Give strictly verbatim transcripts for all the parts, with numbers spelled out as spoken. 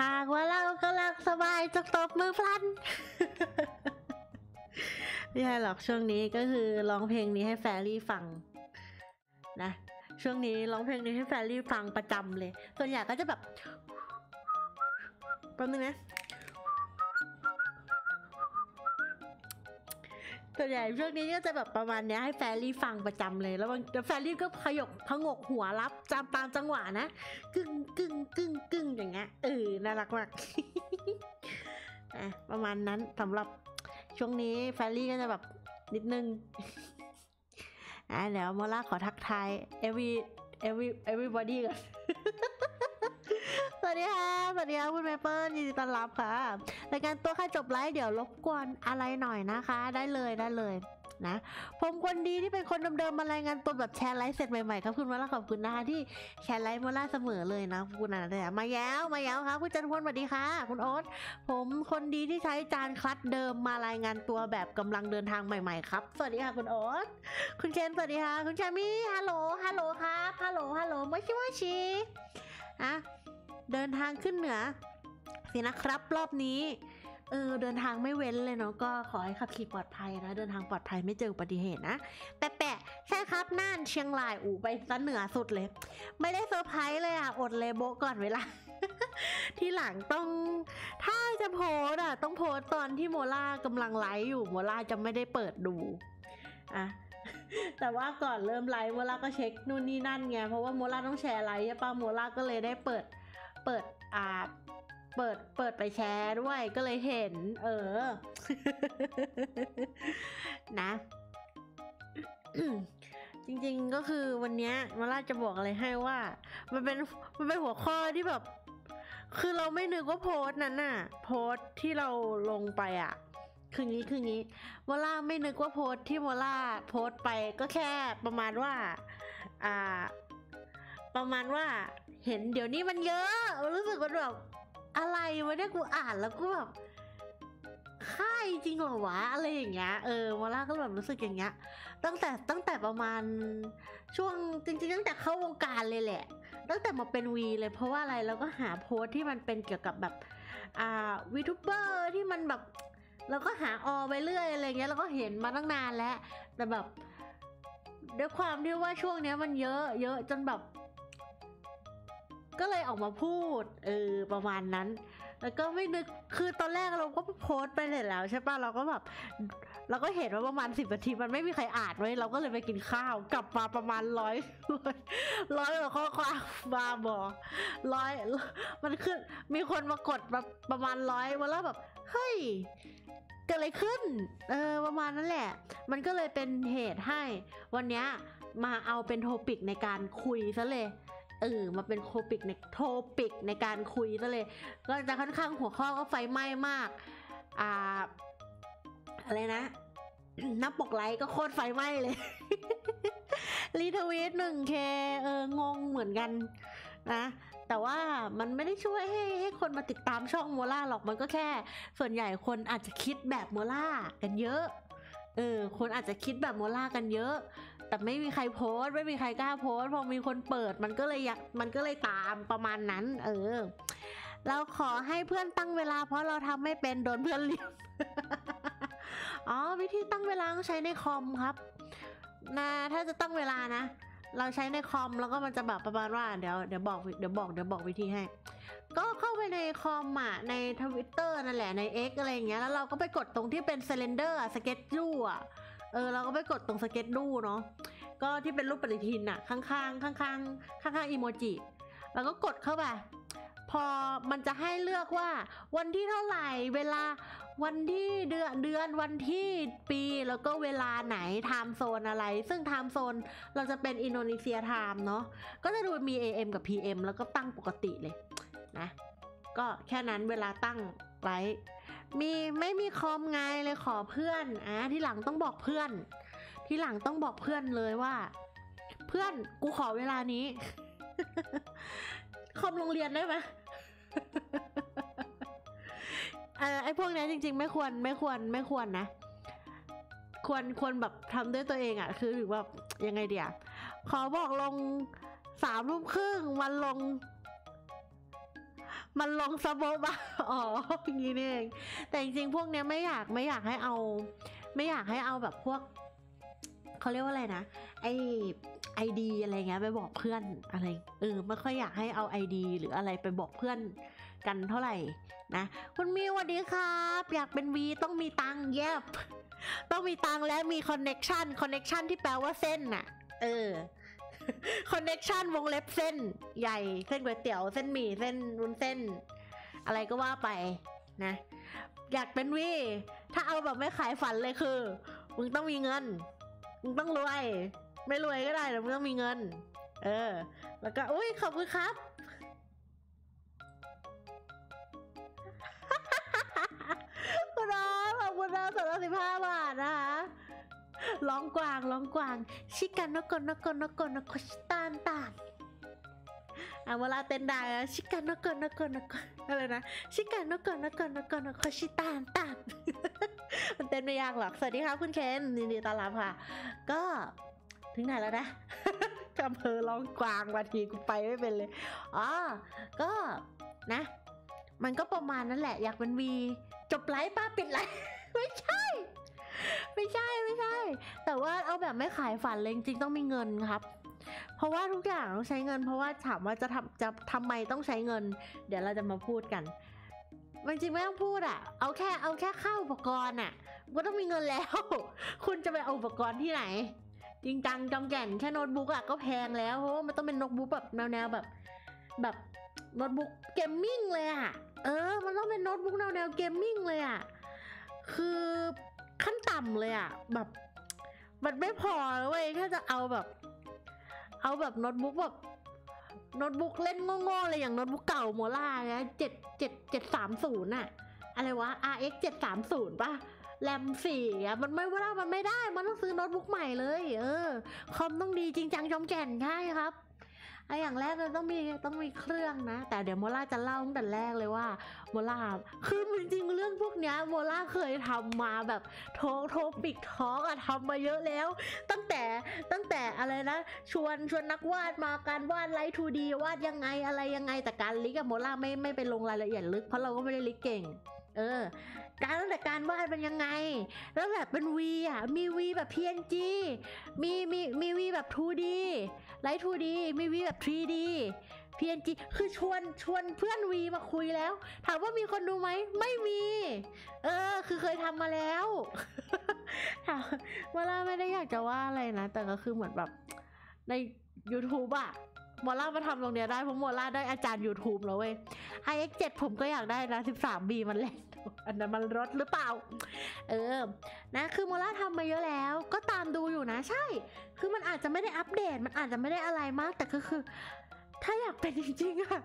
หากว่าเรากำลังสบายจะตบมือพลัน ไม่ใช่หรอกช่วงนี้ก็คือร้องเพลงนี้ให้แฟรี่ฟังนะช่วงนี้ร้องเพลงนี้ให้แฟรี่ฟังประจำเลยส่วนใหญ่ก็จะแบบแป๊บนึงนะส่วนใหญ่ช่วงนี้ก็จะแบบประมาณนี้ให้แฟรี่ฟังประจำเลยแล้วบางแฟรี่ก็ขยบขงกหัวรับจำตามจังหวะนะกึ่งกึ่งกึ่งกึ่งอย่างเงี้ยเออน่ารักมาก อ่ะประมาณนั้นสำหรับช่วงนี้แฟรี่ก็จะแบบนิดนึง อ่ะเดี๋ยวโมล่าขอทักทาย every every everybody ก่อน สวัสดีค่ะสวัสดีค่ะคุณเมเปิ้ลยินดีต้อนรับค่ะรายการตัวค่าจบไลฟ์เดี๋ยวรบกวนอะไรหน่อยนะคะได้เลยได้เลยนะผมคนดีที่เป็นคนเดิมๆมารายงานตัวแบบแชร์ไลฟ์เสร็จใหม่ๆครับคุณมาล่าขอบคุณนะคะที่แชร์ไลฟ์มาล่าเสมอเลยนะคุณนะแต่มาแย้วมาแย้วค่ะคุณจันทร์พลสวัสดีค่ะคุณโอ๊ตผมคนดีที่ใช้จานคลัตเดิมมารายงานตัวแบบกำลังเดินทางใหม่ๆครับสวัสดีค่ะคุณโอ๊ตคุณเชนสวัสดีค่ะคุณชามี่ฮัลโหลฮัลโหลครับฮัลโหลฮัลโหลไม่ใช่ว่าชีอะเดินทางขึ้นเหนือสินะครับรอบนี้เออเดินทางไม่เว้นเลยเนาะก็ขอให้ขับขี่ปลอดภัยนะเดินทางปลอดภัยไม่เจออุบัติเหตุนะแปะแปะใช่ครับน่านเชียงรายอู่ไปซะเหนือสุดเลยไม่ได้เซอร์ไพรส์เลยอ่ะอดเลยโบก่อนเวลา ที่หลังต้องถ้าจะโพสอ่ะต้องโพสตอนที่โมล่ากำลังไลฟ์อยู่โมล่าจะไม่ได้เปิดดูอ่ะแต่ว่าก่อนเริ่มไลฟ์โมล่าก็เช็คนู่นนี่นั่นไงเพราะว่าโมล่าต้องแชร์ไลฟ์ใช่ป่ะโมล่าก็เลยได้เปิดเปิดอ่าเปิดเปิดไปแชร์ด้วยก็เลยเห็นเออ นะ จริงๆก็คือวันนี้มาล่าจะบอกอะไรให้ว่ามันเป็นมันเป็นหัวข้อที่แบบคือเราไม่นึกว่าโพสต์นั้นน่ะโพสต์ที่เราลงไปอ่ะคืองี้คืองี้มาล่าไม่นึกว่าโพสต์ที่มาล่าโพสต์ไปก็แค่ประมาณว่าอ่าประมาณว่าเห็นเดี๋ยวนี้มันเยอะรู้สึกว่าแบบอะไรวะเนี่ยกูอ่านแล้วกูแบบค่ายจริงเหรอวะอะไรอย่างเงี้ยเออมาล่าก็แบบรู้สึกอย่างเงี้ยตั้งแต่ตั้งแต่ประมาณช่วงจริงๆตั้งแต่เข้าวงการเลยแหละตั้งแต่มาเป็นวีเลยเพราะว่าอะไรเราก็หาโพสที่มันเป็นเกี่ยวกับแบบอ่าวีทูเบอร์ที่มันแบบเราก็หาออไปเรื่อยอะไรเงี้ยเราก็เห็นมาตั้งนานแล้วแต่แบบด้วยความที่ว่าช่วงเนี้ยมันเยอะเยอะจนแบบก็เลยออกมาพูดเออประมาณนั้นแล้วก็ไม่นึกคือตอนแรกเราก็โพสต์ไปเสร็จแล้วใช่ป่ะเราก็แบบเราก็เห็นว่าประมาณสิบนาทีมันไม่มีใครอ่านไว้เราก็เลยไปกินข้าวกลับมาประมาณร้อยร้อยกว่าข้อความมาบอกร้อยมันขึ้นมีคนมากดมาประมาณร้อยวันแล้วแบบเฮ้ยเกิดอะไรขึ้นเออประมาณนั้นแหละมันก็เลยเป็นเหตุให้วันนี้มาเอาเป็นโทปิกในการคุยซะเลยเออมาเป็นโทปิกในโทปิกในการคุยซะเลยก็จะค่อนข้างหัวข้อก็ไฟไหม้มากอ่าอะไรนะนับปกไลค์ก็โคตรไฟไหม้เลยรีทวีตหนึ่งเคเอองงเหมือนกันนะแต่ว่ามันไม่ได้ช่วยให้ให้คนมาติดตามช่องโมล่าหรอกมันก็แค่ส่วนใหญ่คนอาจจะคิดแบบโมล่ากันเยอะเออคนอาจจะคิดแบบโมล่ากันเยอะแต่ไม่มีใครโพสไม่มีใครกล้าโพสพอมีคนเปิดมันก็เลยมันก็เลยตามประมาณนั้นเออเราขอให้เพื่อนตั้งเวลาเพราะเราทำไม่เป็นโดนเพื่อนเรียก อ๋อวิธีตั้งเวลาต้องใช้ในคอมครับนะถ้าจะตั้งเวลานะเราใช้ในคอมแล้วก็มันจะแบบประมาณว่าเดี๋ยวเดี๋ยวบอกเดี๋ยวบอกเดี๋ยวบอกวิธีให้ก็เข้าไปในคอมอ่ะในทวิตเตอร์นั่นแหละใน X อะไรอย่างเงี้ยแล้วเราก็ไปกดตรงที่เป็น Slender อ่ะ Schedule อ่ะเออเราก็ไปกดตรง Schedule เนาะก็ที่เป็นรูปปฏิทินอ่ะข้างๆข้างๆข้างๆอีโมจิแล้วก็กดเข้าไปพอมันจะให้เลือกว่าวันที่เท่าไหร่เวลาวันที่เดือนเดือนวันที่ปีแล้วก็เวลาไหนไทม์โซนอะไรซึ่งไทม์โซนเราจะเป็นอินโดนีเซียไทม์เนาะก็จะดูมี เอ เอ็ม กับ พี เอ็ม แล้วก็ตั้งปกติเลยนะก็แค่นั้นเวลาตั้งไลฟ์มีไม่มีคอมไงเลยขอเพื่อนอ่ะที่หลังต้องบอกเพื่อนที่หลังต้องบอกเพื่อนเลยว่าเพื่อนกูขอเวลานี้ คอมโรงเรียนได้ไหม เออไอพวกนี้จริงๆไม่ควรไม่ควรไม่ควรนะควรควรแบบทำด้วยตัวเองอ่ะคือแบบยังไงเดี๋ยว ขอบอกลงสามรูปครึ่งมันลงมันลงสะโบบะอ๋ออย่างนี้เองแต่จริงๆพวกเนี้ยไม่อยากไม่อยากให้เอาไม่อยากให้เอาแบบพวกเขาเรียกว่าอะไรนะไอไอดีอะไรเงี้ยไปบอกเพื่อนอะไรเออไม่ค่อยอยากให้เอาไอดีหรืออะไรไปบอกเพื่อนกันเท่าไหร่นะคุณมิวสวัสดีครับอยากเป็นวีต้องมีตังค์แยบต้องมีตังค์และมีคอนเน็กชันคอนเน็กชันที่แปลว่าเส้นน่ะเออคอนเน็กชันวงเล็บเส้นใหญ่เส้นก๋วยเตี๋ยวเส้นหมี่เส้นรุนเส้นอะไรก็ว่าไปนะอยากเป็นวีถ้าเอาแบบไม่ขายฝันเลยคือมึงต้องมีเงินมึงต้องรวยไม่รวยก็ได้แต่มึงต้องมีเงินเออแล้วก็อุ้ยขอบคุณครับ คุณน้องขอบคุณน้องสองร้อยสิบห้าบาทนะคะร้องกวางร้องกวางชิกันนกกนกกนกกนกชิตานตานเอาเวลาเต้นได้แล้วชิกันนกกนกกนกอะไรนะชิกันนกกนกกนกกนกชิตานตานมันเต้นไม่ยากหรอกสวัสดีครับคุณเคนยินดีต้อนรับค่ะก็ถึงไหนแล้วนะกำเภอร้องกวางมาทีกูไปไม่เป็นเลยอ๋อก็นะมันก็ประมาณนั้นแหละอยากเป็นวีจบไลฟ์ป้าปิดไลฟ์ไม่ใช่ไม่ใช่ไม่ใช่แต่ว่าเอาแบบไม่ขายฝันเลยจริงต้องมีเงินครับเพราะว่าทุกอย่างต้องใช้เงินเพราะว่าถามว่าจะทำจะทำไมต้องใช้เงินเดี๋ยวเราจะมาพูดกันจริงไม่ต้องพูดอ่ะเอาแค่เอาแค่ค่าอุปกรณ์อ่ะก็ต้องมีเงินแล้วคุณจะไปเอาอุปกรณ์ที่ไหนจริงจังจอมแก่นแค่โน้ตบุ๊กอ่ะก็แพงแล้วเพราะว่ามันต้องเป็นโน้ตบุ๊กแบบแนวๆแบบแบบโน้ตบุ๊กเกมมิ่งเลยอ่ะเออมันต้องเป็นโน้ตบุ๊กแนวๆเกมมิ่งเลยอ่ะคือขั้นต่ำเลยอ่ะแบบมันไม่พอเว้ยถ้าจะเอาแบบเอาแบบโน้ตบุ๊กแบบโน้ตบุ๊กเล่นโง่ๆเลยอย่างโน้ตบุ๊กเก่าโมล่าเงี้ยเจ็ดเจ็ดเจ็ดสามศูนย์อ่ะอะไรวะ อาร์ เอ็กซ์ เจ็ดสามศูนย์ป่ะแรมสี่อ่ะมันไม่ว่ามันไม่ได้มันต้องซื้อโน้ตบุ๊กใหม่เลยเออคอมต้องดีจริงจังจอมแก่นใช่ครับไออย่างแรกเราต้องมีต้องมีเครื่องนะแต่เดี๋ยวโมล่าจะเล่าตั้งแต่แรกเลยว่าโมล่าคือจริงๆเรื่องพวกนี้โมล่าเคยทำมาแบบโทโทปิกท้องอะทำมาเยอะแล้วตั้งแต่ตั้งแต่อะไรนะชวนชวนนักวาดมาการวาดไลท์ทูดีวาดยังไงอะไรยังไงแต่การลิกอะโมล่าไม่ไม่ไปลงรายละเอียดลึกเพราะเราก็ไม่ได้ลิกเก่งเออการตั้งแต่การวาดเป็นยังไงแล้วแบบเป็น V อ่ะมี V แบบ พี เอ็น จี มีมีมี V แบบ ทู ดี ไลท์ ทู ดี มี V แบบ ทรี ดี พี เอ็น จี คือชวนชวนเพื่อน V มาคุยแล้วถามว่ามีคนดูไหมไม่มีเออคือเคยทำมาแล้ว เวลาไม่ได้อยากจะว่าอะไรนะแต่ก็คือเหมือนแบบใน ยูทูบ อ่ะโมล่ามาทำตรงเนี้ยได้เพราะโมล่าได้อาจารย์ ยูทูบ แล้วเว้ย ไอ เอ็กซ์ เจ็ด ผมก็อยากได้นะ สิบสามบี มันแรงอันนั้นมันรถหรือเปล่าเออนะคือโมล่าทำมาเยอะแล้วก็ตามดูอยู่นะใช่คือมันอาจจะไม่ได้อัปเดตมันอาจจะไม่ได้อะไรมากแต่ก็คือถ้าอยากเป็นจริงๆอะ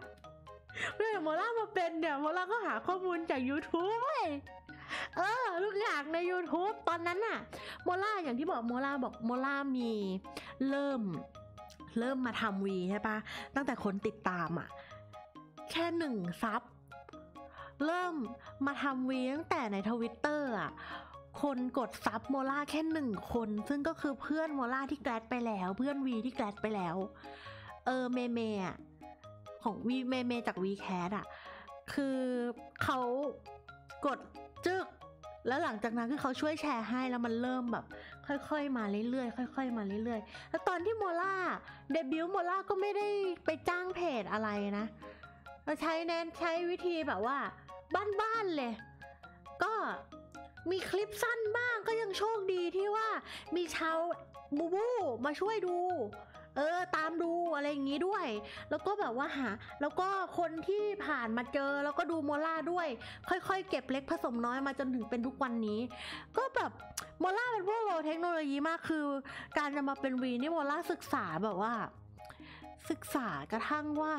เรื่องโมล่ามาเป็นเนี่ยโมล่าก็หาข้อมูลจาก ยูทูบ เว้ยเออทุกอย่างใน ยูทูบ ตอนนั้นอะโมล่าอย่างที่บอกโมล่าบอกโมล่ามีเริ่มเริ่มมาทำวีใช่ปะตั้งแต่คนติดตามอะแค่หนึ่งซับเริ่มมาทำวีตั้งแต่ในทวิตเตอร์อะคนกดซับโมล่าแค่หนึ่งคนซึ่งก็คือเพื่อนโมล่าที่แกลดไปแล้วเพื่อนวีที่แกลดไปแล้วเออเมเมอะของวีเมเมจากวีแคสอะคือเขากดจึ๊กแล้วหลังจากนั้นคือเขาช่วยแชร์ให้แล้วมันเริ่มแบบค่อยๆมาเรื่อยๆค่อยๆมาเรื่อยๆแล้วตอนที่โมล่าเดบิวต์โมล่าก็ไม่ได้ไปจ้างเพจอะไรนะเราใช้แนนใช้วิธีแบบว่าบ้านๆเลยก็มีคลิปสั้นบ้างก็ยังโชคดีที่ว่ามีชาวบูบูมาช่วยดูเออตามดูอะไรอย่างงี้ด้วยแล้วก็แบบว่าหาแล้วก็คนที่ผ่านมาเจอแล้วก็ดูโมล่าด้วยค่อยๆเก็บเล็กผสมน้อยมาจนถึงเป็นทุกวันนี้ก็แบบโมล่าเป็นพวกโลเทคโนโลยีมากคือการจะมาเป็นวีนี่โมล่าศึกษาแบบว่าศึกษากระทั่งว่า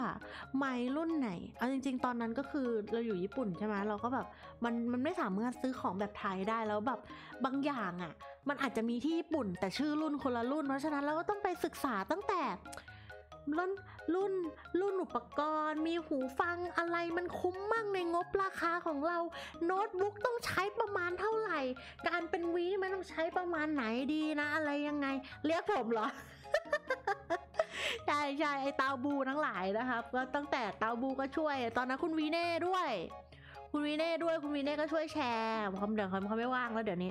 ไมค์รุ่นไหนเอาจริงๆตอนนั้นก็คือเราอยู่ญี่ปุ่นใช่ไหมเราก็แบบมันมันไม่สามารถซื้อของแบบไทยได้แล้วแบบบางอย่างอ่ะมันอาจจะมีที่ญี่ปุ่นแต่ชื่อรุ่นคนละรุ่นเพราะฉะนั้นเราก็ต้องไปศึกษาตั้งแต่รุ่นรุ่นรุ่นอุปกรณ์มีหูฟังอะไรมันคุ้มมั่งในงบราคาของเราโน้ตบุ๊กต้องใช้ประมาณเท่าไหร่การเป็นวีมันต้องใช้ประมาณไหนดีนะอะไรยังไงเรียกผมเหรอ ใช่ใช่ไอเตาบูทั้งหลายนะครับก็ตั้งแต่เตาบูก็ช่วยตอนนั้นคุณวีเน่ด้วยคุณวีเน่ด้วยคุณวีเน่ก็ช่วยแชร์เขาเดี๋ยวเขาไม่ว่างแล้วเดี๋ยวนี้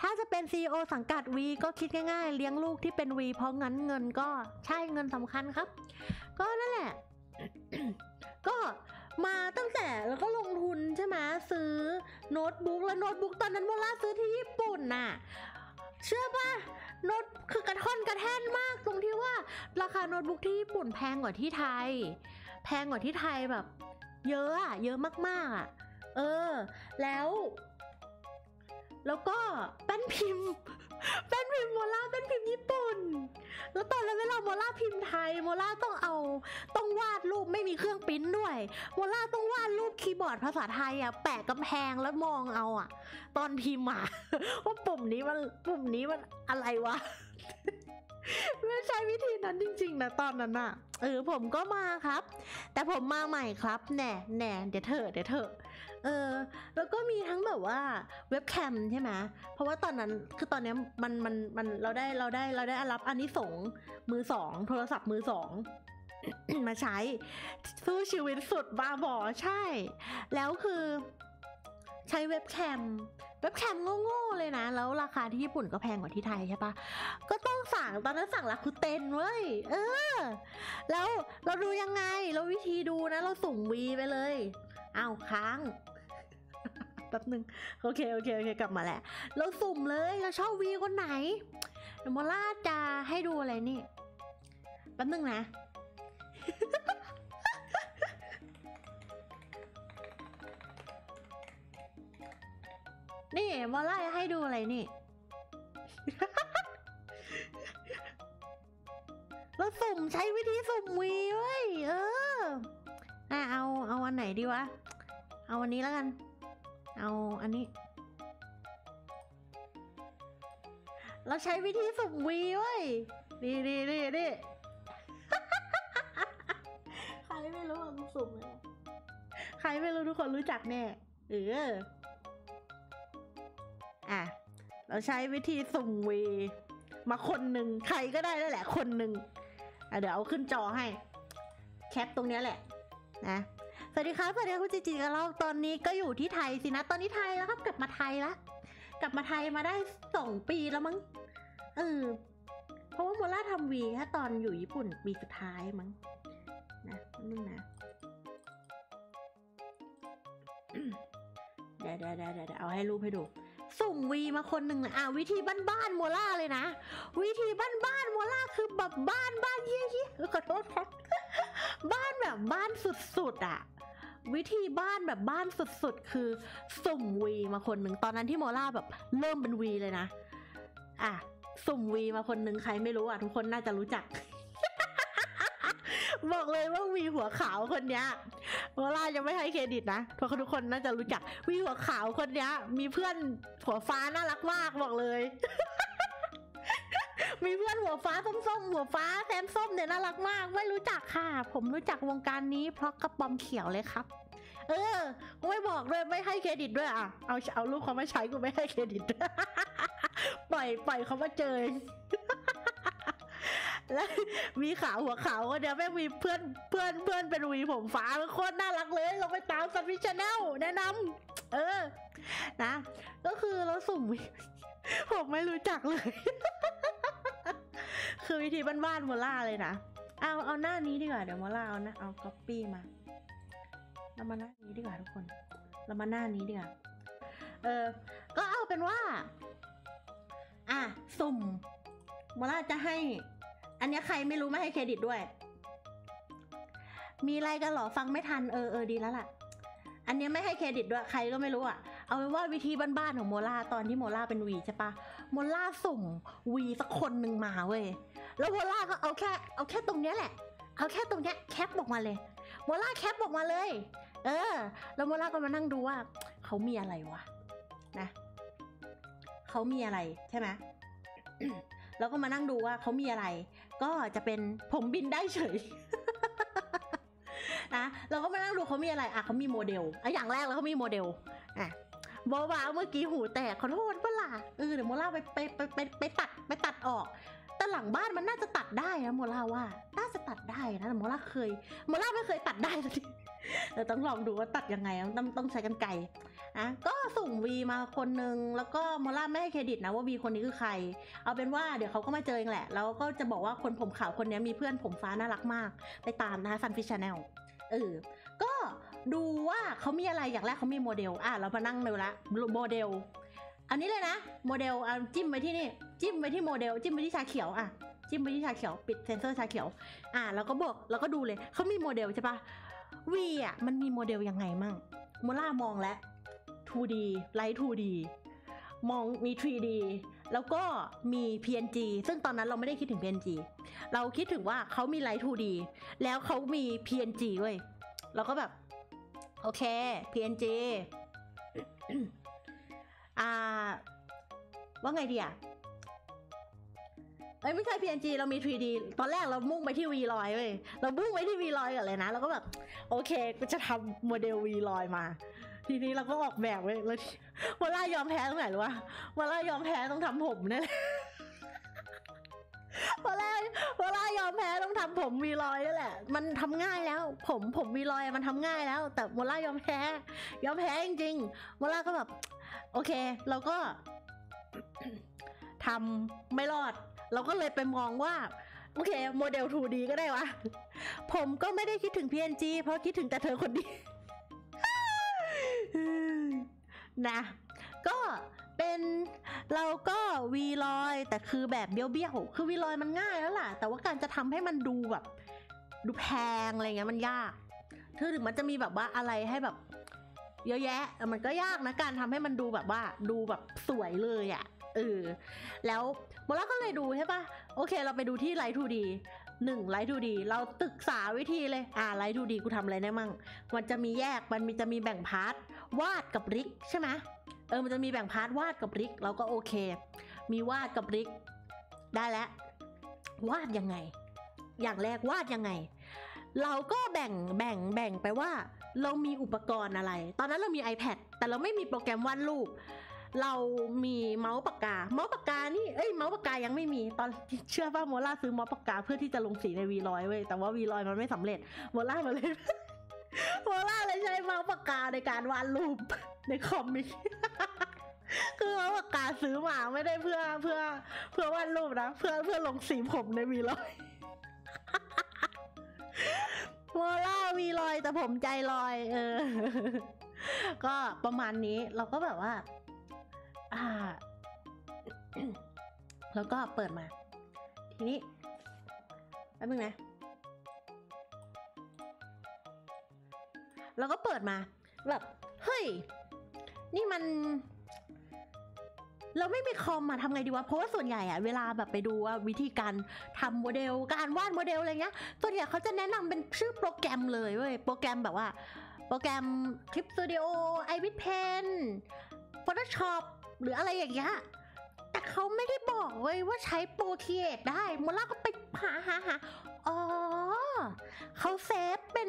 ถ้าจะเป็น ซี อี โอ สังกัด V ก็คิดง่ายๆเลี้ยงลูกที่เป็น V เพราะงั้นเงินก็ใช่เงินสำคัญครับก็นั่นแหละ ก็มาตั้งแต่แล้วก็ลงทุนใช่ไหมซื้อโน้ตบุ๊กแล้วโน้ตบุ๊กตอนนั้นโมล่าซื้อที่ญี่ปุ่นน่ะเชื่อป่ะโน้ตคือกระท่อนกระแท่นมากตรงที่ว่าราคาโน้ตบุ๊กที่ญี่ปุ่นแพงกว่าที่ไทยแพงกว่าที่ไทยแบบเยอะอะเยอะมากๆอะเออแล้วแล้วก็แป้นพิมพ์แป้นพิมพ์โมล่าแป้นพิมพ์ญี่ปุ่นแล้วตอนนั้นเวลาโมล่าพิมพ์ไทยโมล่าต้องเอาต้องวาดรูปไม่มีเครื่องปริ้นด้วยโมล่าต้องวาดรูปคีย์บอร์ดภาษาไทยอ่ะแปะกำแพงแล้วมองเอาอ่ะตอนพิมพ์อ่ะว่าปุ่มนี้มันปุ่มนี้มันอะไรวะ ไม่ใช่วิธีนั้นจริงๆนะตอนนั้นอ่ะเออผมก็มาครับแต่ผมมาใหม่ครับแหน่แหน่เดี๋ยวเถอะเดี๋ยวเถอะเออแล้วก็มีทั้งแบบว่าเว็บแคมใช่ไหมเพราะว่าตอนนั้นคือตอนนี้มันมันมันเราได้เราได้เราได้รับอันนี้ส่งมือสองโทรศัพท์มือสอง มาใช้สู้ชีวิตสุดบ้าบอใช่แล้วคือใช้เว็บแคมเว็บแคมโง่ๆเลยนะแล้วราคาที่ญี่ปุ่นก็แพงกว่าที่ไทยใช่ปะก็ต้องสั่งตอนนั้นสั่งราคุเต็นเว้ยเออแล้วเราดูยังไงเราวิธีดูนะเราสุ่มวีไปเลยเอาค้างแป๊บนึงโอเคโอเคโอเคกลับมาแหละเราสุ่มเลยเราชอบวีคนไหนเดี๋ยวมาล่าจะให้ดูอะไรนี่แป๊บนึงนะ นี่มาไล่ให้ดูอะไรนี่ เราสุ่มใช้วิธีสุ่มวีเว้ยเออน่าเอาเอาอันไหนดีวะเอาอันนี้แล้วกันเอาอันนี้เราใช้วิธีสุ่มวีเว้ยดีดีดีดีใครไม่รู้ว่าสุ่มเลยใครไม่รู้ทุกคนรู้จักแน่เอออ่ะเราใช้วิธีสุ่มวีมาคนหนึ่งใครก็ได้แล้วแหละคนหนึ่งอ่ะเดี๋ยวเอาขึ้นจอให้แคปตรงนี้แหละนะสวัสดีครับสวัสดีคุณจิจิกับเราตอนนี้ก็อยู่ที่ไทยสินะตอนนี้ไทยแล้วครับกลับมาไทยละกลับมาไทยมาได้สองปีแล้วมั้งเออเพราะว่าโมล่าทำวีถ้าตอนอยู่ญี่ปุ่นปีสุดท้ายมั้งนะนึงนะ เดี๋ยวเดี๋ยวเดี๋ยวเอาให้รูปให้ดูสุ่มวีมาคนหนึ่งอ่ะวิธีบ้านๆโมล่าเลยนะวิธีบ้านๆโมล่าคือแบบบ้านบ้านเยี่ยยี่ขอโทษครับบ้านแบบบ้านสุดๆอ่ะวิธีบ้านแบบบ้านสุดๆคือสุ่มวีมาคนหนึ่งตอนนั้นที่โมล่าแบบเริ่มเป็นวีเลยนะอ่ะสุ่มวีมาคนหนึ่งใครไม่รู้อ่ะทุกคนน่าจะรู้จัก บอกเลยว่าวีหัวขาวคนเนี้ยโมล่ายังไม่ให้เครดิตนะเพราะทุกคนน่าจะรู้จักวีหัวขาวคนเนี้ยมีเพื่อนหัวฟ้าน่ารักมากบอกเลย มีเพื่อนหัวฟ้าส้มๆหัวฟ้าแซมส้มเนี่ยน่ารักมากไม่รู้จักค่ะผมรู้จักวงการนี้เพราะกระป๋อมเขียวเลยครับเออกูไม่บอกด้วยไม่ให้เครดิตด้วยอ่ะเอาเอารูปเขามาใช้กูไม่ให้เครดิต ปล่อยปล่อยเขามาเจอ แล้วมีขาวหัวขาวก็เดี๋ยวแม่มีเพื่อนเพื่อนเพื่อนเป็นวีผมฟ้าโคตรน่ารักเลยลงไปตามSunfish แชนแนลแนะนำเออนะก็คือเราสุ่มผมไม่รู้จักเลย คือวิธีบ้านๆโมล่าเลยนะเอาเอาหน้านี้ดีกว่าเดี๋ยวโมล่าเอานะเอาก๊อปปี้มาเรามาหน้านี้ดีกว่าทุกคนเรามาหน้านี้ดีกว่าเออก็เอาเป็นว่าอ่ะสุ่มโมล่าจะให้อันนี้ใครไม่รู้ไม่ให้เครดิตด้วยมีอะไรกันหรอฟังไม่ทันเออเออดีแล้วล่ะอันนี้ไม่ให้เครดิตด้วยใครก็ไม่รู้อ่ะเอาเป็นว่าวิธีบ้านๆของโมล่าตอนที่โมล่าเป็นวีใช่ปะโมล่าส่งวีสักคนหนึ่งมาเว้ยแล้วโมล่าก็เอาแค่เอาแค่ตรงเนี้ยแหละเอาแค่ตรงเนี้ยแคปออกมาเลยโมล่าแคปออกมาเลยเออแล้วโมล่าก็มานั่งดูว่าเขามีอะไรวะนะเขามีอะไรใช่ไหม แล้วก็มานั่งดูว่าเขามีอะไรก็จะเป็นผมบินได้เฉย นะเราก็มานั่งดูเขามีอะไรอ่ะเขามีโมเดลอ่ะอย่างแรกแล้วเขามีโมเดลอ่ะโบว่าเมื่อกี้หูแตกขอโทษเปล่าเออเดี๋ยวโมล่าไปไปไปไปตัดไปตัดออกแต่ แต่หลังบ้านมันน่าจะตัดได้นะโมล่าว่าน่าจะตัดได้นะแต่โมล่าเคยโมล่าไม่เคยตัดได้สักทีแต่ต้องลองดูว่าตัดยังไงต้องต้องใช้กรรไกรนะก็ส่งวีมาคนนึงแล้วก็โมล่าไม่ให้เครดิตนะว่าวีคนนี้คือใครเอาเป็นว่าเดี๋ยวเขาก็มาเจอเองแหละแล้วก็จะบอกว่าคนผมขาวคนนี้มีเพื่อนผมฟ้าน่ารักมากไปตามนะคะSunfish แชนแนลเออก็ดูว่าเขามีอะไรอย่างแรกเขามีโมเดลอ่ะเรามานั่งดูละโมเดลอันนี้เลยนะโมเดลจิ้มไปที่นี่จิ้มไปที่โมเดลจิ้มไปที่ชาเขียวอ่ะจิ้มไปที่ชาเขียวปิดเซนเซอร์ชาเขียวอ่ะแล้วก็บอกแล้วก็ดูเลยเขามีโมเดลใช่ปะวีอ่ะมันมีโมเดลยังไงมั่งโมล่ามองแล้ว ทูดี ไลท์ ทูดี มองมี ทรีดี แล้วก็มี พีเอ็นจี ซึ่งตอนนั้นเราไม่ได้คิดถึง พีเอ็นจี เราคิดถึงว่าเขามีไลท์ ทูดี แล้วเขามี พีเอ็นจี เว้ยเราก็แบบโอเค พีเอ็นจี อ่าว่าไงดีอ่ะเอ้ยไม่ใช่ พีเอ็นจี เรามี ทรีดี ตอนแรกเรามุ่งไปที่ วี หนึ่งร้อย เว้ยเรามุ่งไปที่ วี หนึ่งร้อย กันเลยนะเราก็แบบโอเคก็จะทำโมเดล วี หนึ่งร้อย มาทีนี้เราก็ออกแบบเว้ยแล้วโมล่ายอมแพ้ตรงไหนหรือวะโมล่ายอมแพ้ต้องทำผมนั่นแหละโมล่าโมล่ายอมแพ้ต้องทำผม วี หนึ่งร้อย นั่นแหละมันทำง่ายแล้วผมผม วี หนึ่งร้อย มันทำง่ายแล้วแต่โมล่ายอมแพ้ยอมแพ้จริงๆโมล่าก็แบบโอเคเราก็ทำไม่รอดเราก็เลยไปมองว่าโอเคโมเดล ทูดี ก็ได้วะผมก็ไม่ได้คิดถึง พี เอ็น จี เพราะคิดถึงแต่เธอคนเดียวนะก็เป็นเราก็ วี หนึ่งร้อย แต่คือแบบเบี้ยวๆคือ วี หนึ่งร้อย มันง่ายแล้วล่ะแต่ว่าการจะทำให้มันดูแบบดูแพงอะไรเงี้ยมันยากถึงมันจะมีแบบว่าอะไรให้แบบเยอะแยะมันก็ยากนะการทำให้มันดูแบบว่าดูแบบสวยเลยอ่ะเออแล้วโมล่าก็เลยดูใช่ปะโอเคเราไปดูที่ไลท์ ทูดี หนึ่ง ไลท์ ทูดี เราศึกษาวิธีเลยอ่าไลท์ ทูดี กูทำอะไรได้มั่งมันจะมีแยกมันมีจะมีแบ่งพาร์ทวาดกับริกใช่ไหมเออมันจะมีแบ่งพาร์ทวาดกับริกเราก็โอเคมีวาดกับริกได้แล้ววาดยังไงอย่างแรกวาดยังไงเราก็แบ่งแบ่งแบ่งไปว่าเรามีอุปกรณ์อะไรตอนนั้นเรามี ไอแพด แต่เราไม่มีโปรแกรมวาดรูปเรามีเมาส์ปากกาเมาส์ปากกานี่เอ้ยเมาส์ปากกายังไม่มีตอนเชื่อว่าโมล่าซื้อเมาส์ปากกาเพื่อที่จะลงสีใน วี หนึ่งร้อย เว้ยแต่ว่า วี หนึ่งร้อย มันไม่สำเร็จโมล่ามาเลยโมล่าเลยใช้เมาส์ปากกาในการวาดรูปในคอมมิกคือเมาส์ปากกาซื้อมาไม่ได้เพื่อเพื่อเพื่อวาดรูปนะเพื่อเพื่อลงสีผมใน วี หนึ่งร้อย โมล่า วี หนึ่งร้อย แต่ผมใจลอยเออก็ประมาณนี้เราก็แบบว่าแล้วก็เปิดมาทีนี้แป๊บนึงนะแล้วก็เปิดมาแบบเฮ้ยนี่มันเราไม่มีคอมมาทำไงดีวะเพราะว่าส่วนใหญ่อะเวลาแบบไปดูว่าวิธีการทำโมเดลการวาดโมเดลอะไรเงี้ยส่วนใหญ่เขาจะแนะนำเป็นชื่อโปรแกรมเลยเว้ยโปรแกรมแบบว่าโปรแกรมคลิปสตูดิโอไอวิดเพนPhotoshop หรืออะไรอย่างเงี้ยแต่เขาไม่ได้บอกไว้ว่าใช้ โปรครีเอท ได้โมล่าก็ไปหาหาหาอ๋อเขาเซฟเป็น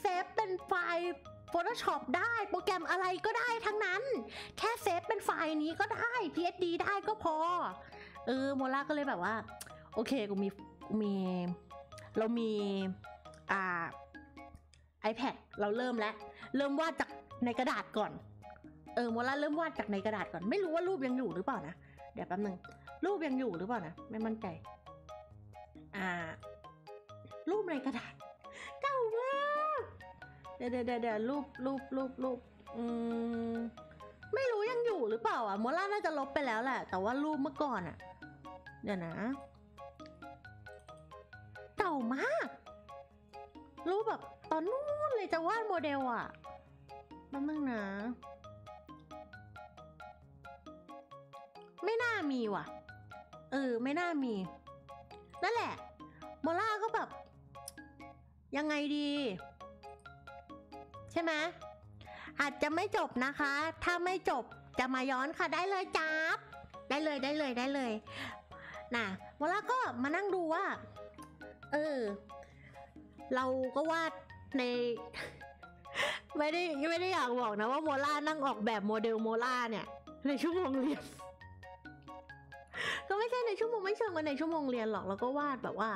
เซฟเป็นไฟล์ โฟโต้ช็อป ได้โปรแกรมอะไรก็ได้ทั้งนั้นแค่เซฟเป็นไฟล์นี้ก็ได้ พี เอส ดี ได้ก็พอเออโมล่าก็เลยแบบว่าโอเคกูมีมีเรามีอ่า ไอแพด เราเริ่มแล้วเริ่มวาดจากในกระดาษก่อนเออโมล่าเริ่มวาดจากในกระดาษก่อนไม่รู้ว่ารูปยังอยู่หรือเปล่านะเดี๋ยวแป๊บนึงรูปยังอยู่หรือเปล่านะไม่มั่นใจอ่ารูปในกระดาษเก่ามากเดี๋ยวเดี๋ยวเดี๋ยวรูปรูปรูปรูปอืมไม่รู้ยังอยู่หรือเปล่าอ่ะโมล่าน่าจะลบไปแล้วแหละแต่ว่ารูปเมื่อก่อนอ่ะเดี๋ยวนะเก่ามากรูปแบบตอนนู้นเลยจะวาดโมเดลอ่ะแป๊บนึงนะไม่น่ามีว่ะเออไม่น่ามีนั่นแหละโมล่าก็แบบยังไงดีใช่ไหมอาจจะไม่จบนะคะถ้าไม่จบจะมาย้อนค่ะได้เลยจับได้เลยได้เลยได้เลยน่ะโมล่าก็มานั่งดูว่าเออเราก็วาดใน ไม่ได้ไม่ได้อยากบอกนะว่าโมล่านั่งออกแบบโมเดลโมล่าเนี่ยในชั่วโมงเรียน ก็ไม่ใช่ในชั่วโมงไม่เชิงว่าในชั่วโมงเรียนหรอกเราก็วาดแบบว่า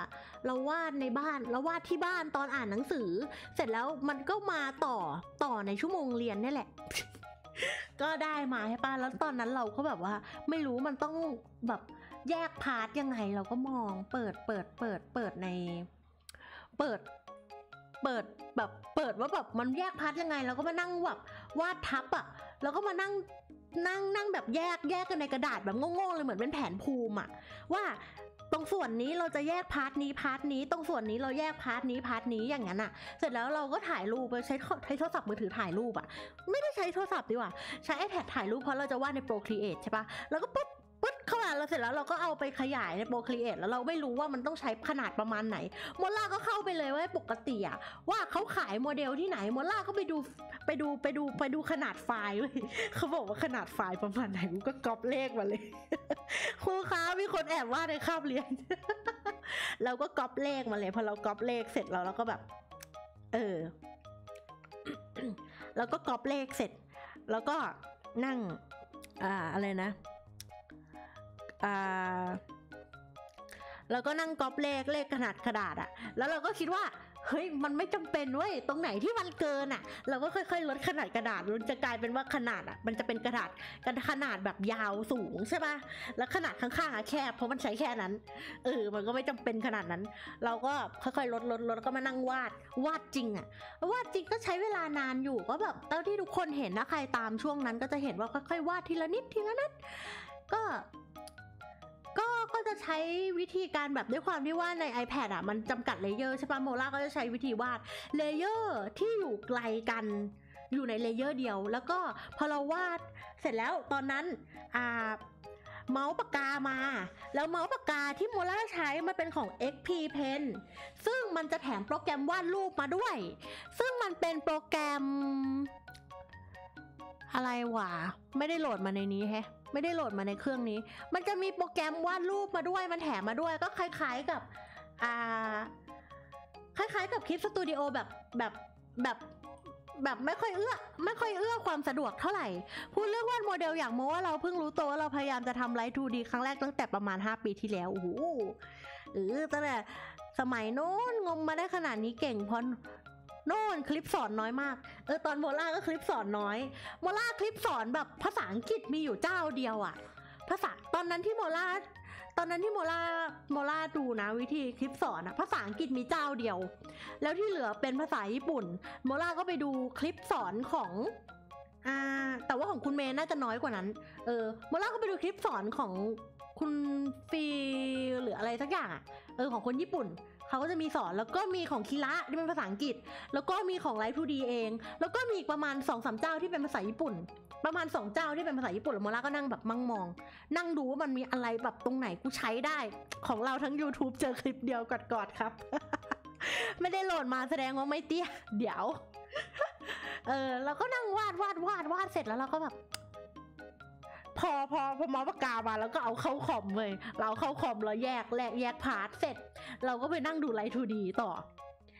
เราวาดในบ้านเราวาดที่บ้านตอนอ่านหนังสือเสร็จแล้วมันก็มาต่อต่อในชั่วโมงเรียนนี่แหละ ก็ได้มาให้ป้าแล้วตอนนั้นเราก็แบบว่าไม่รู้มันต้องแบบแยกพาร์ทยังไงเราก็มองเปิดเปิดเปิดเปิดในเปิดเปิดแบบเปิดว่าแบบมันแยกพาร์ทยังไงเราก็มานั่งแบบวาดทับอ่ะแล้วก็มานั่งนั่งนั่งแบบแยกแยกกันในกระดาษแบบโง่ๆเลยเหมือนเป็นแผนภูมิอ่ะว่าตรงส่วนนี้เราจะแยกพาร์ทนี้พาร์ทนี้ตรงส่วนนี้เราแยกพาร์ทนี้พาร์ทนี้อย่างนั้นอ่ะเสร็จแล้วเราก็ถ่ายรูปใช้ใช้โทรศัพท์มือถือถ่ายรูปอ่ะไม่ได้ใช้โทรศัพท์ดีกว่าใช้ iPad ถ่ายรูปเพราะเราจะวาดใน Procreate ใช่ปะแล้วก็ปุ๊บปุ๊บเข้ามาเราเสร็จแล้วเราก็เอาไปขยายใน Procreate แล้วเราไม่รู้ว่ามันต้องใช้ขนาดประมาณไหนโมล่าก็เข้าไปเลยว่าปกติอ่ะว่าเขาขายโมเดลที่ไหนโมล่าก็ไปดูไปดูไปดูไปดูขนาดไฟล์เลยเขาบอกว่าขนาดไฟล์ประมาณไหนกูก็ก๊อปเลขมาเลยครูคะมีคนแอบวาดในคาบเรียนเราก็ก๊อปเลขมาเลยพอเราก๊อปเลขเสร็จเราเราก็แบบเออแล้วก็ก๊อปเลขเสร็จแล้วก็นั่งอ่าอะไรนะอ่าแล้วก็นั่งก๊อปเลขเลขขนาดกระดาษอะแล้วเราก็คิดว่าเฮ้ยมันไม่จำเป็นเว้ยตรงไหนที่มันเกินอ่ะเราก็ค่อยๆลดขนาดกระดาษมันจะกลายเป็นว่าขนาดอ่ะมันจะเป็นกระดาษขนาดแบบยาวสูงใช่ปะแล้วขนาดข้างๆอ่ะแคบเพราะมันใช้แค่นั้นเออมันก็ไม่จำเป็นขนาดนั้นเราก็ค่อยๆลดลดลดก็มานั่งวาดวาดจริงอ่ะวาดจริงก็ใช้เวลานานอยู่ก็แบบเท่าที่ทุกคนเห็นนะใครตามช่วงนั้นก็จะเห็นว่าค่อยๆวาดทีละนิดทีละนิดก็ก็ก็จะใช้วิธีการแบบด้วยความที่ว่าใน iPad อ่ะมันจำกัดเลเยอร์ใช่ปะโมล่าก็จะใช้วิธีวาดเลเยอร์ที่อยู่ไกลกันอยู่ในเลเยอร์เดียวแล้วก็พอเราวาดเสร็จแล้วตอนนั้นอ่าเมาส์ปากกามาแล้วเมาส์ปากกาที่โมล่าใช้มันเป็นของ เอ็กซ์ พี Pen ซึ่งมันจะแถมโปรแกรมวาดรูปมาด้วยซึ่งมันเป็นโปรแกรมอะไรวะไม่ได้โหลดมาในนี้แฮะไม่ได้โหลดมาในเครื่องนี้มันจะมีโปรแกรมวาดรูปมาด้วยมันแถมมาด้วยก็คล้ายๆกับอ่าคล้ายๆกับคลิปสตูดิโอแบบแบบแบบแบบไม่ค่อยเอื้อไม่ค่อยเอื้อความสะดวกเท่าไหร่พูดเรื่องวาดโมเดลอย่างโมว่าเราเพิ่งรู้ตัวว่าเราพยายามจะทำไลท์ ทูดี ครั้งแรกตั้งแต่ประมาณห้าปีที่แล้วโอ้โหเออตั้งแต่สมัยโน้นงมมาได้ขนาดนี้เก่งพอโน่นคลิปสอนน้อยมากเออตอนโมล่าก็คลิปสอนน้อยโมล่าคลิปสอนแบบภาษาอังกฤษมีอยู่เจ้าเดียวอะภาษาตอนนั้นที่โมล่าตอนนั้นที่โมล่าโมล่าดูนะวิธีคลิปสอนอะภาษาอังกฤษมีเจ้าเดียวแล้วที่เหลือเป็นภาษาญี่ปุ่นโมล่าก็ไปดูคลิปสอนของอ่าแต่ว่าของคุณเมย์น่าจะน้อยกว่านั้นเออโมล่าก็ไปดูคลิปสอนของคุณฟีหรืออะไรสักอย่างอะเออของคนญี่ปุ่นเขาก็จะมีสอนแล้วก็มีของคิระที่เป็นภาษาอังกฤษแล้วก็มีของไลฟ์ทูดีเองแล้วก็มีประมาณ สองถึงสาม เจ้าที่เป็นภาษาญี่ปุ่นประมาณสองเจ้าที่เป็นภาษาญี่ปุ่นแล้วโมล่าก็นั่งแบบมั่งมองนั่งดูว่ามันมีอะไรแบบตรงไหนกูใช้ได้ของเราทั้ง YouTube เจอคลิปเดียวกอดๆครับ ไม่ได้โหลดมาแสดงว่าไม่เตี้ยเดี๋ยว เออเราก็นั่งวาดวาดวาดวาดเสร็จแล้วเราก็แบบพอพอพอมอปากกามาแล้วก็เอาเข้าคอมเลยเราเข้าคอมเราแยกแลกแยกพาร์ทเสร็จเราก็ไปนั่งดูไลท์ทูดีต่อ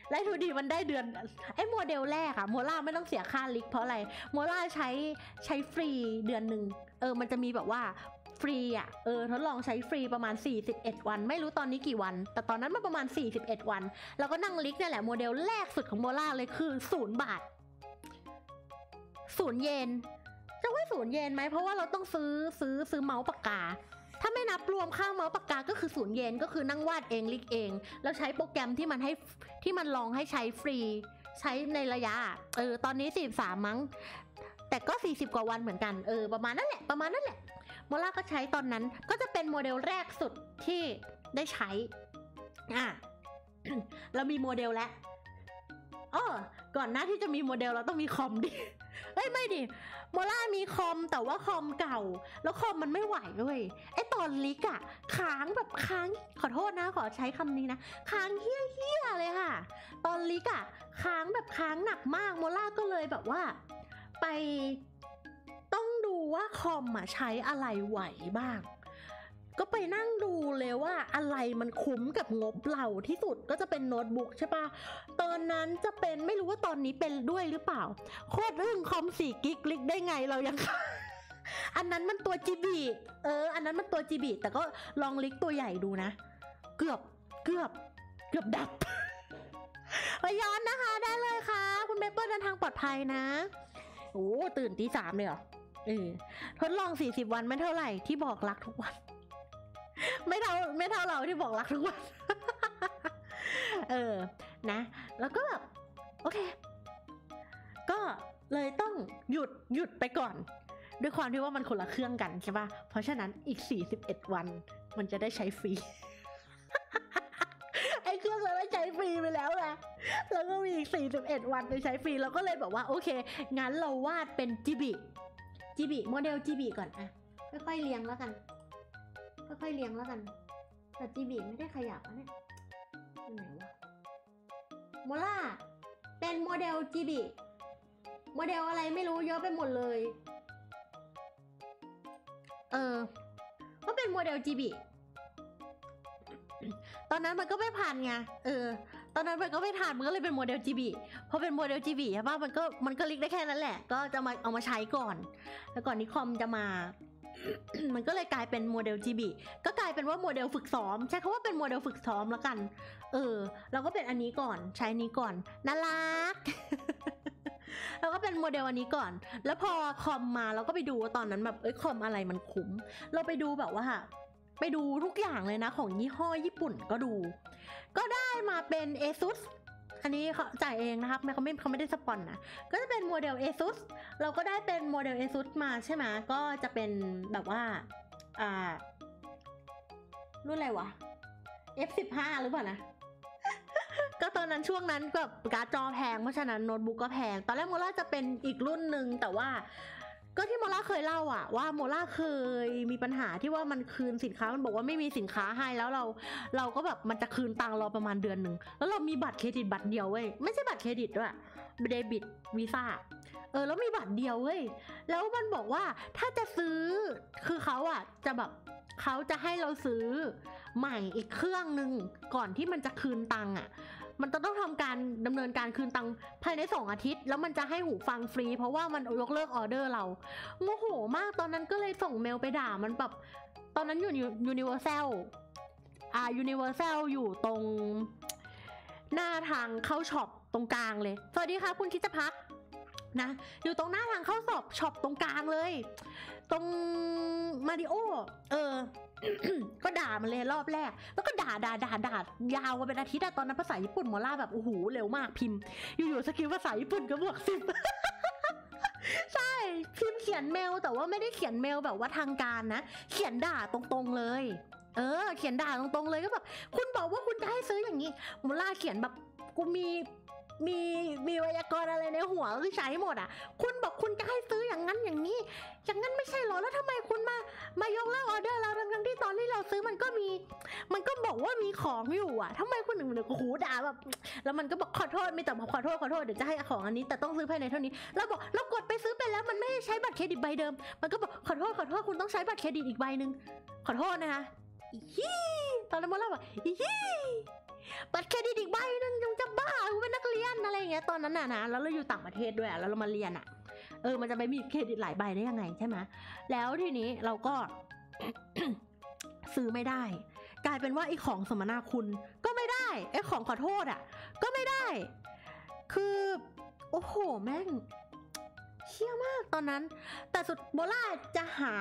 ไลท์ทูดีมันได้เดือนไอ้โมเดลแรกอะโมล่าไม่ต้องเสียค่าลิกเพราะอะไรโมล่าใช้ใช้ฟรีเดือนหนึ่งเออมันจะมีแบบว่าฟรีอะเออทดลองใช้ฟรีประมาณสี่สิบเอ็ดวันไม่รู้ตอนนี้กี่วันแต่ตอนนั้นมันประมาณสี่สิบเอ็ดวันเราก็นั่งลิกนี่แหละโมเดลแรกสุดของโมล่าเลยคือศูนย์บาทศูนย์เยนจะว่าศูนย์เยนไหมเพราะว่าเราต้องซื้อซื้อซื้อเมาส์ปากกาถ้าไม่นับรวมค่าเมาส์ปากกาก็คือศูนย์เยนก็คือนั่งวาดเองลิกเองแล้วใช้โปรแกรมที่มันให้ที่มันลองให้ใช้ฟรีใช้ในระยะเออตอนนี้สี่สิบสามมั้งแต่ก็สี่สิบกว่าวันเหมือนกันเออประมาณนั่นแหละประมาณนั่นแหละโมล่าก็ใช้ตอนนั้นก็จะเป็นโมเดลแรกสุดที่ได้ใช้อ่ะ เรามีโมเดลแล้วอ๋อก่อนหน้าที่จะมีโมเดลเราต้องมีคอมดิเอ้ยไม่ดิโมล่ามีคอมแต่ว่าคอมเก่าแล้วคอมมันไม่ไหวเลยไอตอนลิกอะค้างแบบค้างขอโทษนะขอใช้คำนี้นะค้างเฮี้ยเฮี้ยเลยค่ะตอนลิกอะค้างแบบค้างหนักมากโมล่าก็เลยแบบว่าไปต้องดูว่าคอมอะใช้อะไรไหวบ้างก็ไปนั่งดูเลยว่าอะไรมันคุ้มกับงบเราที่สุดก็จะเป็นโน้ตบุ๊กใช่ปะตอนนั้นจะเป็นไม่รู้ว่าตอนนี้เป็นด้วยหรือเปล่าโคตรอึ้งคอมสี่กิกลิกได้ไงเรายัง อันนั้นมันตัวจีบีเอออันนั้นมันตัวจีบีแต่ก็ลองลิกตัวใหญ่ดูนะเกือบเกือบเกือบดับไปย้อนนะคะได้เลยค่ะคุณเมเปิ้ลเดินทางปลอดภัยนะโอ้ตื่นตีสามเลยเหรอเออทดลองสี่สิบวันไม่เท่าไหร่ที่บอกรักทุกวันไม่เท่าไม่เท่าเราที่บอกรักทุกวันเออนะแล้วก็แบบโอเคก็เลยต้องหยุดหยุดไปก่อนด้วยความที่ว่ามันคนละเครื่องกันใช่ป่ะเพราะฉะนั้นอีกสี่สิบเอ็ดวันมันจะได้ใช้ฟรีไอ้เครื่องเราได้ใช้ฟรีไปแล้วแหละแล้วก็มีอีกสี่สิบเอ็ดวันจะใช้ฟรีเราก็เลยแบบว่าโอเคงั้นเราวาดเป็นจิบิจิบิโมเดลจิบิก่อนอะค่อยๆเรียงแล้วกันค่อยๆเรียงแล้วกันแต่จิบิไม่ได้ขยับนะเนี่ยไหนวะโมล่าเป็นโมเดลจิบิโมเดลอะไรไม่รู้เยอะไปหมดเลยเออก็เป็นโมเดลจีบีตอนนั้นมันก็ไม่ผ่านไงเออตอนนั้นมันก็ไม่ผ่านมันก็เลยเป็นโมเดลจีบีพอเป็นโมเดลจีบีใช่ป่ะมันก็มันก็ลิกได้แค่นั้นแหละก็จะมาเอามาใช้ก่อนแล้วก่อนนี้คอมจะมา มันก็เลยกลายเป็นโมเดลจีบีก็กลายเป็นว่าโมเดลฝึกซ้อมใช้คำว่าเป็นโมเดลฝึกซ้อมแล้วกันเออเราก็เป็นอันนี้ก่อนใช้นี้ก่อนน่ารัก เราก็เป็นโมเดลอันนี้ก่อนแล้วพอคอมมาเราก็ไปดูตอนนั้นแบบเอ้ยคอมอะไรมันคุ้มเราไปดูแบบว่าไปดูทุกอย่างเลยนะของยี่ห้อญี่ปุ่นก็ดูก็ได้มาเป็น เอซุส อันนี้เขาจ่ายเองนะครับเขาไม่เขาไม่ได้สปอนนะก็จะเป็นโมเดล เอซุส เราก็ได้เป็นโมเดล เอซุส มาใช่ไหมก็จะเป็นแบบว่าอ่ารุ่นอะไรวะ เอฟ สิบห้า หรือเปล่านะก็ตอนนั้นช่วงนั้นแบบการ์ดจอแพงเพราะฉะนั้นโน้ตบุ๊กก็แพงตอนแรกโมล่าจะเป็นอีกรุ่นหนึ่งแต่ว่าก็ที่โมล่าเคยเล่าอ่ะว่าโมล่าเคยมีปัญหาที่ว่ามันคืนสินค้ามันบอกว่าไม่มีสินค้าให้แล้วเราเราก็แบบมันจะคืนตังค์รอประมาณเดือนหนึ่งแล้วเรามีบัตรเครดิตบัตรเดียวเว้ยไม่ใช่บัตรเครดิตด้วยเดบิตวีซ่าเออแล้วมีบัตรเดียวเว้ยแล้วมันบอกว่าถ้าจะซื้อคือเขาอ่ะจะแบบเขาจะให้เราซื้อใหม่อีกเครื่องหนึ่งก่อนที่มันจะคืนตังค์อ่ะมันต้องทำการดำเนินการคืนตังค์ภายในสองอาทิตย์แล้วมันจะให้หูฟังฟรีเพราะว่ามันยกเลิกออเดอร์เราโมโหมากตอนนั้นก็เลยส่งเมลไปด่ามันแบบตอนนั้นอยู่ยูนิเวอร์แซลอ่ายูนิเวอร์แซลอยู่ตรงหน้าทางเข้าช็อปตรงกลางเลยสวัสดีค่ะคุณคิดจะพักนะอยู่ตรงหน้าทางเข้าสอบช็อปตรงกลางเลยตรงมาริโอเออ ก็ด่ามันเลยรอบแรกแล้วก็ด่าด่าด่าด่ายาวกันเป็นอาทิตย์ตอนนั้นภาษาญี่ปุ่นโมล่าแบบโอ้โหเร็วมากพิมพ์อยู่ๆสกิลภาษาญี่ปุ่นก็บวกสิบ ใช่พิมพ์เขียนเมลแต่ว่าไม่ได้เขียนเมลแบบว่าทางการนะเขียนด่าตรงๆเลยเออเขียนด่าตรงๆเลยก็แบบคุณบอกว่าคุณจะให้ซื้ออย่างนี้โมล่าเขียนแบบกูมีมีมีไวยากรณ์อะไรในหัวคือใช้หมดอ่ะคุณบอกคุณจะให้ซื้ออย่างนั้นอย่างนี้อย่างนั้นไม่ใช่หรอแล้วทำไมคุณมามายกเลิกออเดอร์เราทั้งที่ตอนที่เราซื้อมันก็มีมันก็บอกว่ามีของอยู่อ่ะทำไมคุณหนึ่งหนึ่งโอ้โหด่าแบบแล้วมันก็บอกขอโทษไม่แต่ขอโทษขอโทษเดี๋ยวจะให้ของอันนี้แต่ต้องซื้อภายในเท่านี้แล้วบอกเรากดไปซื้อไปแล้วมันไม่ใช้บัตรเครดิตใบเดิมมันก็บอกขอโทษขอโทษคุณต้องใช้บัตรเครดิตอีกใบหนึ่งขอโทษนะคะตอนนั้นโมล่าบอกบัตรเครดิตอีกใบนึงยังจะบ้ากูเป็นนักเรียนอะไรอย่างเงี้ยตอนนั้นน่ะนะแล้วเราอยู่ต่างประเทศด้วยแล้วเรามาเรียนอ่ะเออมันจะไปมีเครดิตหลายใบได้ยังไงใช่ไหมแล้วทีนี้เราก็ ซื้อไม่ได้กลายเป็นว่าไอ้ของสมนาคุณก็ไม่ได้ไอ้ของขอโทษอ่ะก็ไม่ได้คือโอ้โหแม่งเชี่ยมากตอนนั้นแต่สุดโมล่าจะหา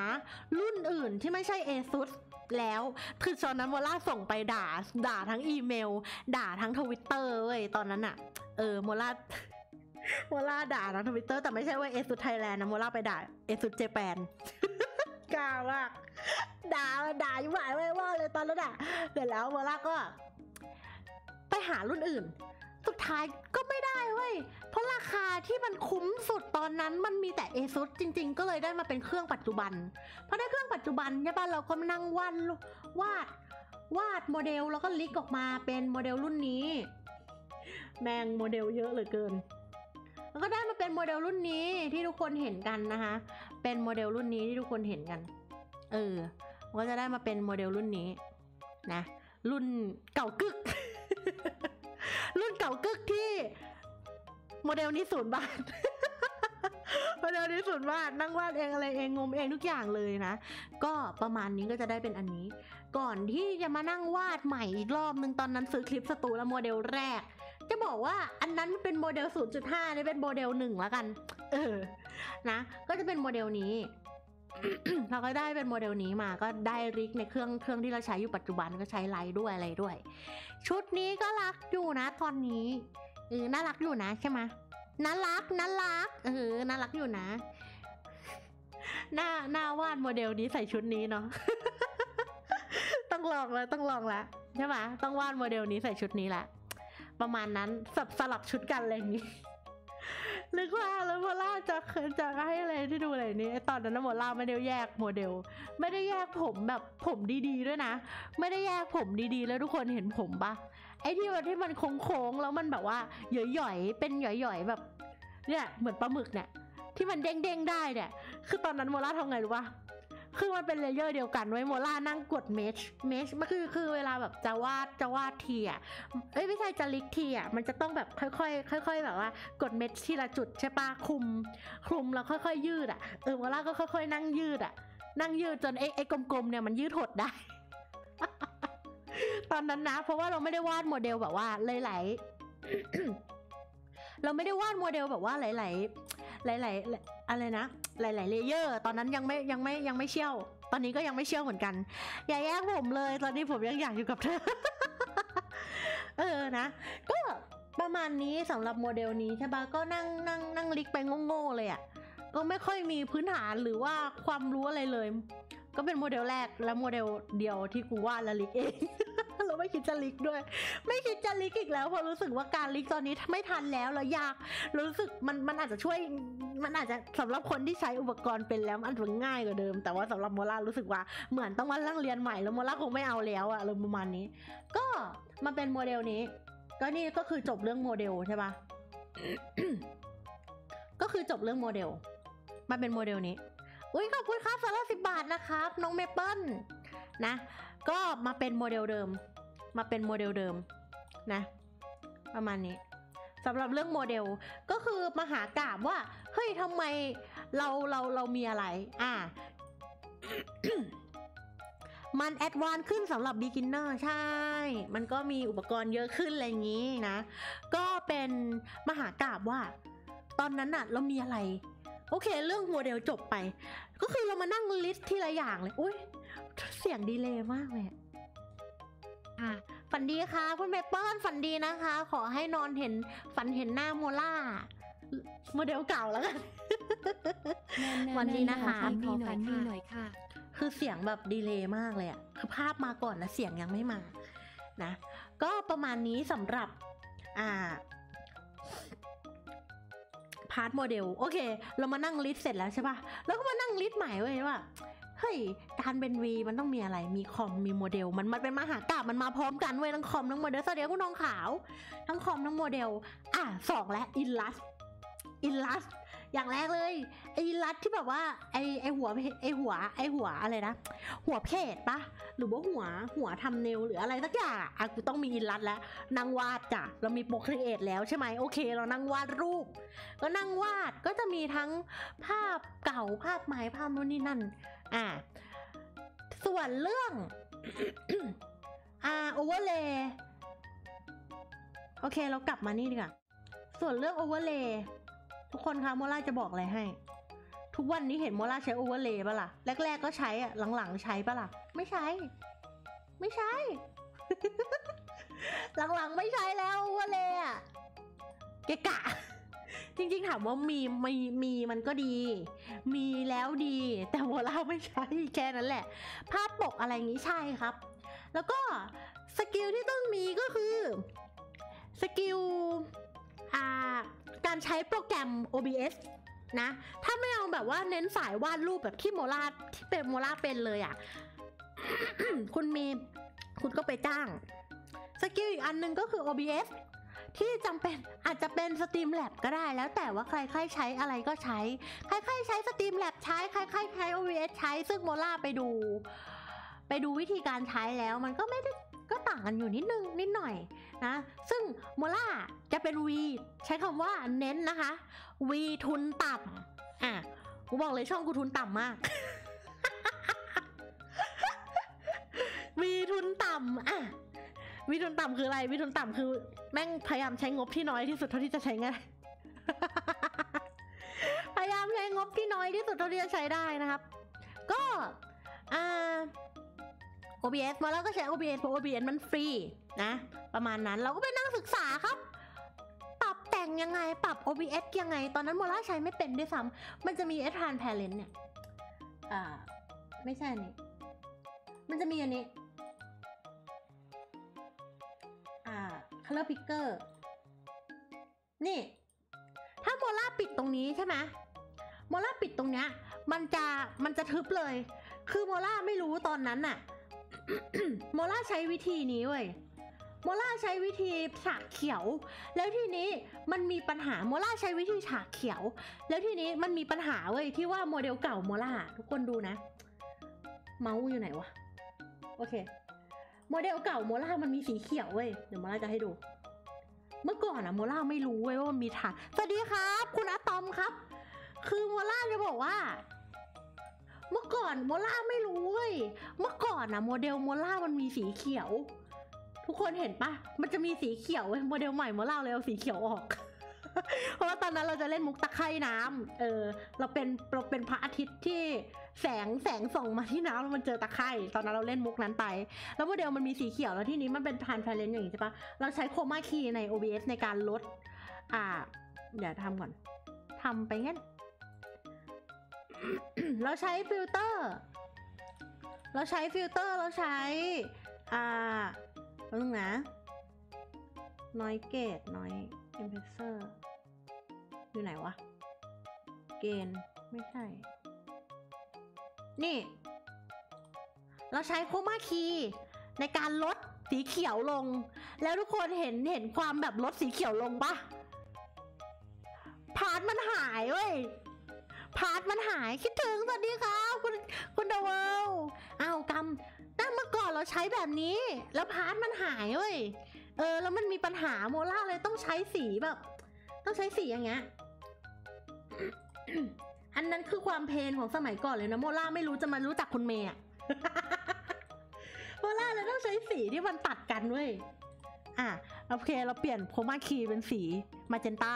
รุ่นอื่นที่ไม่ใช่ เอซุสแล้วคือตอนนั้นโมล่าส่งไปด่าด่าทั้งอีเมลด่าทั้งทวิตเตอร์เว้ยตอนนั้นอะเออโมล่าโมล่าด่าทั้งทวิตเตอร์แต่ไม่ใช่ว่าเอสุดไทยแลนด์นะโมล่าไปด่าเอสุดเจแปนกล้ามากด่าด่าอยู่หวายไว้ว่าเลยตอนนั้นอะเดี๋ยวแล้วโมล่าก็ไปหารุ่นอื่นสุดท้ายก็ไม่ได้เว้ยเพราะราคาที่มันคุ้มสุดตอนนั้นมันมีแต่ เอซุส จริงๆก็เลยได้มาเป็นเครื่องปัจจุบันเพราะได้เครื่องปัจจุบันใช่ป่ะเราก็นั่งวาดวาดวาดโมเดลแล้วก็ลิกออกมาเป็นโมเดลรุ่นนี้แมงโมเดลเยอะเหลือเกินแล้วก็ได้มาเป็นโมเดลรุ่นนี้ที่ทุกคนเห็นกันนะคะเป็นโมเดลรุ่นนี้ที่ทุกคนเห็นกันเออก็จะได้มาเป็นโมเดลรุ่นนี้นะรุ่นเก่ากึก รุ่นเก่ากึกที่โมเดลนี้ศูนย์บาท เพราะเธอที่สุดวาดนั่งวาดเองอะไรเองงมเองทุกอย่างเลยนะก็ประมาณนี้ก็จะได้เป็นอันนี้ก่อนที่จะมานั่งวาดใหม่อีกรอบนึงตอนนั้นซื้อคลิปสตูและโมเดลแรกจะบอกว่าอันนั้นเป็นโมเดล ศูนย์จุดห้า นี่เป็นโมเดลหนึ่งแล้วกันเออนะก็จะเป็นโมเดลนี้ เราก็ได้เป็นโมเดลนี้มาก็ได้ริกในเครื่องเครื่องที่เราใช้อยู่ปัจจุบันก็ใช้ไลท์ด้วยอะไรด้วยชุดนี้ก็รักอยู่นะตอนนี้เออน่ารักอยู่นะใช่ไหมน่ารักน่ารักเออน่ารักอยู่นะหน้าหน้าวาดโมเดลนี้ใส่ชุดนี้เนาะ ต้องลองแล้วต้องลองแล้วใช่ไหมต้องวาดโมเดลนี้ใส่ชุดนี้แหละประมาณนั้นสับสลับชุดกันอะไรนี้หรือว่าแล้วโมล่าจะจะให้อะไรที่ดูอะไรนี้ตอนนั้นโมล่าไม่ได้แยกโมเดลไม่ได้แยกผมแบบผมดีๆด้วยนะไม่ได้แยกผมดีๆแล้วทุกคนเห็นผมปะไอ้ที่วันที่มันโค้งๆแล้วมันแบบว่าหย่อยๆเป็นหย่อยๆแบบเนี่ยเหมือนปลาหมึกเนี่ยที่มันเด้งๆได้เนี่ยคือตอนนั้นโมล่าทำไงรู้ปะคือมันเป็นเลเยอร์เดียวกันไว้โมล่านั่งกดเมชเมชมันคือคือเวลาแบบจะวาดจะวาดทีอ่ะเอ้ยไม่ใช่จะลิกทีอ่ะมันจะต้องแบบค่อยๆค่อยๆแบบว่ากดเมชทีละจุดใช่ปะคลุมคลุมแล้วค่อยๆยืดอ่ะเออโมล่าก็ค่อยๆนั่งยืดอ่ะนั่งยืดจนไอ้ไอ้กลมๆเนี่ยมันยืดหดได้ ตอนนั้นนะเพราะว่าเราไม่ได้วาดโมเดลแบบว่าหลายๆ เราไม่ได้วาดโมเดลแบบว่าหลายๆหลายๆอะไรนะหลายๆเลเยอร์ตอนนั้นยังไม่ยังไม่ยังไม่เชี่ยวตอนนี้ก็ยังไม่เชี่ยวเหมือนกันอย่าแย่งผมเลยตอนนี้ผมยังอยากอยู่กับเธอ เออนะก็ประมาณนี้สำหรับโมเดลนี้ใช่ปะก็นั่งนั่งนั่งลิกไปโง่ๆเลยอ่ะก็ไม่ค่อยมีพื้นฐานหรือว่าความรู้อะไรเลยก็เป็นโมเดลแรกและโมเดลเดียวที่กูวาดและลิกเอง เราไม่คิดจะลิกด้วยไม่คิดจะลิกอีกแล้วเพราะรู้สึกว่าการลิกตอนนี้ไม่ทันแล้วแล้วยากรู้สึกมันมันอาจจะช่วยมันอาจจะสำหรับคนที่ใช้อุปกรณ์เป็นแล้วมันอาจจะง่ายกว่าเดิมแต่ว่าสำหรับโมล่ารู้สึกว่าเหมือนต้องมาเริ่มเรียนใหม่แล้วโมล่าคงไม่เอาแล้วอะประมาณนี้ก็มาเป็นโมเดลนี้ก็นี่ก็คือจบเรื่องโมเดลใช่ปะ ก็คือจบเรื่องโมเดลมาเป็นโมเดลนี้อุ้ยขอบคุณครับสำหรับสิบบาทนะครับน้องเมเปิลนะก็มาเป็นโมเดลเดิมมาเป็นโมเดลเดิมนะประมาณนี้สำหรับเรื่องโมเดลก็คือมาหากราบว่าเฮ้ยทำไมเราเราเรามีอะไรอ่า มันแอดวานซ์ขึ้นสำหรับบิ๊กินเนอร์ใช่มันก็มีอุปกรณ์เยอะขึ้นอะไรอย่างนี้นะก็เป็นมหากราบว่าตอนนั้นน่ะเรามีอะไรโอเคเรื่องโมเดลจบไปก็คือเรามานั่งลิสต์ทีละอย่างเลยอุ้ยเสียงดีเลย์มากเลยอ่ะฝันดีค่ะคุณเมเปิ้ลฝันดีนะคะขอให้นอนเห็นฝันเห็นหน้าโมล่าโมเดลเก่าแล้วกันวันนี้นะคะขอฝันดีหน่อยค่ะคือเสียงแบบดีเลย์มากเลยอ่ะคือภาพมาก่อนแล้วเสียงยังไม่มานะก็ประมาณนี้สำหรับอ่าพาร์ทโมเดลโอเคเรามานั่งลิสต์เสร็จแล้วใช่ปะแล้วก็มานั่งลิสต์ใหม่เว้ยว่าเฮ้ยการเป็น วี มันต้องมีอะไรมีคอมมีโมเดลมันมันเป็นมหากาพย์มันมาพร้อมกันเว้ยทั้งคอมทั้งโมเดลเสด็จคุณน้องขาวทั้งคอมทั้งโมเดลอ่ะสองแล้วอินลัสอินลัสอย่างแรกเลยไออินลัสที่แบบว่าไอไอหัวไอหัวไอหัวอะไรนะหัวเพจปะหรือว่าหัวหัวทำเนลหรืออะไรสักอย่างอ่ะกูต้องมีอินลัสแล้วนั่งวาดจ้ะเรามีโปรครีเอทแล้วใช่ไหมโอเคเรานั่งวาดรูปก็นั่งวาดก็จะมีทั้งภาพเก่าภาพใหม่ภาพโน่นนี่นั่นอ่ะส่วนเรื่อง อ่าโอเวอร์เลย์โอเคเรากลับมานี่ดีกว่าส่วนเรื่องโอเวอร์เลย์ทุกคนคะโมล่าจะบอกอะไรให้ทุกวันนี้เห็นโมล่าใช้โอเวอร์เลย์ป่ะล่ะแรกๆก็ใช้อ่ะหลังๆใช้ป่ะล่ะไม่ใช้ไม่ใช้ หลังๆไม่ใช้แล้วโอเวอร์เลย์อ่ะเกะกะ จริงๆถามว่ามีมีมีมันก็ดีมีแล้วดีแต่โมล่าไม่ใช้แค่นั้นแหละภาพปกอะไรงี้ใช่ครับแล้วก็สกิลที่ต้องมีก็คือสกิลการใช้โปรแกรม โอ บี เอส นะถ้าไม่เอาแบบว่าเน้นสายวาดรูปแบบที่โมล่าที่เป็นโมล่าเป็นเลยอ่ะ คุณมีคุณก็ไปจ้างสกิลอีกอันนึงก็คือ โอ บี เอส ที่จำเป็นอาจจะเป็น สตรีมแลบ ก็ได้แล้วแต่ว่าใครๆใช้อะไรก็ใช้ใครๆใช้ สตรีมแลบ ใช้ใครๆใช้ โอ บี เอส ใช้ซึ่งโมล่าไปดูไปดูวิธีการใช้แล้วมันก็ไม่ได้ก็ต่างกันอยู่นิดนึงนิดหน่อยนะซึ่งโมล่าจะเป็น วี ใช้คำว่าเน้นนะคะ วี ทุนต่ อ่ะกูบอกเลยช่องกูทุนต่ำมาก มีทุนต่ำอ่ะมีทุนต่ำคืออะไรมีทุนต่ำคือแม่งพยายามใช้งบที่น้อยที่สุดเท่าที่จะใช้ได้ พยายามใช้งบที่น้อยที่สุดเท่าที่จะใช้ได้นะครับก็อ่า โอ บี เอส มาแล้วก็ใช้ โอ บี เอส เพราะ โอ บี เอส มันฟรีนะประมาณนั้นเราก็ไปนั่งศึกษาครับปรับแต่งยังไงปรับ โอ บี เอส ยังไงตอนนั้นโมล่าใช้ไม่เป็นด้วยซ้ำมันจะมี Transparent เนี่ยอ่าไม่ใช่นี่มันจะมีอันนี้อ่า Color Picker นี่ถ้าโมล่าปิดตรงนี้ใช่ไหมโมล่าปิดตรงเนี้ยมันจะมันจะทึบเลยคือโมล่าไม่รู้ตอนนั้นน่ะ โมล่าใช้วิธีนี้เว้ยโมล่าใช้วิธีฉากเขียวแล้วทีนี้มันมีปัญหาโมล่าใช้วิธีฉากเขียวแล้วทีนี้มันมีปัญหาเว้ยที่ว่าโมเดลเก่าโมล่าทุกคนดูนะเมาส์อยู่ไหนวะโอเคโมเดลเก่าโมล่ามันมีสีเขียวเว้ยเดี๋ยวโมล่าจะให้ดูเมื่อก่อนอะโมล่าไม่รู้เว้ยว่ามันมีฐานสวัสดีครับคุณอะตอมครับคือโมล่าจะบอกว่าเมื่อก่อนโมล่าไม่รู้เว้ยเมื่อก่อนอะโมเดลโมล่ามันมีสีเขียวทุกคนเห็นปะมันจะมีสีเขียวเว้ยโมเดลใหม่โมล่าเลยเอาสีเขียวออก เพราะว่าตอนนั้นเราจะเล่นมุกตะไคร่น้ำเออเราเป็นเราเป็นพระอาทิตย์ที่แสงแสงส่องมาที่น้ำแล้วมันเจอตะไคร่ตอนนั้นเราเล่นมุกนั้นไปแล้วโมเดลมันมีสีเขียวแล้วที่นี้มันเป็นTransparentอย่างนี้ใช่ปะเราใช้โคมาคีใน โอ บี เอส ในการลดอ่าเดี๋ยวทำก่อนทำไปงั้น เราใช้ฟิลเตอร์เราใช้ฟิลเตอร์เราใช้อ่าเรื่องนะน้อยเกตน้อยเอมเพรสเซอร์อยู่ไหนวะเกนไม่ใช่นี่เราใช้โคมาคีในการลดสีเขียวลงแล้วทุกคนเห็นเห็นความแบบลดสีเขียวลงปะพาร์ทมันหายเว้ยพาร์ทมันหายคิดถึงสวัสดีครับคุณคุณดาวอ้าวกำนั่นเมื่อก่อนเราใช้แบบนี้แล้วพาร์ทมันหายเว้ยเออแล้วมันมีปัญหาโมล่าเลยต้องใช้สีแบบต้องใช้สีอย่างเงี้ย อันนั้นคือความเพนของสมัยก่อนเลยนะโมล่าไม่รู้จะมารู้จักคุณเมย์ โมล่าเลยต้องใช้สีที่มันตัดกันเว้ยอ่ะโอเคเราเปลี่ยนโคมาคีเป็นสีมาเจนต้า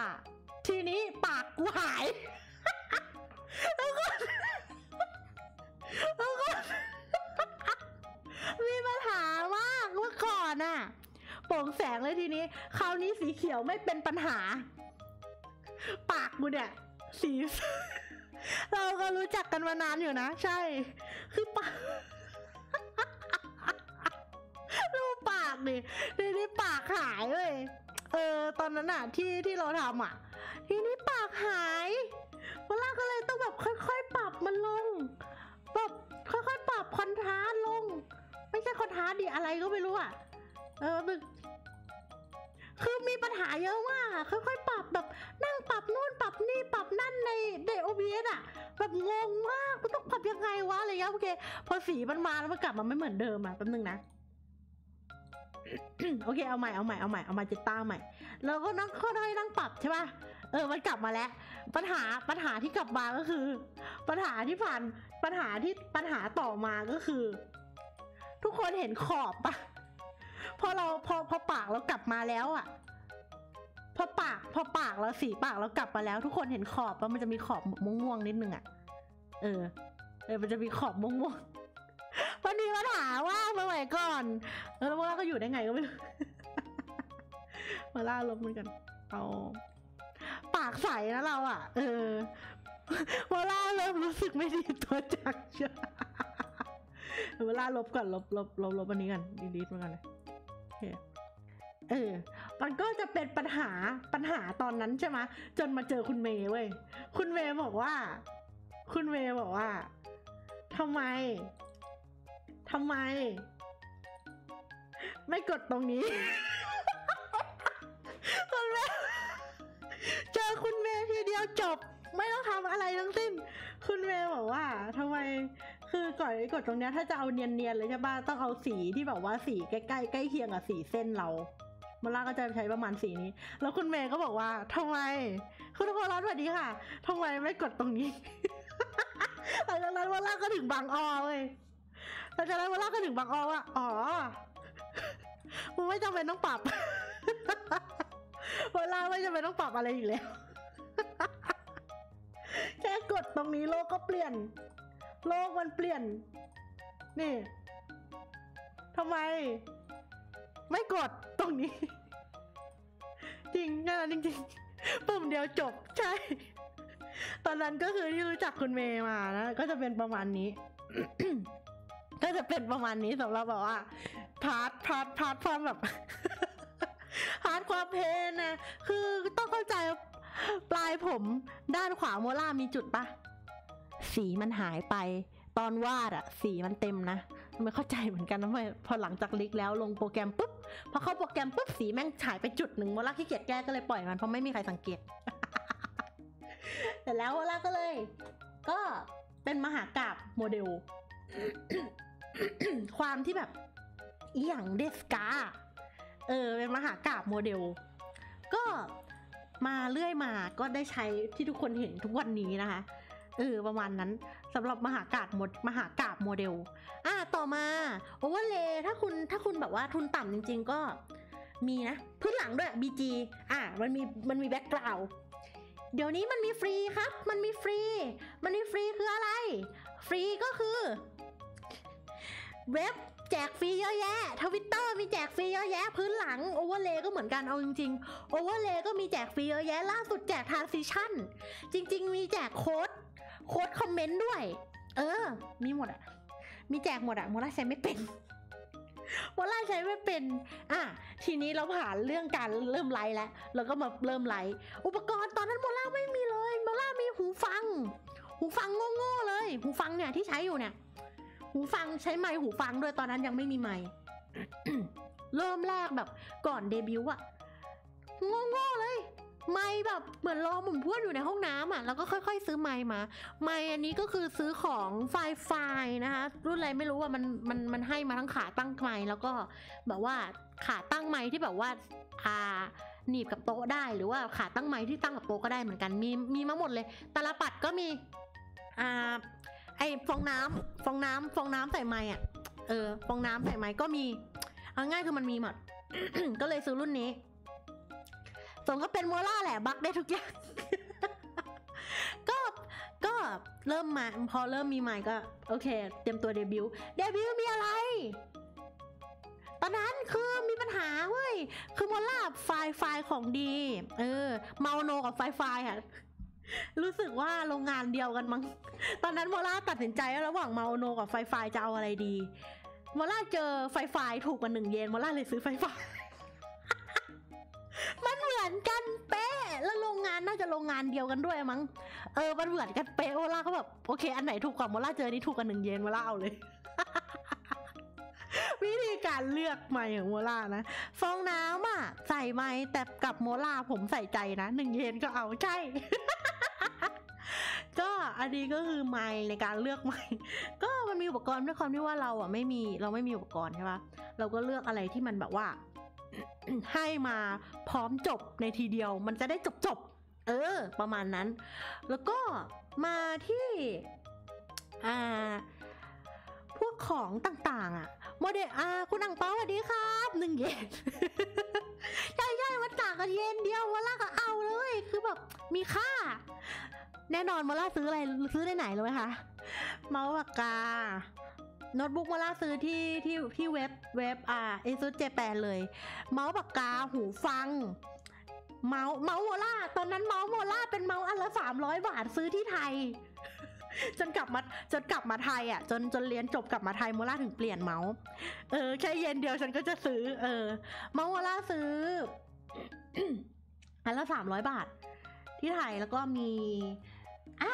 ทีนี้ปากกูหาย แล้วก็ แล้วก็ มีปัญหามากเมื่อก่อนน่ะโป่งแสงเลยทีนี้คราวนี้สีเขียวไม่เป็นปัญหาปากกูเนี่ยสีเราก็รู้จักกันมานานอยู่นะใช่คือปากดูปากดิทีนี้ปากหายเลยเออตอนนั้นน่ะที่ที่เราทำอ่ะทีนี้ปากหายเวลาก็เลยต้องแบบค่อยๆปรับมันลงแบบค่อยๆปรับคอนทราสต์ลงไม่ใช่คอนทราสต์ดิอะไรก็ไม่รู้อ่ะเออคือมีปัญหาเยอะมากค่อยๆปรับแบบนั่งปรับนู่นปรับนี่ปรับนั่นในใน โอ บี เอส อ่ะแบบงงมากมันต้องปรับยังไงวะอะไรเงี้ยโอเคพอสีมันมาแล้วมันกลับมาไม่เหมือนเดิมอ่ะแป๊บนึงนะ โอเคเอาใหม่เอาใหม่เอาใหม่เอามาจิตตาใหม่แล้วก็นั่งค่อยๆนั่งปรับใช่ป่ะเออมันกลับมาแล้วปัญหาปัญหาที่กลับมาก็คือปัญหาที่ผ่านปัญหาที่ปัญหาต่อมาก็คือทุกคนเห็นขอบปะพอเราพอพอปากเรากลับมาแล้วอ่ะพอปากพอปากเราสีปากเรากลับมาแล้วทุกคนเห็นขอบว่ามันจะมีขอบม่วงๆนิดนึงอ่ะเออเออมันจะมีขอบม่วงๆวันนี้มาถามว่าเมื่อไหร่ก่อนแล้วเมื่อไหร่ก็อยู่ได้ไงก็ไม่รู้มาล่าลบมันกันเอาปากใสนะเราอ่ะเออมาล่าเริ่มรู้สึกไม่ดีตัวจักจ้าเวลาลบก่อนลบลบลบลบอันนี้กันดีดีมากันเลยเออมันก็จะเป็นปัญหาปัญหาตอนนั้นใช่ไหมจนมาเจอคุณเมย์เว้ยคุณเมย์บอกว่าคุณเมย์บอกว่าทำไมทำไมไม่กดตรงนี้ คุณเมย์เจอคุณเมย์ทีเดียวจบไม่ต้องทำอะไรทั้งสิ้นคุณเมย์บอกว่าทำไมคือก่อนกดตรงนี้ถ้าจะเอาเนียนๆเลยใช่ป่ะต้องเอาสีที่แบบว่าสีใกล้ๆใกล้เคียงกับสีเส้นเรา มอลล่าก็จะใช้ประมาณสีนี้แล้วคุณเมย์ก็บอกว่าทำไมคุณทุกคนร้อนแบบนี้ค่ะทำไมไม่กดตรงนี้ หลังจากนั้นมอลล่าก็ถึงบางออเลยหลังจากนั้นมอลล่าก็ถึงบางออว่าอ๋อมึงไม่จำเป็นต้องปรับ มอลล่าไม่จำเป็นต้องปรับอะไรอีกแล้ว แค่กดตรงนี้โลกก็เปลี่ยนโลกมันเปลี่ยนนี่ทำไมไม่กดตรงนี้ จริงแน่นอนจริงๆปุ่มเดียวจบใช่ตอนนั้นก็คือที่รู้จักคุณเมย์มานะก็จะเป็นประมาณนี้ ก็จะเป็นประมาณนี้สำหรับแบบว่าพาร์ทพาร์ทพาร์ทความแบบ พาร์ทความเพนนะคือต้องเข้าใจปลายผมด้านขวาโมล่ามีจุดปะสีมันหายไปตอนวาดอะสีมันเต็มนะไม่เข้าใจเหมือนกันนะพอหลังจากลิกแล้วลงโปรแกรมปุ๊บพอเข้าโปรแกรมปุ๊บสีแม่งฉายไปจุดหนึ่งโมล่าขี้เกียจแก้ก็เลยปล่อยมันเพราะไม่มีใครสังเกต แต่แล้วโมล่าก็เลยก็เป็นมหากาพย์โมเดล ความที่แบบอีหยังเดสกาเออเป็นมหากาพย์โมเดลก็มาเรื่อยมาก็ได้ใช้ที่ทุกคนเห็นทุกวันนี้นะคะเออประมาณนั้นสำหรับมหากาพย์หมดมหากาพย์โมเดลอ่ะต่อมาโอเวอร์เลย์ถ้าคุณถ้าคุณแบบว่าทุนต่ำจริงๆก็มีนะพื้นหลังด้วย บี จี อ่ะมันมีมันมีแบ็กกราวด์เดี๋ยวนี้มันมีฟรีครับมันมีฟรีมันมีฟรีคืออะไรฟรีก็คือเว็บแจกฟรีเยอะแยะทวิตเตอร์มีแจกฟรีเยอะแยะพื้นหลังโอเวอร์เลย์ก็เหมือนกันเอาจริงๆโอเวอร์เลย์ก็มีแจกฟรีเยอะแยะล่าสุดแจกทรานซิชั่นจริงๆมีแจกโค้ดโค้ดคอมเมนต์ด้วยเออมีหมดอะมีแจกหมดอะโมล่าใช้ไม่เป็นโมล่าใช้ไม่เป็นอ่ะทีนี้เราผ่านเรื่องการเริ่มไลฟ์แล้วเราก็มาเริ่มไลฟ์อุปกรณ์ตอนนั้นโมล่าไม่มีเลยโมล่ามีหูฟังหูฟังโง่ๆเลยหูฟังเนี่ยที่ใช้อยู่เนี่ยหูฟังใช้ไมค์หูฟังด้วยตอนนั้นยังไม่มีไมค์ เริ่มแรกแบบก่อนเดบิวต์อะโง่ๆเลยไมค์แบบเหมือนรอหมุนพวดอยู่ในห้องน้ำอ่ะแล้วก็ค่อยๆซื้อไมค์มาไมค์อันนี้ก็คือซื้อของไฟไฟนะคะรุ่นอะไรไม่รู้ว่ามันมันมันให้มาทั้งขาตั้งไมค์แล้วก็แบบว่าขาตั้งไมค์ที่แบบว่าอ่าหนีบกับโต๊ะได้หรือว่าขาตั้งไมค์ที่ตั้งกับโต๊ะก็ได้เหมือนกันมีมีมาหมดเลยตาลปัดก็มีอ่าไอฟองน้ำฟองน้ำฟองน้ำใส่ไมค์อ่ะเออฟองน้ำใส่ไมค์ก็มีเอาง่ายคือมันมีหมด ก็เลยซื้อรุ่นนี้ส่งก็เป็นโมล่าแหละบักได้ทุกอย่าง ก็ก็เริ่มมาพอเริ่มมีใหม่ก็โอเคเตรียมตัวเดบิวต์เดบิวต์มีอะไรตอนนั้นคือมีปัญหาเว้ยคือโมล่าไฟล์ไฟล์ของดีเออเมาโนกับไฟล์ไฟล์ค่ะรู้สึกว่าโรงงานเดียวกันมั้งตอนนั้นโมล่าตัดสินใจระหว่างเมาโนกับไฟล์ไฟล์จะเอาอะไรดีโมล่าเจอไฟล์ไฟล์ถูกกว่าหนึ่งเยนโมล่าเลยซื้อไฟล์ไฟล์มันเหมือนกันเป๊ะแล้วโรงงานน่าจะโรงงานเดียวกันด้วยมั้งเออมันเหมือนกันเป๊ะโมล่าก็แบบโอเคอันไหนถูกกว่าโมล่าเจอนี่ถูกกว่าหนึ่งเยนโมล่าเอาเลย วิธีการเลือกไมค์ของโมล่านะฟองน้ำอ่ะใส่ไมค์แต่กับโมล่าผมใส่ใจนะหนึ่งเยนก็เอาใช่ ก็อันนี้ก็คือไมค์ในการเลือกไมค์ก็มันมีอุปกรณ์ด้วยความที่ว่าเราอ่ะไม่มีเราไม่มีอุปกรณ์ใช่ปะเราก็เลือกอะไรที่มันแบบว่าให้มาพร้อมจบในทีเดียวมันจะได้จบจบเออประมาณนั้นแล้วก็มาที่อ่าพวกของต่างๆอ่ะโมเดลอาคุณอังเปาสวัสดีครับหนึ่งเยน ใช่ใช่มันต่างกันเยนเดียวโมล่าก็เอาเลยคือแบบมีค่าแน่นอนโมล่าซื้ออะไรซื้อได้ไหนเลยไหมคะเมาส์ปากกาโน้ตบุ๊กโมล่าซื้อที่ที่ที่เว็บเว็บอ่าเอซูสเจแปนเลยเมาส์ปากกาหูฟังเมาส์เมาส์โมล่าตอนนั้นเมาส์โมล่าเป็นเมาส์อันละสามร้อยบาทซื้อที่ไทย จนกลับมาจนกลับมาไทยอ่ะจนจนเรียนจบกลับมาไทยโมล่าถึงเปลี่ยนเมาส์เออแค่เย็นเดียวฉันก็จะซื้อเออเมาส์โมล่าซื้อ อันละสามร้อยบาทที่ไทยแล้วก็มีอ่ะ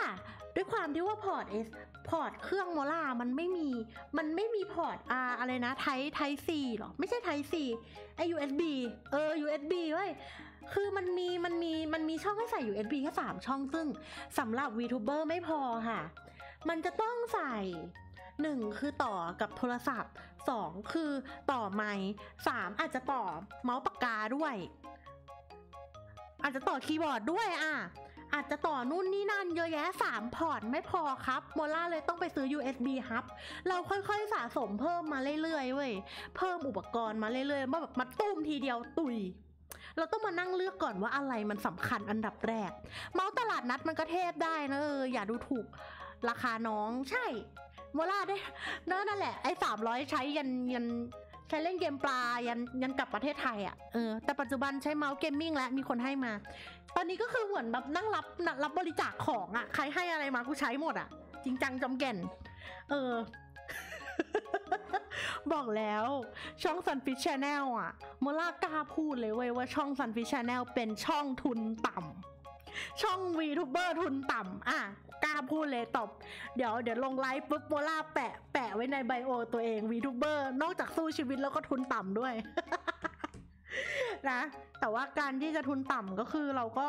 ด้วยความที่ว่าพอร์ตเอสพอร์ตเครื่องโมล่ามันไม่มีมันไม่มีพอร์ตอาอะไรนะไทไทซีหรอไม่ใช่ไทซีไอ ยู เอส บี เออ ยู เอส บี เว้ยคือมันมีมันมีมันมีช่องให้ใส่ ยู เอส บี แค่สามช่องซึ่งสำหรับ วี ทูเบอร์ ไม่พอค่ะมันจะต้องใส่ หนึ่งคือต่อกับโทรศัพท์สองคือต่อไมค์สามอาจจะต่อเมาส์ปากกาด้วยอาจจะต่อคีย์บอร์ดด้วยอ่ะอาจจะต่อนู่นนี่นั่นเยอะแยะสามพอร์ตไม่พอครับโมล่าเลยต้องไปซื้อ ยู เอส บี ครับเราค่อยๆสะสมเพิ่มมาเรื่อยๆเว้ยเพิ่มอุปกรณ์มาเรื่อยๆแบบมาตุ้มทีเดียวตุยเราต้องมานั่งเลือกก่อนว่าอะไรมันสำคัญอันดับแรกเมาส์ตลาดนัดมันก็เทพได้นะเอออย่าดูถูกราคาน้องใช่โมล่าได้นั่นแหละไอ้สามร้อยใช้ยันยันใช้เล่นเกมปลายันยันกลับประเทศไทยอ่ะเออแต่ปัจจุบันใช้เมาส์เกมมิ่งแล้วมีคนให้มาตอนนี้ก็คือเหมือนแบบนั่งรับรับบริจาคของอ่ะใครให้อะไรมากูใช้หมดอ่ะจริงจังจอมแก่นเออ บอกแล้วช่อง Sunfish Channel อ่ะโมล่ากล้าพูดเลยเว้ยว่าช่อง Sunfish Channel เป็นช่องทุนต่ำช่อง วีทูเบอร์ ทุนต่ำอ่ะกล้าพูดเลยตบเดี๋ยวเดี๋ยวลงไลฟ์ปุ๊บโมล่าแปะแปะไว้ในไบโอตัวเอง วีทูเบอร์ นอกจากสู้ชีวิตแล้วก็ทุนต่ำด้วย นะแต่ว่าการที่จะทุนต่ำก็คือเราก็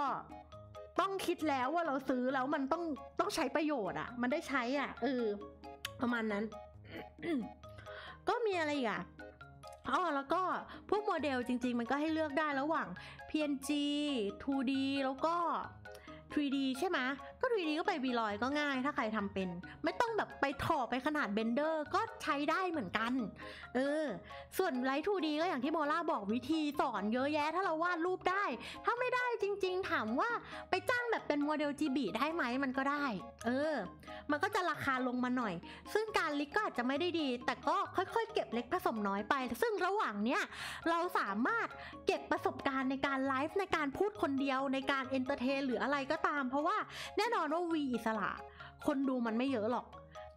ต้องคิดแล้วว่าเราซื้อแล้วมันต้องต้องใช้ประโยชน์อ่ะมันได้ใช้อ่ะเออประมาณนั้น ก็มีอะไรอีกอ่ะอ๋อแล้วก็พวกโมเดลจริงๆมันก็ให้เลือกได้ระหว่าง พี เอ็น จี ทู ดี แล้วก็ทรี ดี ใช่ไหมก็ ทรี ดี ก็ไปวีลอยก็ง่ายถ้าใครทำเป็นไม่ต้องแบบไปถ่อไปขนาดเบนเดอร์ก็ใช้ได้เหมือนกันเออส่วนไลท์ ทู ดี ก็อย่างที่โมล่าบอกวิธีสอนเยอะแยะถ้าเราวาดรูปได้ถ้าไม่ได้จริงๆถามว่าไปจ้างแบบเป็นโมเดล จี บี ได้ไหมมันก็ได้เออมันก็จะราคาลงมาหน่อยซึ่งการลิกก็อาจจะไม่ได้ดีแต่ก็ค่อยๆเก็บเล็กผสมน้อยไปซึ่งระหว่างเนี้ยเราสามารถเก็บประสบการณ์ในการไลฟ์ในการพูดคนเดียวในการเอนเตอร์เทนหรืออะไรก็ตามเพราะว่าแน่นอนว่าวีอิสระคนดูมันไม่เยอะหรอก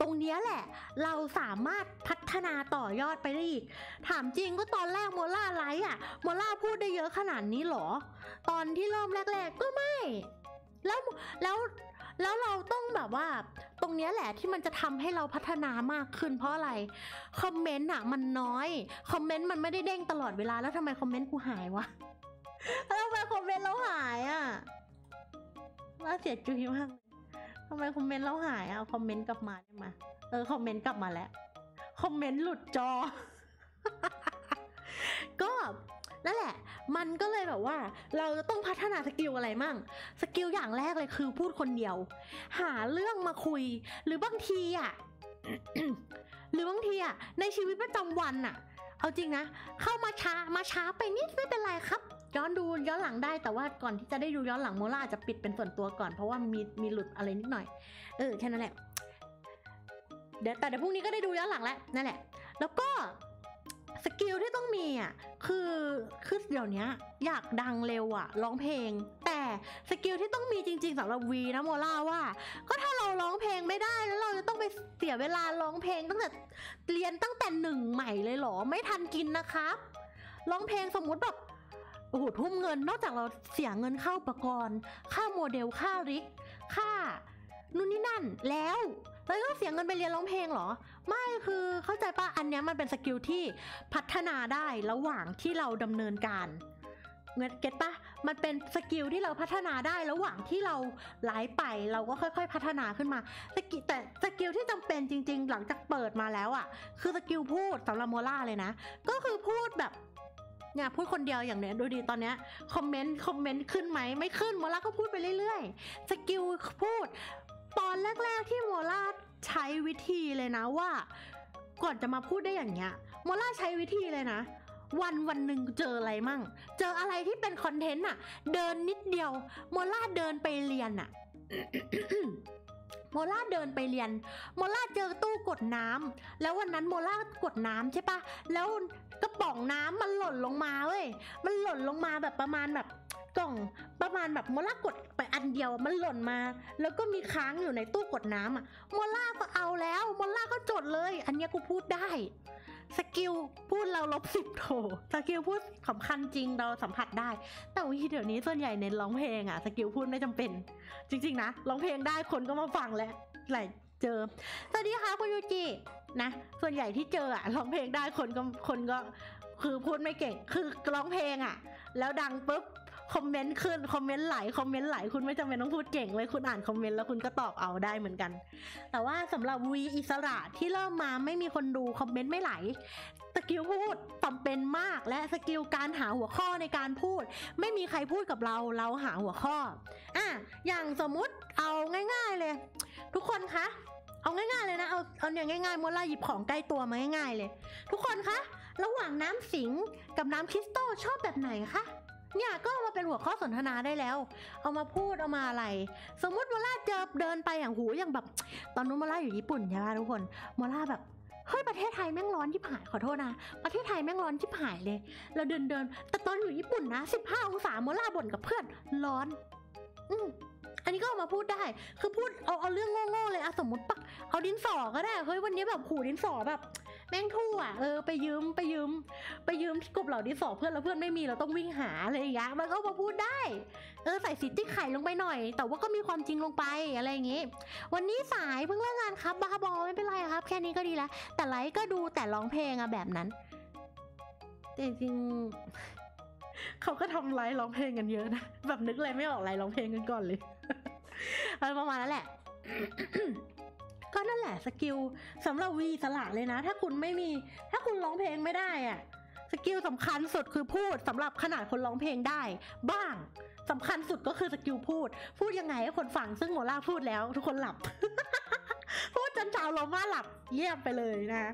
ตรงนี้แหละเราสามารถพัฒนาต่อยอดไปได้อีกถามจริงก็ตอนแรกโมล่าไลฟ์อ่ะโมล่าพูดได้เยอะขนาดนี้หรอตอนที่เริ่มแรกๆก็ไม่แล้วแล้วแล้วเราต้องแบบว่าตรงนี้แหละที่มันจะทำให้เราพัฒนามากขึ้นเพราะอะไรคอมเมนต์อ่ะมันน้อยคอมเมนต์มันไม่ได้เด้งตลอดเวลาแล้วทำไมคอมเมนต์กูหายวะแล้วทำไมคอมเมนต์เราหายอ่ะว่าเสียจุยมากทำไมคอมเมนต์เราหายเอาคอมเมนต์กลับมาได้ไหมเออคอมเมนต์กลับมาแล้วคอมเมนต์หลุดจอ ก็นั่นแหละมันก็เลยแบบว่าเราต้องพัฒนาสกิลอะไรมั่งสกิลอย่างแรกเลยคือพูดคนเดียวหาเรื่องมาคุยหรือบางทีอ่ะ หรือบางทีอ่ะในชีวิตประจำวันอ่ะเอาจริงนะเข้ามาช้ามาช้าไปนิดไม่เป็นไรครับย้อนดูย้อนหลังได้แต่ว่าก่อนที่จะได้ดูย้อนหลังโมล่าจะปิดเป็นส่วนตัวก่อนเพราะว่ามีมีหลุดอะไรนิดหน่อยเออแค่นั้นแหละเดี๋ยวแต่เดี๋ยวพรุ่งนี้ก็ได้ดูย้อนหลังแล้วนั่นแหละแล้วก็สกิลที่ต้องมีอ่ะคือคือเดี๋ยวนี้อยากดังเร็วอ่ะร้องเพลงแต่สกิลที่ต้องมีจริงๆสำหรับวีนะโมล่าว่าก็ถ้าเราร้องเพลงไม่ได้แล้วเราจะต้องไปเสียเวลาร้องเพลงตั้งแต่เรียนตั้งแต่หนึ่งใหม่เลยเหรอไม่ทันกินนะครับร้องเพลงสมมุติแบบโอ้โหทุ่มเงินนอกจากเราเสียเงินค่าอุปกรณ์ค่าโมเดลค่าริกค่านู่นนี่นั่นแล้วเราต้องเสียเงินไปเรียนร้องเพลงเหรอไม่คือเข้าใจป่ะอันนี้มันเป็นสกิลที่พัฒนาได้ระหว่างที่เราดำเนินการเก็ตป่ะมันเป็นสกิลที่เราพัฒนาได้ระหว่างที่เราไลฟ์ไปเราก็ค่อยๆพัฒนาขึ้นมาสกิลแต่สกิลที่จำเป็นจริงๆหลังจากเปิดมาแล้วอ่ะคือสกิลพูดสำหรับโมล่าเลยนะก็คือพูดแบบเนี่ยพูดคนเดียวอย่างเนี้ยดูดีตอนเนี้ยคอมเมนต์คอมเมนต์ขึ้นไหมไม่ขึ้นโมล่าก็พูดไปเรื่อยๆสกิลพูดตอนแรกๆที่โมล่าใช้วิธีเลยนะว่าก่อนจะมาพูดได้อย่างเงี้ยโมล่าใช้วิธีเลยนะวันวันหนึ่งเจออะไรมั่งเจออะไรที่เป็นคอนเทนต์อะเดินนิดเดียวโมล่าเดินไปเรียนอะ โมล่าเดินไปเรียนโมล่าเจอตู้กดน้ำแล้ววันนั้นโมล่ากดน้ำใช่ปะแล้วกระป๋องน้ำมันหล่นลงมาเว้ยมันหล่นลงมาแบบประมาณแบบกล่องประมาณแบบโมล่ากดไปอันเดียวมันหล่นมาแล้วก็มีค้างอยู่ในตู้กดน้ำอ่ะโมล่าก็เอาแล้วโมล่าก็จดเลยอันเนี้ยกูพูดได้สกิลพูดเราลบสิบโถสกิลพูดสำคัญจริงเราสัมผัสได้แต่วิธีเดี๋ยวนี้ส่วนใหญ่เน้นร้องเพลงอะสกิลพูดไม่จำเป็นจริงๆนะร้องเพลงได้คนก็มาฟังแล้วไหลเจอสวัสดีค่ะคุณยูจินะส่วนใหญ่ที่เจออะร้องเพลงได้คนก็คนก็คือพูดไม่เก่งคือร้องเพลงอะแล้วดังปุ๊บ คอมเมนต์ขึ้นคอมเมนต์ไหลคอมเมนต์ไหลคุณไม่จำเป็นต้องพูดเก่งเลยคุณอ่านคอมเมนต์แล้วคุณก็ตอบเอาได้เหมือนกันแต่ว่าสำหรับวีอิสระที่เริ่มมาไม่มีคนดูคอมเมนต์ไม่ไหลสกิลพูดจำเป็นมากและสกิลการหาหัวข้อในการพูดไม่มีใครพูดกับเราเราหาหัวข้ออ่ะอย่างสมมุติเอาง่ายๆเลยทุกคนคะเอาง่ายๆเลยนะเอาเอาอย่างง่ายๆมดล่าหยิบของใกล้ตัวมาง่ายๆเลยทุกคนคะระหว่างน้ำสิงกับน้ำคริสตัลชอบแบบไหนคะเนี่ยก็มาเป็นหัวข้อสนทนาได้แล้วเอามาพูดเอามาอะไรสมมุติมดล่าเจอเดินไปอย่างหูอย่างแบบตอนนู้นมดล่าอยู่ญี่ปุ่นใช่ป่ะทุกคนมดล่าแบบเฮ้ยประเทศไทยแม่งร้อนชิบหายขอโทษนะประเทศไทยแม่งร้อนชิบหายเลยเราเดินเดินแต่ตอนอยู่ญี่ปุ่นนะสิบห้าองศาโมล่าบ่นกับเพื่อนร้อนอืมอันนี้ก็เอามาพูดได้คือพูดเอาเอาเรื่องโง่ๆเลยอะสมมติปักเอาดินสอก็ได้เฮ้ยวันนี้แบบขู่ดินสอแบบแม่งทู่อะเออไปยืมไปยืมไปยืมที่กลุ่มเหล่าดินสอเพื่อนแล้วเพื่อนไม่มีเราต้องวิ่งหาอะไรอย่างเงี้ยมันก็มาพูดได้เออใส่สีที่ไข่ลงไปหน่อยแต่ว่าก็มีความจริงลงไปอะไรอย่างงี้วันนี้สายเพิ่งเลิกงานครับบาบอไม่เป็นไรครับแค่นี้ก็ดีแล้วแต่ไลฟ์ก็ดูแต่ร้องเพลงอะแบบนั้นแต่จริงเขาก็ทำไลฟ์ร้องเพลงกันเยอะนะแบบนึกอะไรไม่ออกไลฟ์ร้องเพลงกันก่อนเลยอะไรประมาณนั้นแหละ ก็นั่นแหละสกิลสำหรับวีสละเลยนะถ้าคุณไม่มีถ้าคุณร้องเพลงไม่ได้อะสกิลสำคัญสุดคือพูดสำหรับขนาดคนร้องเพลงได้บ้างสำคัญสุดก็คือสกิลพูดพูดยังไงให้คนฟังซึ่งโมล่าพูดแล้วทุกคนหลับ พูดจนชาวโลม่าหลับเยี่ยมไปเลยนะ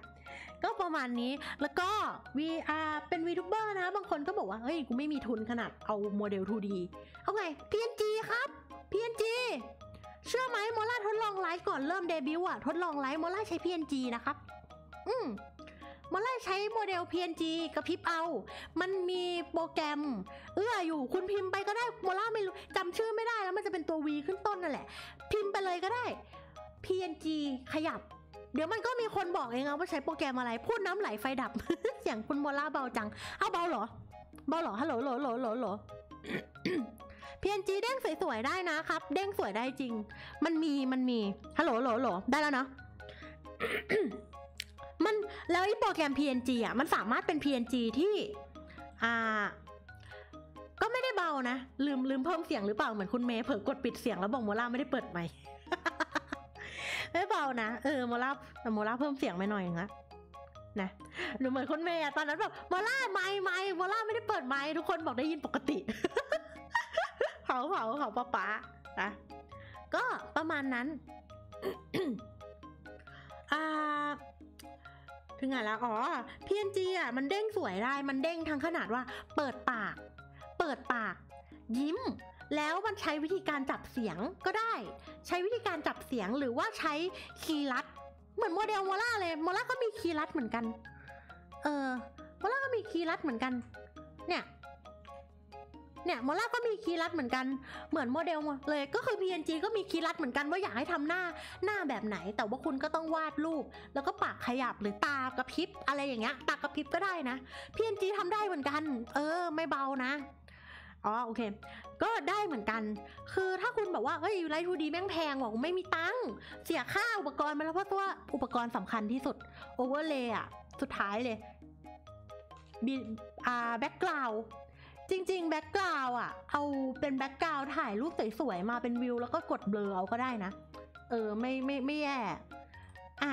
ก็ประมาณนี้แล้วก็ วี อาร์ เป็นวีทูเบอร์นะบางคนก็บอกว่าเฮ้ยกูไม่มีทุนขนาดเอาโมเดล ทู ดี เอาไง พี เอ็น จี ครับ พี เอ็น จี เชื่อไหมโมล่าทดลองไลฟ์ก่อนเริ่มเดบิวต์อะทดลองไลฟ์โมล่าใช้ พี เอ็น จี นะครับอืมโมล่าใช้โมเดล พี เอ็น จี กระพริบเอามันมีโปรแกรมเอื้ออยู่คุณพิมพ์ไปก็ได้โมล่าไม่รู้จำชื่อไม่ได้แล้วมันจะเป็นตัว V ขึ้นต้นนั่นแหละพิมพ์ไปเลยก็ได้ พี เอ็น จี ขยับเดี๋ยวมันก็มีคนบอกเองเอาว่าใช้โปรแกรมอะไรพูดน้ำไหลไฟดับ อย่างคุณโมล่าเบาจังเอาเบาเหรอเบาเหรอฮัลโหลโหลโหลโหลโหล พี เอ็น จี เด้งสวยๆได้นะครับเด้งสวยได้จริงมันมีมันมีฮัลโหลโหลโหลได้แล้วเนาะ มันแล้วไอ้โปรแกรม พี เอ็น จี อ่ะมันสามารถเป็น พี เอ็น จี ที่อ่าก็ไม่ได้เบานะลืมลืมเพิ่มเสียงหรือเปล่าเหมือนคุณเมย์เผลอกดปิดเสียงแล้วบอกโมล่าไม่ได้เปิดไมค์ ไม่เบานะเออโมล่าแต่โมล่าเพิ่มเสียงไปหน่อยนะนะหนูเหมือนคุณเมย์ตอนนั้นแบบโมล่าไมค์ไมค์โมล่าไม่ได้เปิดไมค์ทุกคนบอกได้ยินปกติ เผาเผาเผาป้าป้านะก็ประมาณนั้น อ่าถึงไงแล้วอ๋อ พี เอ็น จี อ่ะมันเด้งสวยได้มันเด้งทั้งขนาดว่าเปิดปากเปิดปากยิ้มแล้วมันใช้วิธีการจับเสียงก็ได้ใช้วิธีการจับเสียงหรือว่าใช้คีย์ลัดเหมือนโมเดลโมล่าเลยโมล่าก็มีคีย์ลัดเหมือนกันเออโมล่าก็มีคีย์ลัดเหมือนกันเนี่ยเนี่ยโมล่าก็มีคีย์ลัดเหมือนกันเหมือนโมเดลเลยก็คือ พี เอ็น จี ก็มีคีย์ลัดเหมือนกันว่าอยากให้ทำหน้าหน้าแบบไหนแต่ว่าคุณก็ต้องวาดรูปแล้วก็ปากขยับหรือตากระพริบอะไรอย่างเงี้ยตากระพริบก็ได้นะ พี เอ็น จี ทำได้เหมือนกันเออไม่เบานะอ๋อโอเคก็ได้เหมือนกันคือถ้าคุณบอกว่าเฮ้ยไลท์ ทู ดี แม่งแพงว่ะกูไม่มีตังค์เสียค่าอุปกรณ์มาแล้วเพราะตัวอุปกรณ์สำคัญที่สุดโอเวอร์เลย์อะสุดท้ายเลยบีอาร์แบ็กกราวด์จริงๆแบ็กกราวด์อะเอาเป็นแบ็กกราวด์ถ่ายรูปสวยๆมาเป็นวิวแล้วก็กดเบลอเอาก็ได้นะเออไม่ไม่ไม่แย่อะ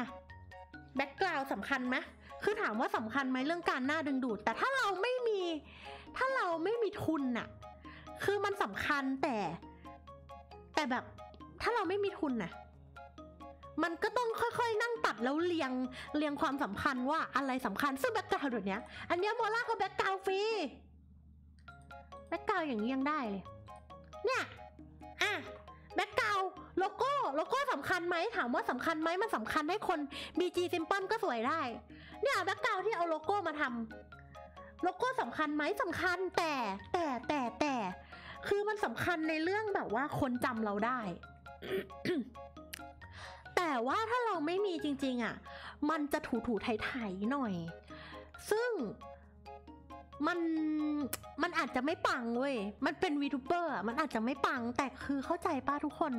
แบ็กกราวด์สำคัญไหมคือถามว่าสำคัญไหมเรื่องการหน้าดึงดูดแต่ถ้าเราไม่มีถ้าเราไม่มีทุนอะคือมันสำคัญแต่แต่แบบถ้าเราไม่มีทุนนะมันก็ต้องค่อยๆนั่งตัดแล้วเรียงเรียงความสำคัญว่าอะไรสำคัญซึ่งแบ็กกราวด์แบบเนี้ยอันเนี้ยโมล่าเขาแบ็กกราวด์ฟรีแบ็กกราวด์อย่างนี้ยังได้เลยเนี่ยอ่ะแบ็กกราวด์โลโก้โลโก้สำคัญไหมถามว่าสำคัญไหมมันสำคัญให้คน บี จี Simple ก็สวยได้เนี่ยแบ็กกราวด์ที่เอาโลโก้มาทำโลโก้สำคัญไหมสำคัญแต่แต่แต่แต่คือมันสำคัญในเรื่องแบบว่าคนจำเราได้ แต่ว่าถ้าเราไม่มีจริงๆอ่ะมันจะถูถูไถๆหน่อยซึ่งมันมันอาจจะไม่ปังเว้ยมันเป็นวีทูเบอร์มันอาจจะไม่ปังแต่คือเข้าใจป้าทุกคน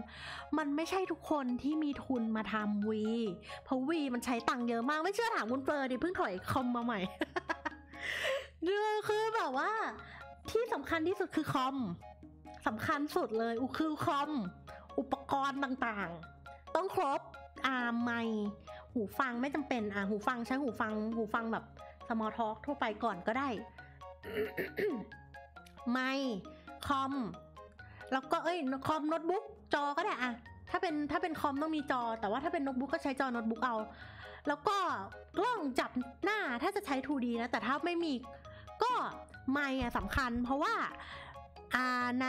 มันไม่ใช่ทุกคนที่มีทุนมาทำวีเพราะวีมันใช้ตังค์เยอะมากไม่เชื่อถามคุณเปอร์ดิเพิ่งถอยคอมมาใหม่ คือแบบว่า ที่สำคัญที่สุดคือคอมสำคัญสุดเลยอุคือคอมอุปกรณ์ต่างๆต้องครบอ่าไมค์หูฟังไม่จำเป็นอ่าหูฟังใช้หูฟังหูฟังแบบ small talk ทั่วไปก่อนก็ได้ ไมค์คอมแล้วก็เอ้ยคอมโน้ตบุ๊กจอก็ได้อ่ะถ้าเป็นถ้าเป็นคอมต้องมีจอแต่ว่าถ้าเป็นโน้ตบุ๊กก็ใช้จอโน้ตบุ๊กเอาแล้วก็กล้องจับหน้าถ้าจะใช้ ทู ดี นะแต่ถ้าไม่มีก็ไมค์อ่ะสำคัญเพราะว่าอ่าใน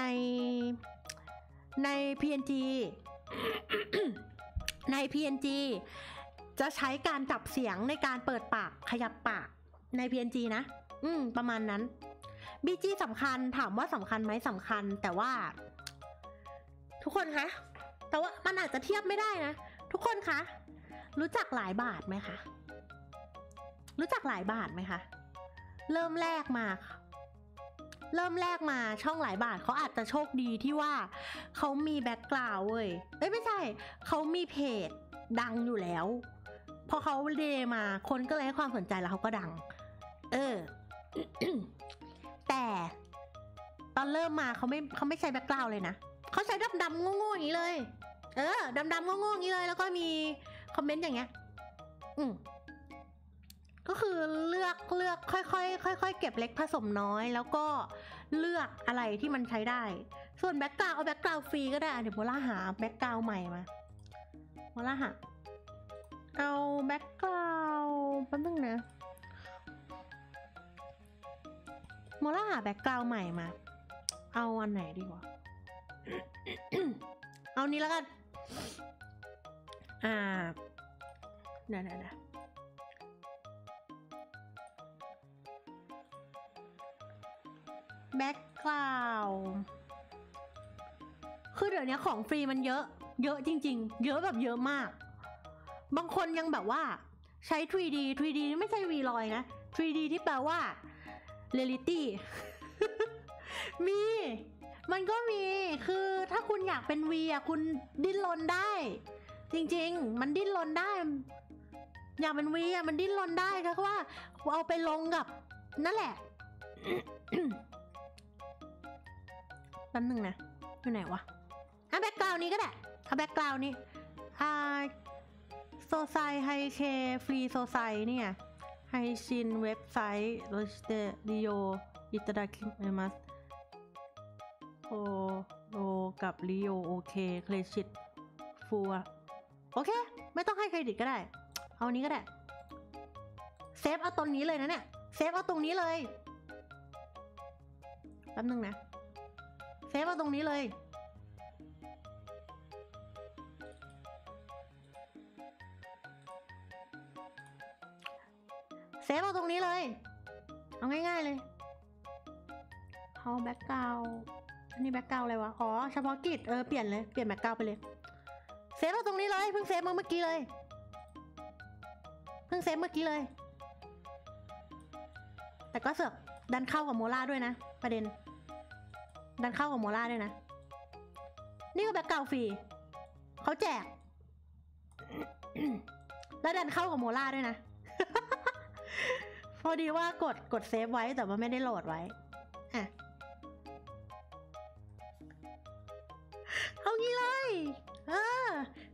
ใน พี เอ็น จี ใน พี เอ็น จี จะใช้การจับเสียงในการเปิดปากขยับปากใน พี เอ็น จี นะอืมประมาณนั้น บี จี สำคัญถามว่าสำคัญไหมสำคัญแต่ว่าทุกคนคะแต่ว่ามันอาจจะเทียบไม่ได้นะทุกคนคะรู้จักหลายบาทไหมคะรู้จักหลายบาทไหมคะเริ่มแรกมาเริ่มแรกมาช่องหลายบาทเขาอาจจะโชคดีที่ว่าเขามีแบ็คกราวด์เว้ยเอ้ยไม่ใช่เขามีเพจดังอยู่แล้วพอเขาเดมาคนก็เลยให้ความสนใจแล้วเขาก็ดังเออ แต่ตอนเริ่มมาเขาไม่เขาไม่ใช้แบ็คกราวด์เลยนะเขาใช้ดำดำโง่ๆอย่างนี้เลยเออดำดำโง่ๆอย่างนี้เลยแล้วก็มีคอมเมนต์อย่างเงี้ยอืมก็คือเลือกเลือกค่อยๆค่อยๆเก็บเล็กผสมน้อยแล้วก็เลือกอะไรที่มันใช้ได้ส่วนแบ็คกราวด์เอาแบ็คกราวด์ฟรีก็ได้เดี๋ยวโมล่าหาแบ็คกราวด์ใหม่มาโมล่าหาเอาแบ็คกราวด์แป๊บนึงนะโมล่าหาแบ็คกราวด์ใหม่มาเอาอันไหนดีวะเอานี้แล้วกันอ่าน่ะๆๆแบ็คกราวด์คือเดี๋ยวนี้ของฟรีมันเยอะเยอะจริงๆเยอะแบบเยอะมากบางคนยังแบบว่าใช้ ทรี ดี ทรี ดี ไม่ใช่ วี ลอย นะ ทรี ดี ที่แปลว่า reality มีมันก็มีคือถ้าคุณอยากเป็น V อ่ะคุณดิ้นรนได้จริงๆมันดิ้นรนได้อยากเป็น V อ่ะมันดิ้นรนได้ค่ะเพราะว่าเอาไปลงกับนั่นแหละ แป๊บนึงนะอยู่ไหนวะเอาแบ็คกราวด์นี้ก็ได้เอาแบ็คกราวด์นี้อ่าโซไซไฮเชฟรีโซไซเนี่ยไฮชินเว็บไซต์โรสเตดิโออิตาดาคิมัสโอโอกับลิโอโอเคเครดิตฟัวโอเคไม่ต้องให้เครดิตก็ได้เอานี้ก็ได้เซฟเอาตรงนี้เลยนะเนี่ยเซฟเอาตรงนี้เลยแป๊บนึงนะเซฟเอาตรงนี้เลยเซฟเอาตรงนี้เลยเอาง่ายๆเลยเอาแบ็คกราวด์อันนี้แบ็คกราวด์อะไรวะอ๋อเฉพาะกิจเออเปลี่ยนเลยเปลี่ยนแบ็คกราวด์ไปเลยเซฟมาตรงนี้เลยเพิ่งเซฟมาเมื่อกี้เลยเพิ่งเซฟเมื่อกี้เลยแต่ก็เสือกดันเข้ากับโมล่าด้วยนะประเด็นดันเข้ากับโมล่าด้วยนะนี่ก็แบ็คกราวด์ฟรีเขาแจก แล้วดันเข้ากับโมล่าด้วยนะ พอดีว่ากดกดเซฟไว้แต่ว่าไม่ได้โหลดไว้อ่ะเอางี้เลยเออ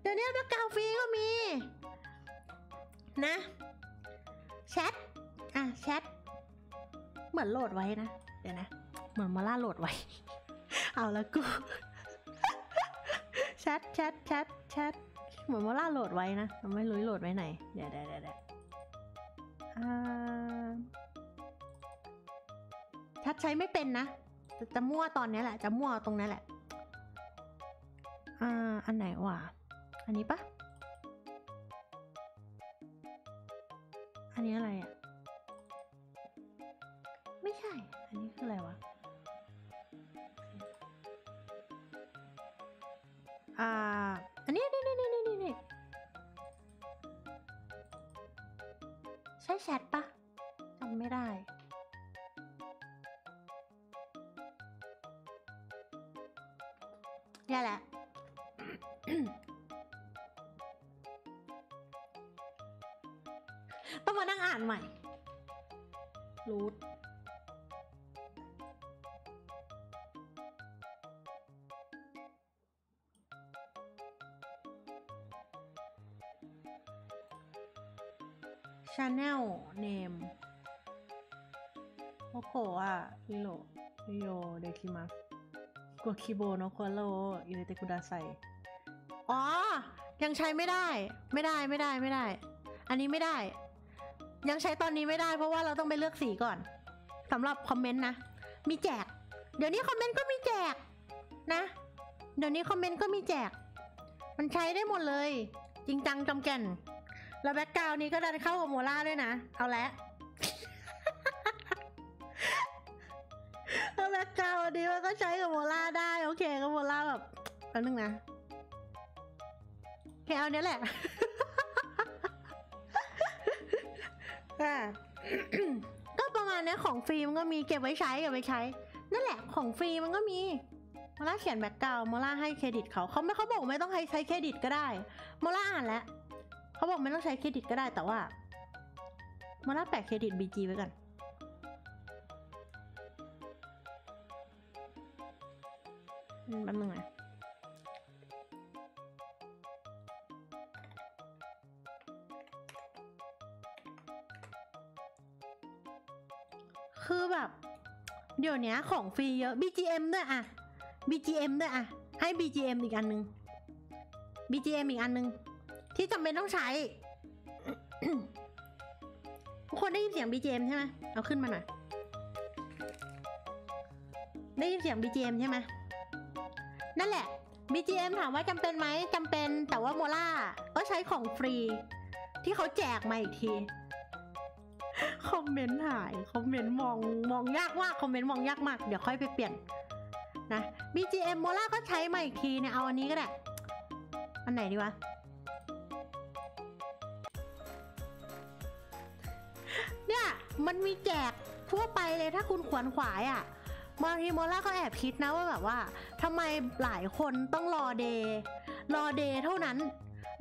เดี๋ยวนี้แบ็คกราวด์ฟรีก็มีนะแชทอ่ะแชทเหมือนโหลดไว้นะเดี๋ยวนะเหมือนมาล่าโหลดไว้ เอาละกู แชทแชทแชทแชทเหมือนมาล่าโหลดไว้นะไม่รู้โหลดไว้ไหนเดี๋ยวเดี๋ยวเดี๋ยวแชทใช้ไม่เป็นนะจะมั่วตอนนี้แหละจะมั่วตรงนี้แหละอ่าอันไหนวะอันนี้ปะอันนี้อะไรอ่ะไม่ใช่อันนี้คืออะไรวะอ่าอันนี้นี่นี่นี่นี่นี่ใช่แชทปะจำไม่ได้เนี่ยแหละต้องมานั่งอ่านใหม่รูท Channel Name โอโคะโรโยเดคิมัสโกคิโบโนโคโรอิเรเตคุดาไซอ๋อยังใช้ไม่ได้ไม่ได้ไม่ได้ไม่ได้อันนี้ไม่ได้ยังใช้ตอนนี้ไม่ได้เพราะว่าเราต้องไปเลือกสีก่อนสำหรับคอมเมนต์นะมีแจกเดี๋ยวนี้คอมเมนต์ก็มีแจกนะเดี๋ยวนี้คอมเมนต์ก็มีแจกมันใช้ได้หมดเลยจริงจังจำแก่นแล้วแบ็คกราวด์นี้ก็ดันเข้ากับโมล่าด้วยนะเอาละ แล้วแบ็คกราวด์นี้มันก็ใช้กับโมล่าได้โอเคกับโมล่าแบบแป๊บนึงนะแค่เอาเนี้ยแหละ ก็ประมาณนี้ของฟรีมันก็มีเก็บไว้ใช้เก็บไว้ใช้นั่นแหละของฟรีมันก็มีโมล่าเขียนแบ็คกราวด์โมล่าให้เครดิตเขาเขาไม่เขาบอกไม่ต้องใช้เครดิตก็ได้โมล่าอ่านแล้วเขาบอกไม่ต้องใช้เครดิตก็ได้แต่ว่าโมล่าแปะเครดิต บี จี ไว้ก่อนแป๊บนึงนะคือแบบเดี๋ยวนี้ของฟรีเยอะ บี จี เอ็ม ด้วยอะบี จี เอ็ม ด้วยอะให้ บี จี เอ็ม อีกอันนึง บี จี เอ็ม อีกอันนึงที่จำเป็นต้องใช้ ทุกคนได้ยินเสียง บี จี เอ็ม ใช่ไหมเอาขึ้นมาหน่อยได้ยินเสียง บี จี เอ็ม ใช่ไหมนั่นแหละ บี จี เอ็ม ถามว่าจำเป็นไหมจำเป็นแต่ว่าโมล่าก็ใช้ของฟรีที่เขาแจกมาอีกทีคอมเมนต์หายคอมเมนต์มองมองยากมากคอมเมนต์มองยากมากเดี๋ยวค่อยไปเปลี่ยนนะ บี จี เอ็ม โมล่าก็ใช้มาอีกทีเนี่ยเอาอันนี้ก็ได้อันไหนดีวะเนี่ยมันมีแจกทั่วไปเลยถ้าคุณขวนขวายอ่ะบางทีโมล่าก็แอบคิดนะว่าแบบว่าทำไมหลายคนต้องรอเดย์รอเดย์เท่านั้น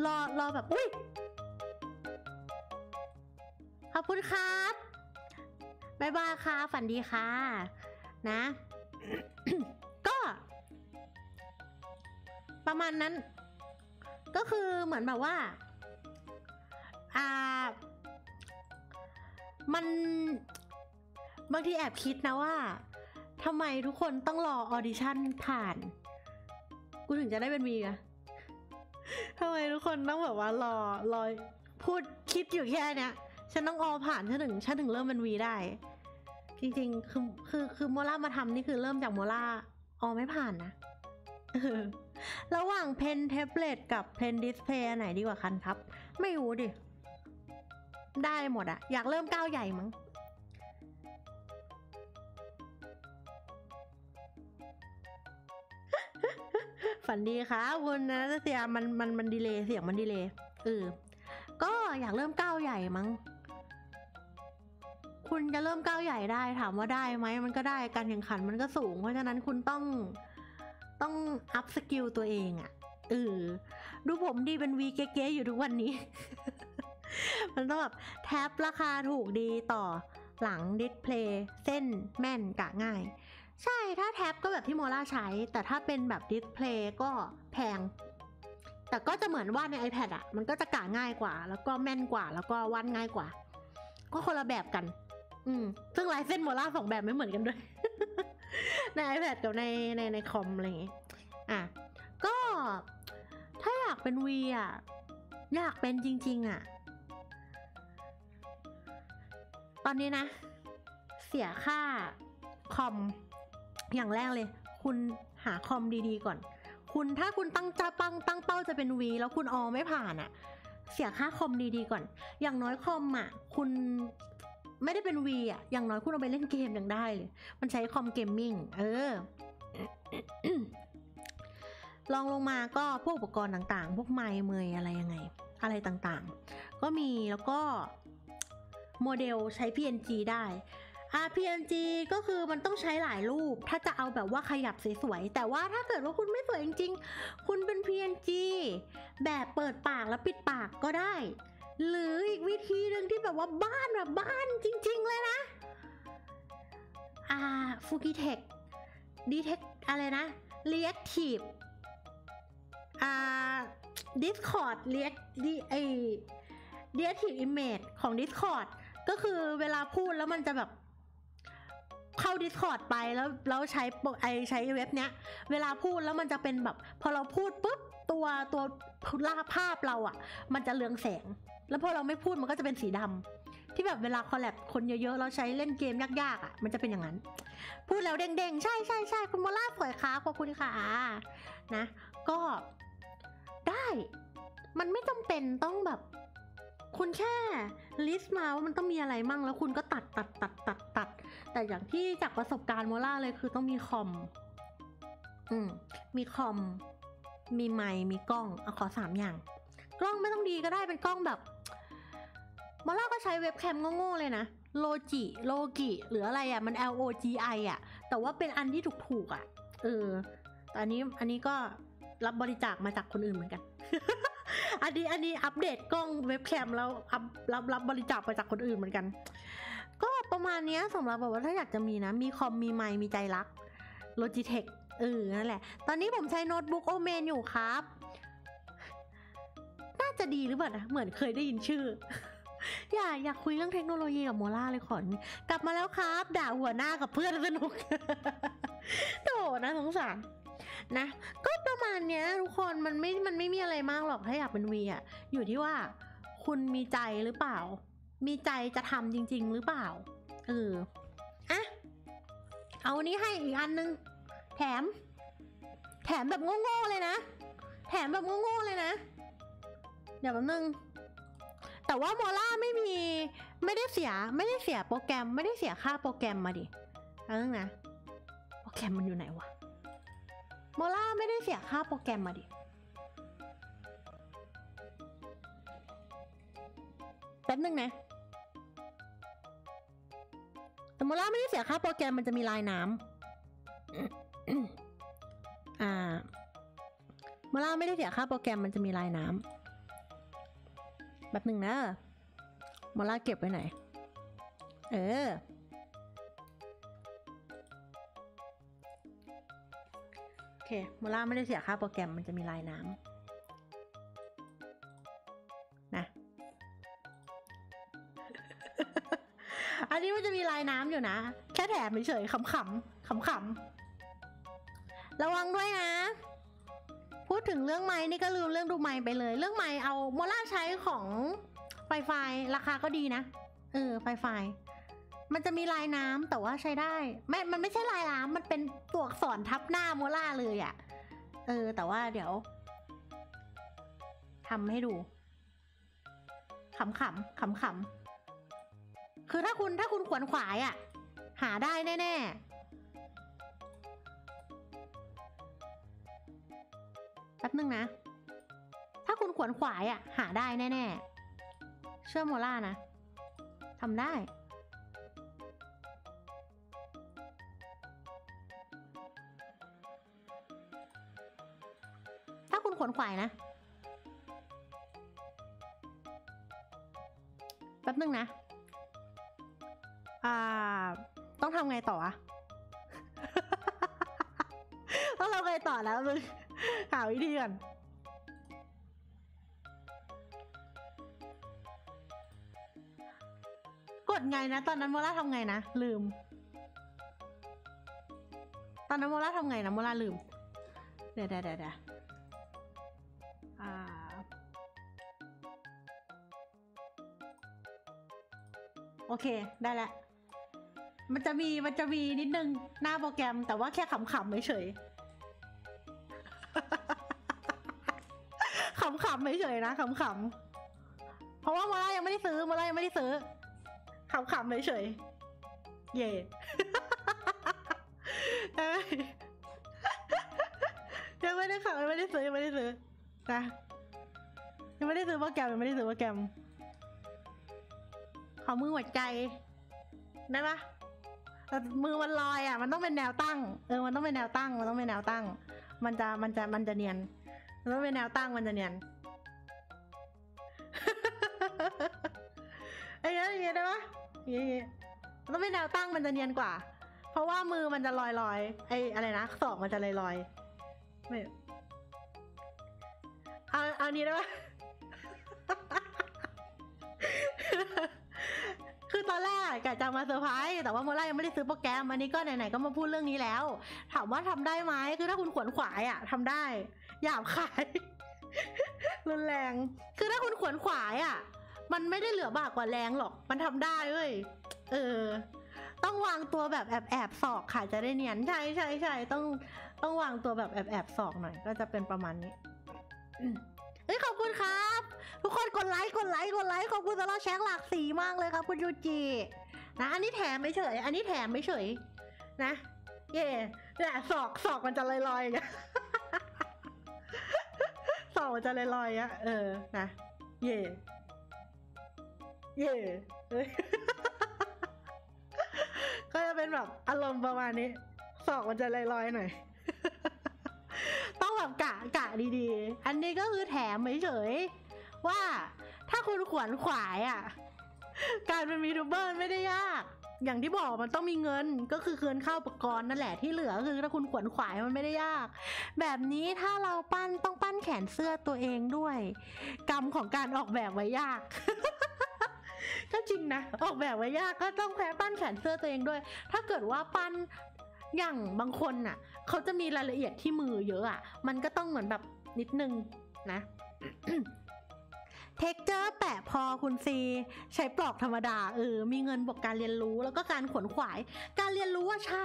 รอรอแบบอุ้ยขอบคุณครับบ๊ายบายค่ะฝันดีค่ะนะ ก็ประมาณนั้นก็คือเหมือนแบบว่าอ่ามันบางทีแอบคิดนะว่าทำไมทุกคนต้องรอออดิชั่นผ่านกูถึงจะได้เป็นวีอะทำไมทุกคนต้องแบบว่ารอรอพูดคิดอยู่แค่เนี้ยฉันต้องออผ่านฉันถึงฉันถึงเริ่มเป็นวีได้จริงๆคือคือคือโมล่ามาทำนี่คือเริ่มจากโมล่าออไม่ผ่านนะระหว่างเพนเทปเล็ตกับเพนดิสเพย์ไหนดีกว่าคันครับไม่รู้ดิได้หมดอะอยากเริ่มก้าวใหญ่มั้งฝันดีค่ะคุณนะเสียมันมันมันดีเลย์เสียงมันดีเลย์เออก็อยากเริ่มก้าวใหญ่มั้งคุณจะเริ่มก้าวใหญ่ได้ถามว่าได้ไหมมันก็ได้การแข่งขันมันก็สูงเพราะฉะนั้นคุณต้องต้องอัพสกิลตัวเองอะเออดูผมดีเป็นวีเก๊ๆอยู่ทุกวันนี้ มันต้องแบบแท็บราคาถูกดีต่อหลังดิสเพลย์เส้นแม่นกะง่ายใช่ถ้าแท็บก็แบบที่โมล่าใช้แต่ถ้าเป็นแบบดิสเพลย์ก็แพงแต่ก็จะเหมือนวาดใน iPad อะมันก็จะกะง่ายกว่าแล้วก็แม่นกว่าแล้วก็วาดง่ายกว่าก็คนละแบบกันอืมซึ่งลายเส้นโมล่าสองแบบไม่เหมือนกันด้วย ใน iPad กับในในในคอมอะไรอย่างงี้อ่ะก็ถ้าอยากเป็นวีอะอยากเป็นจริงๆอะตอนนี้นะเสียค่าคอมอย่างแรกเลยคุณหาคอมดีๆก่อนคุณถ้าคุณตั้งใจตั้งตั้งเป้าจะเป็น วี แล้วคุณออไม่ผ่านอะเสียค่าคอมดีๆก่อนอย่างน้อยคอมอะคุณไม่ได้เป็น วี อะอย่างน้อยคุณเอาไปเล่นเกมยังได้เลยมันใช้คอมเกมมิ่งเออ ลองลงมาก็พวกอุปกรณ์ต่างๆพวกไมค์เมย์อะไรยังไงอะไรต่างๆก็มีแล้วก็โมเดลใช้ พี เอ็น จี ได้อ่า พี เอ็น จี ก็คือมันต้องใช้หลายรูปถ้าจะเอาแบบว่าขยับสวยๆแต่ว่าถ้าเกิดว่าคุณไม่สวยจริงๆคุณเป็น พี เอ็น จี แบบเปิดปากแล้วปิดปากก็ได้หรืออีกวิธีหนึ่งที่แบบว่าบ้านแบบบ้านจริงๆเลยนะอ่าฟูกิเทคดีเทคอะไรนะ Reactive อ่า Discord เรียกดีไอ Deactive Image ของ Discord ก็คือเวลาพูดแล้วมันจะแบบเข้า Discord ไปแล้วแล้วใช้ไอใช้เว็บเนี้ยเวลาพูดแล้วมันจะเป็นแบบพอเราพูดปุ๊บตัวตัวลากภาพเราอ่ะมันจะเรืองแสงแล้วพอเราไม่พูดมันก็จะเป็นสีดำที่แบบเวลาคอลแลบคนเยอะๆเราใช้เล่นเกมยากๆอ่ะมันจะเป็นอย่างนั้นพูดแล้วเด้งๆใช่ใช่ใช่คุณโมล่าสวยค่ะขอบคุณค่ะนะก็ได้มันไม่จำเป็นต้องแบบคุณแค่ลิสต์มาว่ามันต้องมีอะไรมั่งแล้วคุณก็ตัดตัดตัดตัดตัดแต่อย่างที่จากประสบการณ์โมล่าเลยคือต้องมีคอมอืมมีคอมมีไมค์มีกล้องเอาขอสามอย่างกล้องไม่ต้องดีก็ได้เป็นกล้องแบบโมล่าก็ใช้เว็บแคมโง่ๆเลยนะโลจิโลกิหรืออะไรอ่ะมัน L O G I อ่ะแต่ว่าเป็นอันที่ถูกๆอ่ะเออแต่อันนี้อันนี้ก็รับบริจาคมาจากคนอื่นเหมือนกัน อันนี้อันนี้อัปเดตกล้องเว็บแคมแล้วอัพรับรับบริจาคมาจากคนอื่นเหมือนกันก็ประมาณนี้สำหรับแบบว่าถ้าอยากจะมีนะมีคอมมีไมค์มีใจรักโลจิเทคเออนั่นแหละตอนนี้ผมใช้โน้ตบุ๊กโอเมนอยู่ครับน่าจะดีหรือเปล่านะเหมือนเคยได้ยินชื่อ อย่าอยากคุยเรื่องเทคโนโลยีกับโมล่าเลยขอนกลับมาแล้วครับด่าหัวหน้ากับเพื่อนสนุก โธ่นะสงสารนะก็ประมาณเนี้ยทุกคนมันไม่มันไม่มีอะไรมากหรอกถ้าอยากเป็นวีอ่ะอยู่ที่ว่าคุณมีใจหรือเปล่ามีใจจะทำจริงๆหรือเปล่าเอออ่ะเอานี้ให้อีกอันนึงแถมแถมแบบโง่ๆเลยนะแถมแบบโง่ๆเลยนะเดี๋ยวแป๊บนึงแต่ว่าโมล่าไม่มีไม่ได้เสียไม่ได้เสียโปรแกรมไม่ได้เสียค่าโปรแกรมมาดิเอาเรื่องนะโปรแกรมมันอยู่ไหนวะโมล่าไม่ได้เสียค่าโปรแกรมมาดิแป๊บนึงนะแต่โมล่าไม่ได้เสียค่าโปรแกรมมันจะมีลายน้ำอ่าโมล่าไม่ได้เสียค่าโปรแกรมมันจะมีลายน้ำแป๊บนึงนะโมล่าเก็บไว้ไหนเออโอเคโมล่าไม่ได้เสียค่าโปรแกรมมันจะมีลายน้ำนะ อันนี้มันจะมีลายน้ำอยู่นะแค่แถมเฉยๆขำๆขำๆระวังด้วยนะพูดถึงเรื่องไม้นี่ก็ลืมเรื่องดูไม้ไปเลยเรื่องไม้เอาโมล่าใช้ของไฟไฟราคาก็ดีนะเออไฟไฟมันจะมีลายน้ำแต่ว่าใช้ได้ไม่มันไม่ใช่ลายน้ำมันเป็นตัวอักษรทับหน้าโมล่าเลยอ่ะเออแต่ว่าเดี๋ยวทำให้ดูขำขำขำขำคือถ้าคุณถ้าคุณขวนขวายอ่ะหาได้แน่ๆแป๊บนึงนะถ้าคุณขวนขวายอ่ะหาได้แน่ๆเชื่อโมล่านะทำได้ขวนขวายนะแป๊บนึงนะอ่าต้องทำไงต่ออะ ต้องทำไงต่อแล้วมึงหาวิธีก่อนกดไงนะตอนนั้นโมล่าทำไงนะลืมตอนนั้นโมล่าทำไงนะโมล่าลืมเดี๋ยวเดี๋ยวเดี๋ยวโอเคได้แล้วมันจะมีมันจะมีนิดนึงหน้าโปรแกรมแต่ว่าแค่ขำๆเฉยๆ ขำๆเฉยๆนะขำๆเพราะว่าโมล่ายังไม่ได้ซื้อโมล่ายังไม่ได้ซื้อขำๆเฉยๆเย่ ยังไม่ได้ขำยังไม่ได้ซื้อยังไม่ได้ซื้อนะยังไม่ได้ซื้อโปรแกรมยังไม่ได้ซื้อโปรแกรมขอมือหัวใจได้ปะแต่มือมันลอยอ่ะมันต้องเป็นแนวตั้งเออมันต้องเป็นแนวตั้งมันต้องเป็นแนวตั้งมันจะมันจะมันจะเนียนมันต้องเป็นแนวตั้งมันจะเนียน ไอ้เนี้ยอย่างเงี้ยได้ปะอย่างเงี้ยมันต้องเป็นแนวตั้งมันจะเนียนกว่าเพราะว่ามือมันจะลอยลอยไอ้อะไรนะศอกมันจะลอยลอยไม่เอาเอานี้ได้ปะ คือตอนแรกกะจะมาเซอร์ไพรส์แต่ว่าโมล่ายังไม่ได้ซื้อโปรแกรมอันนี้ก็ไหนๆก็มาพูดเรื่องนี้แล้วถามว่าทำได้ไหมคือถ้าคุณขวนขวายอ่ะทำได้หยาบคายรุนแรงคือถ้าคุณขวนขวายอ่ะมันไม่ได้เหลือบากกว่าแรงหรอกมันทำได้เว้ยเออต้องวางตัวแบบแอบแอบศอกค่ะจะได้เนียนใช่ใช่ใช่ต้องต้องวางตัวแบบแอบแอบศอกหน่อยก็จะเป็นประมาณนี้เฮ้ยขอบคุณครับทุกคนกดไลค์กดไลค์กดไลค์ขอบคุณสำหรับแชร์หลากสีมากเลยครับคุณยูจินะอันนี้แถมไม่เฉยอันนี้แถมไม่เฉยนะเย่เนี่ยศอกศอกมันจะลอยลอยนะศอกมันจะลอยลอยอะเออนะเย่เย่ก็จะเป็นแบบอารมณ์ประมาณนี้ศอกมันจะลอยลอยหน่อยต้องแบบกะกะดีๆอันนี้ก็คือแถมเฉยๆว่าถ้าคุณขวนขวายอ่ะการเป็นยูทูบเบอร์ไม่ได้ยากอย่างที่บอกมันต้องมีเงินก็คือคืนเข้าอุปกรณ์นั่นแหละที่เหลือคือถ้าคุณขวนขวายมันไม่ได้ยากแบบนี้ถ้าเราปั้นต้องปั้นแขนเสื้อตัวเองด้วยกรรมของการออกแบบไว้ยากก็จริงนะออกแบบไว้ยากก็ต้องแพ้ปั้นแขนเสื้อตัวเองด้วยถ้าเกิดว่าปั้นอย่างบางคนน่ะเขาจะมีรายละเอียดที่มือเยอะอ่ะมันก็ต้องเหมือนแบบนิดนึงนะ เทคเจอร์แปะพอคุณซีใช้ปลอกธรรมดาเออมีเงินบวกการเรียนรู้แล้วก็การขวนขวายการเรียนรู้ว่าใช่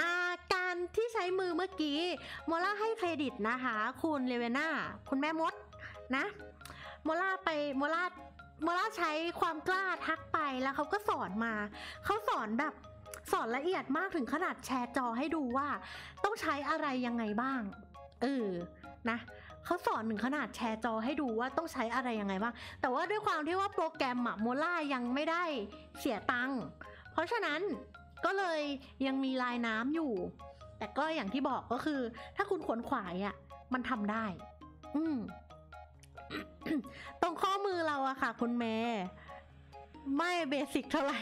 อาการที่ใช้มือเมื่อกี้โมล่าให้เครดิตนะคะคุณเลเวน่าคุณแม่มดนะโมล่าไปโมล่าโมล่าใช้ความกล้าทักไปแล้วเขาก็สอนมาเขาสอนแบบสอนละเอียดมากถึงขนาดแชร์จอให้ดูว่าต้องใช้อะไรยังไงบ้างเออนะเขาสอนถึงขนาดแชร์จอให้ดูว่าต้องใช้อะไรยังไงบ้างแต่ว่าด้วยความที่ว่าโปรแกรมอะโมล่ายังไม่ได้เสียตังค์เพราะฉะนั้นก็เลยยังมีลายน้ำอยู่แต่ก็อย่างที่บอกก็คือถ้าคุณขวนขวายอะมันทำได้อืม ตรงข้อมือเราอะค่ะคุณเมย์ไม่เบสิกเท่าไหร่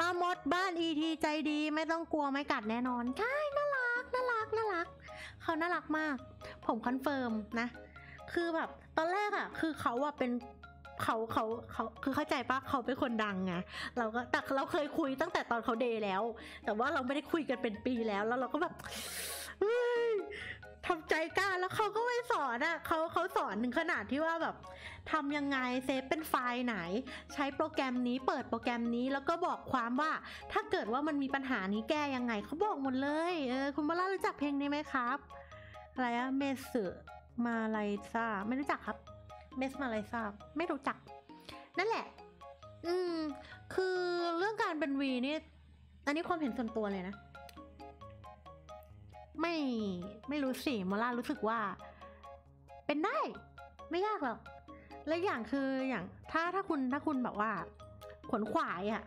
มาหมดบ้านอีทีใจดีไม่ต้องกลัวไม่กัดแน่นอนใช่น่ารักน่ารักน่ารักเขาน่ารักมากผมคอนเฟิร์มนะคือแบบตอนแรกอะคือเขาอะเป็นเขาเขาเขาคือเข้าใจปะเขาเป็นคนดังไงเราก็แต่เราเคยคุยตั้งแต่ตอนเขาเดย์แล้วแต่ว่าเราไม่ได้คุยกันเป็นปีแล้วแล้วเราก็แบบทำใจกล้าแล้วเขาก็ไม่สอนอ่ะเขาเขาสอนถึงขนาดที่ว่าแบบทำยังไงเซฟเป็นไฟล์ไหนใช้โปรแกรมนี้เปิดโปรแกรมนี้แล้วก็บอกความว่าถ้าเกิดว่ามันมีปัญหานี้แก้ยังไงเขาบอกหมดเลยเออคุณมาล่ารู้จักเพลงนี้ไหมครับอะไรอะเมสมาไลซาไม่รู้จักครับเมสมาไลซาไม่รู้จักนั่นแหละอืมคือเรื่องการเป็นวีนี่อันนี้ความเห็นส่วนตัวเลยนะไม่ไม่รู้สิโมล่ารู้สึกว่าเป็นได้ไม่ยากหรอกและอย่างคืออย่างถ้าถ้าคุณถ้าคุณแบบว่าขวนขวายอ่ะ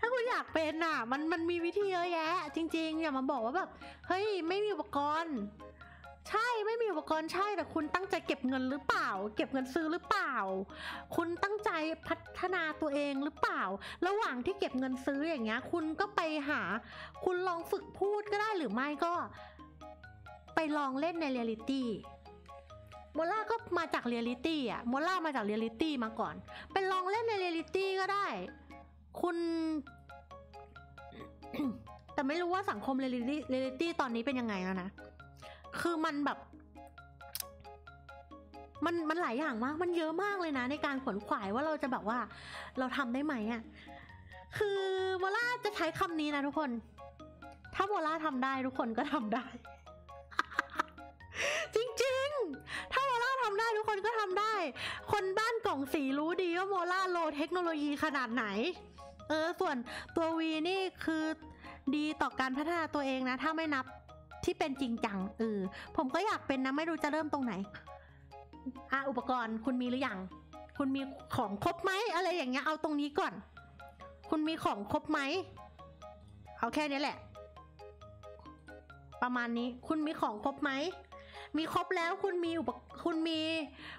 ถ้าคุณอยากเป็นอ่ะมันมันมีวิธีเยอะแยะจริงๆอย่ามาบอกว่าแบบเฮ้ยไม่มีอุปกรณ์ใช่ไม่มีอุปกรณ์ใช่แต่คุณตั้งใจเก็บเงินหรือเปล่าเก็บเงินซื้อหรือเปล่าคุณตั้งใจพัฒนาตัวเองหรือเปล่าระหว่างที่เก็บเงินซื้ออย่างเงี้ยคุณก็ไปหาคุณลองฝึกพูดก็ได้หรือไม่ก็ไปลองเล่นในเรียลิตี้โมล่าก็มาจากเรียลิตี้อ่ะโมล่ามาจากเรียลิตี้มาก่อนไปลองเล่นในเรียลิตี้ก็ได้คุณ แต่ไม่รู้ว่าสังคมเรียลิตี้ตอนนี้เป็นยังไงแล้วนะคือมันแบบมันมันหลายอย่างมากมันเยอะมากเลยนะในการขวนขวายว่าเราจะแบบว่าเราทำได้ไหมอ่ะคือโมล่าจะใช้คำนี้นะทุกคนถ้าโมล่าทำได้ทุกคนก็ทำได้ จริงๆถ้าโมล่าทำได้ทุกคนก็ทำได้คนบ้านกล่องสีรู้ดีว่าโมล่าโลเทคโนโลยีขนาดไหนเออส่วนตัววีนี่คือดีต่อการพัฒนาตัวเองนะถ้าไม่นับที่เป็นจริงจังเออผมก็อยากเป็นนะไม่รู้จะเริ่มตรงไหนอ่ะอุปกรณ์คุณมีหรือยังคุณมีของครบไหมอะไรอย่างเงี้ยเอาตรงนี้ก่อนคุณมีของครบไหมเอาแค่นี้แหละประมาณนี้คุณมีของครบไหมมีครบแล้วคุณมีอุปคุณมี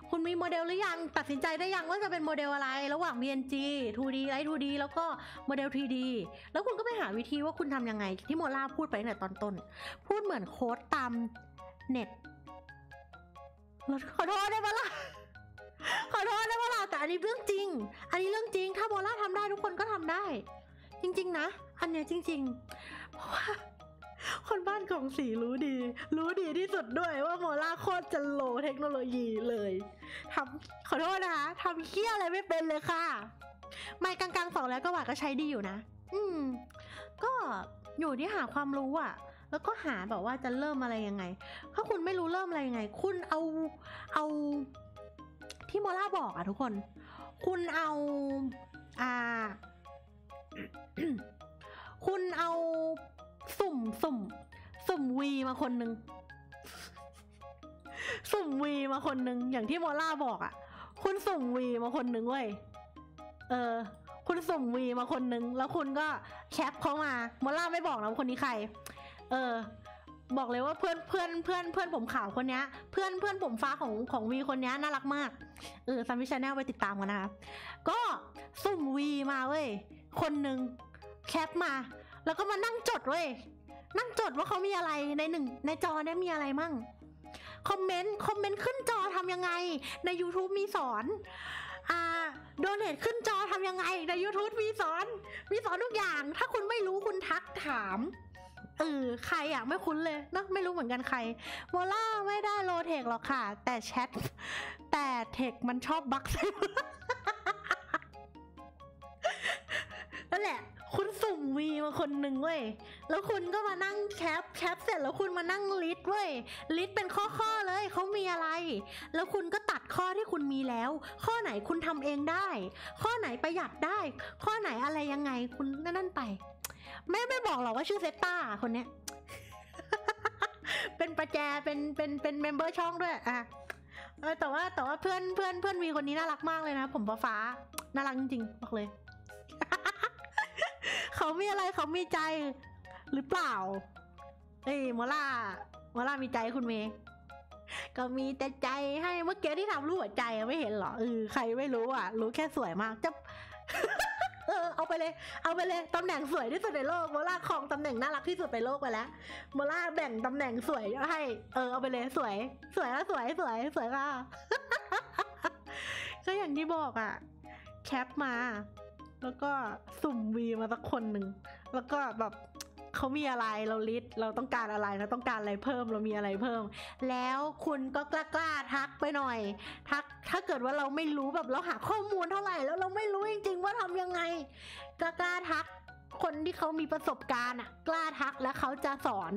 คุณมีโมเดลหรือยังตัดสินใจได้ยังว่าจะเป็นโมเดลอะไรระหว่าง พี เอ็น จี ทู ดี ไลท์ ทู ดี แล้วก็โมเดล ทรี ดี แล้วคุณก็ไปหาวิธีว่าคุณทำยังไงที่โมล่าพูดไปในตอนต้นพูดเหมือนโค้ดตามเน็ตขอโทษได้ปะล่ะ ขอโทษนะโบล่าแต่อันนี้เรื่องจริงอันนี้เรื่องจริงถ้าโบล่าทำได้ทุกคนก็ทำได้จริงๆนะอันเนี้ยจริงๆเพราะว่าคนบ้านของสีรู้ดีรู้ดีที่สุดด้วยว่าโมล่าโคตรจะโลเทคโนโลยีเลยทำขอโทษนะคะทำเคี้ยอะไรไม่เป็นเลยค่ะไม่กลางๆสองแล้วก็หวาดก็ใช้ดีอยู่นะอืมก็อยู่ที่หาความรู้อะแล้วก็หาแบบว่าจะเริ่มอะไรยังไงถ้าคุณไม่รู้เริ่มอะไรยังไงคุณเอาเอาที่โมล่าบอกอะทุกคนคุณเอาอ่า คุณเอาสุ่มสุ่มสุ่มวีมาคนหนึ่งสุ่มวีมาคนหนึ่งอย่างที่โมล่าบอกอ่ะคุณสุ่มวีมาคนหนึ่งเว้ยเออคุณสุ่มวีมาคนหนึ่งแล้วคุณก็แคปเขามาโมล่าไม่บอกนะคนนี้ใครเออบอกเลยว่าเพื่อนเพื่อนเพื่อนเพื่อนผมขาวคนนี้เพื่อนเพื่อนผมฟ้าของของวีคนนี้น่ารักมากเออซัมมิชแนลไปติดตามกันนะคะก็สุ่มวีมาเว้ยคนหนึ่งแคปมาแล้วก็มานั่งจดเว้ยนั่งจดว่าเขามีอะไรในหนึ่งในจอเนี่ยมีอะไรมั่งคอมเมนต์คอมเมนต์ขึ้นจอทำยังไงใน YouTube มีสอนอ่าโดเนทขึ้นจอทำยังไงใน YouTube มีสอนมีสอนทุกอย่างถ้าคุณไม่รู้คุณทักถามเออใครอ่ะไม่คุ้นเลยนะไม่รู้เหมือนกันใครโมล่าไม่ได้โลเทคหรอกค่ะแต่แชทแต่เทคมันชอบบั๊กใส่นั่นแหละคุณสุ่มวีมาคนหนึ่งเว้ยแล้วคุณก็มานั่งแคปแคปเสร็จแล้วคุณมานั่งลิสต์เว้ยลิสต์เป็นข้อๆเลยเขามีอะไรแล้วคุณก็ตัดข้อที่คุณมีแล้วข้อไหนคุณทำเองได้ข้อไหนประหยัดได้ข้อไหนอะไรยังไงคุณนั่นไปไม่ไม่บอกหรอกว่าชื่อเซต้าคนเนี้ย เป็นประแจเป็นเป็นเป็นเมมเบอร์ช่องด้วยอ่ะแต่ว่าแต่ว่าเพื่อนเพื่อนเพื่อนวีคนนี้น่ารักมากเลยนะผมฟ้าน่ารักจริงๆบอกเลยเขามีอะไรเขามีใจหรือเปล่าเอ้ยโมล่าโมล่ามีใจคุณเมย์ก็มีแต่ใจให้เมื่อกี้ที่ทำรูปหัวใจไม่เห็นหรอเออใครไม่รู้อ่ะรู้แค่สวยมากจะ เออเอาไปเลยเอาไปเลยตำแหน่งสวยที่สุดในโลกโมล่าครองตำแหน่งน่ารักที่สุดในโลกไปแล้วโมล่าแบ่งตำแหน่งสวยให้เออเอาไปเลยสวยสวยแล้วสวยสวยสวยค่ะ ก็อย่างที่บอกอ่ะแคปมาแล้วก็สุ่มวีมาสักคนหนึ่งแล้วก็แบบเขามีอะไรเราลิสต์เราต้องการอะไรเราต้องการอะไรเพิ่มเรามีอะไรเพิ่มแล้วคุณก็กล้ากล้าทักไปหน่อยทักถ้าเกิดว่าเราไม่รู้แบบเราหาข้อมูลเท่าไหร่แล้วเราไม่รู้จริงๆว่าทำยังไงกล้ากล้าทักคนที่เขามีประสบการณ์อ่ะกล้าทักแล้วเขาจะสอน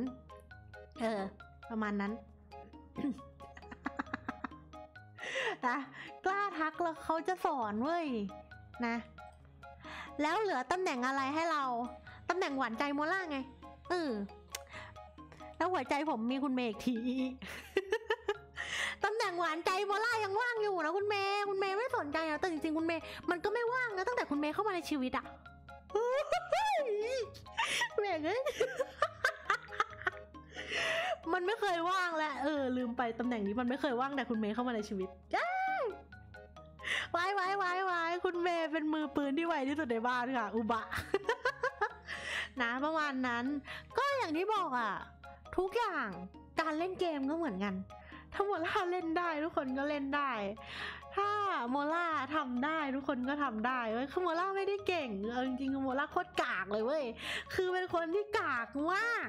เออประมาณนั้น นะกล้าทักแล้วเขาจะสอนเว้ยนะแล้วเหลือตำแหน่งอะไรให้เราตำแหน่งหวานใจโมล่าไงเออแล้วหัวใจผมมีคุณเมย์อีกที ตำแหน่งหวานใจโมล่ายังว่างอยู่นะคุณเมย์คุณเมย์ไม่สนใจนะแต่จริงๆคุณเมย์มันก็ไม่ว่างนะตั้งแต่คุณเมย์เข้ามาในชีวิตอะ แหม่งเอ้ย มันไม่เคยว่างและเออลืมไปตำแหน่งนี้มันไม่เคยว่างแต่คุณเมย์เข้ามาในชีวิตไว้ไว้ไว้ไว้คุณเมย์เป็นมือปืนที่ไวที่สุดในบ้านค่ะอุบะ นะประมาณนั้นก็อย่างที่บอกอ่ะทุกอย่างการเล่นเกมก็เหมือนกันถ้าโมล่าเล่นได้ทุกคนก็เล่นได้ถ้าโมล่าทำได้ทุกคนก็ทำได้เว้ยคือโมล่าไม่ได้เก่งเออจริงๆโมล่าโคตรกากเลยเว้ยคือเป็นคนที่กากมาก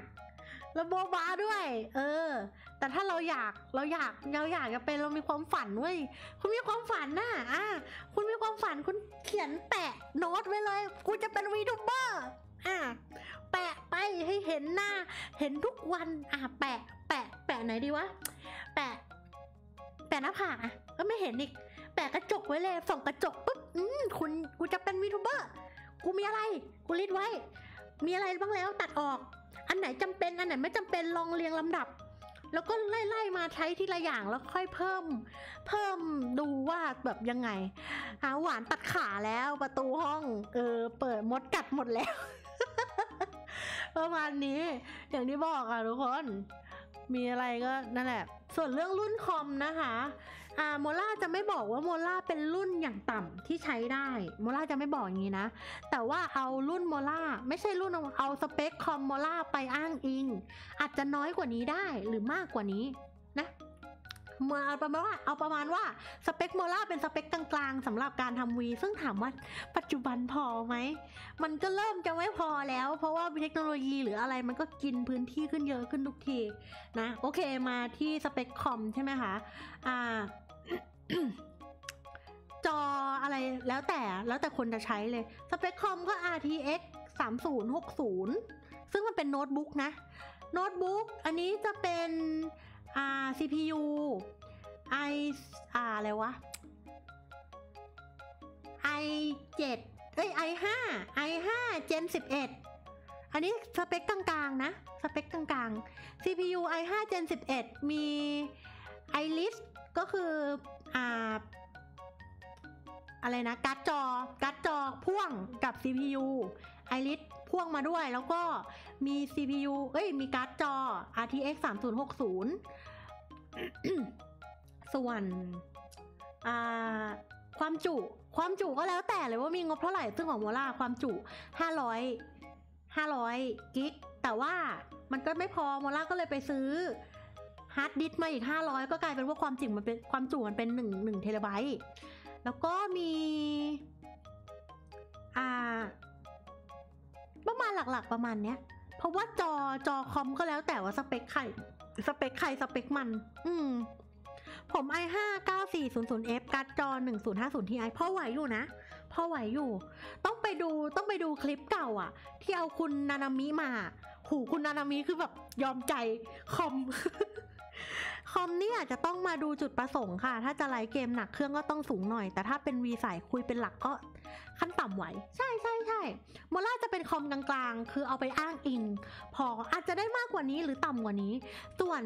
แล้วโบบาด้วยเออแต่ถ้าเราอยากเราอยากเราอยากจะเป็นเรามีความฝันเว้ยคุณมีความฝันน่ะอ่ะคุณมีความฝันคุณเขียนแปะโน้ตไว้เลยกูจะเป็นวีทูเบอร์อ่ะแปะไปให้เห็นหน้าเห็นทุกวันอ่ะแปะแปะแปะไหนดีวะแปะแปะหน้าผากอ่ะก็ไม่เห็นอีกแปะกระจกไว้เลยส่องกระจกปุ๊บอืมคุณกูจะเป็นวีทูเบอร์กูมีอะไรกูลิสต์ไว้มีอะไรบ้างแล้วตัดออกอันไหนจำเป็นอันไหนไม่จำเป็นลองเรียงลำดับแล้วก็ไล่ๆมาใช้ทีละอย่างแล้วค่อยเพิ่มเพิ่มดูว่าแบบยังไงหาหวานตัดขาแล้วประตูห้องเออเปิดมดกัดหมดแล้ว ประมาณนี้อย่างที่บอกอะทุกคนมีอะไรก็นั่นแหละส่วนเรื่องรุ่นคอมนะคะอ่าโมล่าจะไม่บอกว่าโมล่าเป็นรุ่นอย่างต่ำที่ใช้ได้โมล่าจะไม่บอกอย่างนี้นะแต่ว่าเอารุ่นโมล่าไม่ใช่รุ่นเอาสเปคคอมโมล่าไปอ้างอิงอาจจะน้อยกว่านี้ได้หรือมากกว่านี้นะ มาเอาประมาณว่าเอาประมาณว่าสเปคโมล่าเป็นสเปคกลางๆสำหรับการทำวีซึ่งถามว่าปัจจุบันพอไหมมันก็เริ่มจะไม่พอแล้วเพราะว่าเทคโนโลยีหรืออะไรมันก็กินพื้นที่ขึ้นเยอะขึ้นทุกทีนะโอเคมาที่สเปคคอมใช่ไหมคะอ่า จออะไรแล้วแต่แล้วแต่คนจะใช้เลยสเปคคอมก็ อาร์ ที เอ็กซ์ สามศูนย์หกศูนย์ซึ่งมันเป็นโน้ตบุ๊กนะโน้ตบุ๊กอันนี้จะเป็นอ่า ซี พี ยู i อ่าอะไรวะ ไอ เจ็ด เอ้ย ไอ ห้า ไอ ห้า เจน สิบเอ็ด อันนี้สเปคกลางๆนะสเปคกลางๆ ซี พี ยู ไอ ห้า เจน สิบเอ็ด มี ไอริส ก็คืออ่าอะไรนะการ์ดจอการ์ดจอพ่วงกับ ซี พี ยู ไอริส พ่วงมาด้วยแล้วก็มี ซี พี ยู เอ้ยมีการ์ดจอ อาร์ ที เอ็กซ์ สามศูนย์หกศูนย์ ส่วนความจุความจุก็แล้วแต่เลยว่ามีงบเท่าไหร่ซึ่งของโมล่าความจุห้าร้อย ห้าร้อยกิกแต่ว่ามันก็ไม่พอโมล่าก็เลยไปซื้อฮาร์ดดิสก์มาอีกห้าร้อยก็กลายเป็นว่าความจริงมันเป็นความจุมันเป็นหนึ่ง หนึ่งเทราไบต์แล้วก็มีอ่าประมาณหลักๆประมาณเนี้ยเพราะว่าจอจอคอมก็แล้วแต่ว่าสเปคใครสเปคใครสเปคมันอืมผม ไอ ห้า เก้าสี่ศูนย์ศูนย์ เอฟ การ์ดจอ หนึ่งศูนย์ห้าศูนย์ ที ไอ พอไหวอยู่นะพอไหวอยู่ต้องไปดูต้องไปดูคลิปเก่าอ่ะที่เอาคุณนานามิมาหูคุณนานามิคือแบบยอมใจคอม คอมนี่อาจจะต้องมาดูจุดประสงค์ค่ะถ้าจะไลฟ์เกมหนักเครื่องก็ต้องสูงหน่อยแต่ถ้าเป็นวีสายคุยเป็นหลักก็ขั้นต่ำไหวใช่ใช่ใช่โมล่าจะเป็นคอมกลางๆคือเอาไปอ้างอิงพออาจจะได้มากกว่านี้หรือต่ำกว่านี้ส่วน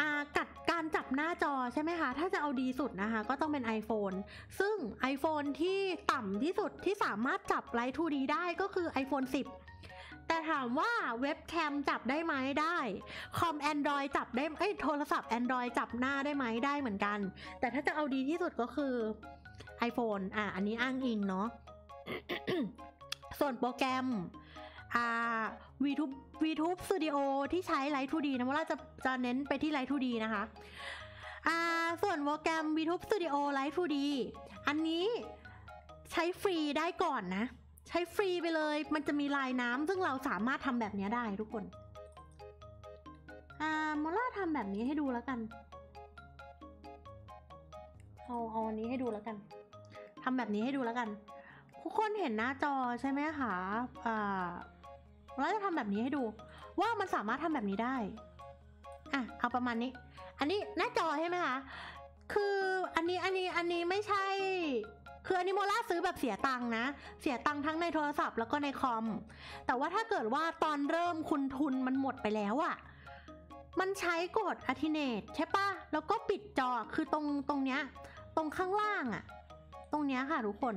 อากัดการจับหน้าจอใช่ไหมคะถ้าจะเอาดีสุดนะคะก็ต้องเป็น ไอโฟน ซึ่ง ไอโฟน ที่ต่ำที่สุดที่สามารถจับไลฟ์ ทูดี ได้ก็คือ ไอโฟน สิบแต่ถามว่าเว็บแคมจับได้ไหมได้คอม แอนดรอยด์ จับได้เอ้ยโทรศัพท์ แอนดรอยด์ จับหน้าได้ไหมได้เหมือนกันแต่ถ้าจะเอาดีที่สุดก็คือ ไอโฟน อ่ะอันนี้อ้างอิงเนาะ ส่วนโปรแกรมอ่า วีทูบ วีทูบ Studio ที่ใช้ ไลฟ์ ทูดี นะว่าจะจะเน้นไปที่ ไลฟ์ ทูดี นะคะอ่าส่วนโปรแกรม วีทูบ Studioไลฟ์ ทูดี อันนี้ใช้ฟรีได้ก่อนนะใช้ฟรีไปเลยมันจะมีลายน้ำซึ่งเราสามารถทำแบบนี้ได้ทุกคนอ่าโมล่าทำแบบนี้ให้ดูแล้วกันเอาเอาอันนี้ให้ดูแล้วกันทำแบบนี้ให้ดูแล้วกันทุกคนเห็นหน้าจอใช่ไหมคะอ่าเราจะทำแบบนี้ให้ดูว่ามันสามารถทำแบบนี้ได้อ่ะเอาประมาณนี้อันนี้หน้าจอใช่ไหมคะคืออันนี้อันนี้อันนี้ไม่ใช่คืออันนี้โมล่าซื้อแบบเสียตังค์นะเสียตังค์ทั้งในโทรศัพท์แล้วก็ในคอมแต่ว่าถ้าเกิดว่าตอนเริ่มคุณทุนมันหมดไปแล้วอะมันใช้กดอัลทิเนตใช่ปะแล้วก็ปิดจอคือตรงตรงเนี้ยตรงข้างล่างอะตรงเนี้ยค่ะทุกคน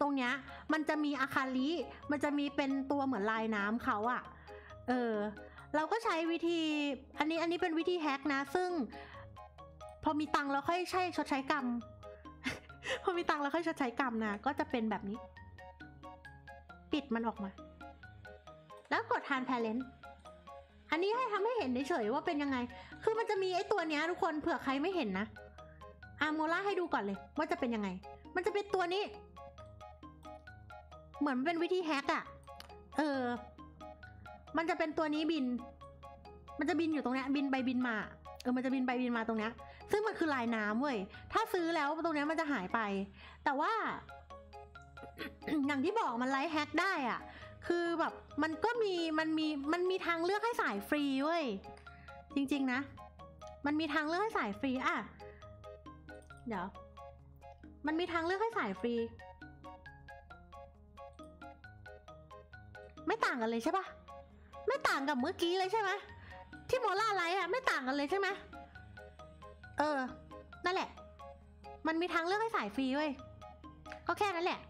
ตรงเนี้ยมันจะมีอะคาลิมันจะมีเป็นตัวเหมือนลายน้ำเขาอะเออเราก็ใช้วิธีอันนี้อันนี้เป็นวิธีแฮกนะซึ่งพอมีตังค์แล้วค่อยใช้ชดใช้กรรมพอมีตังค์แล้วค่อยใช้กรรมนะก็จะเป็นแบบนี้ปิดมันออกมาแล้วกด ทรานสแปเรนต์ อันนี้ให้ทำให้เห็นเฉยๆว่าเป็นยังไงคือมันจะมีไอ้ตัวเนี้ยทุกคนเผื่อใครไม่เห็นนะอ่ะโมล่าให้ดูก่อนเลยว่าจะเป็นยังไงมันจะเป็นตัวนี้เหมือนเป็นวิธีแฮกอะเออมันจะเป็นตัวนี้บินมันจะบินอยู่ตรงเนี้ยบินไปบินมาเออมันจะบินไปบินมาตรงเนี้ยซึ่งมันคือลายน้ำเว้ยถ้าซื้อแล้วตรงเนี้ยมันจะหายไปแต่ว่า อย่างที่บอกมันไลฟ์แฮกได้อ่ะคือแบบมันก็มีมันมีมันมีทางเลือกให้สายฟรีเว้ยจริงๆนะมันมีทางเลือกให้สายฟรีอ่ะเดี๋ยวมันมีทางเลือกให้สายฟรีไม่ต่างกันเลยใช่ปะไม่ต่างกับเมื่อกี้เลยใช่ไหมที่โมล่าไลฟ์อ่ะไม่ต่างกันเลยใช่ไหมเออนั่นแหละมันมีทางเลือกให้สายฟรีเว้ยก็แค่นั้นแหละ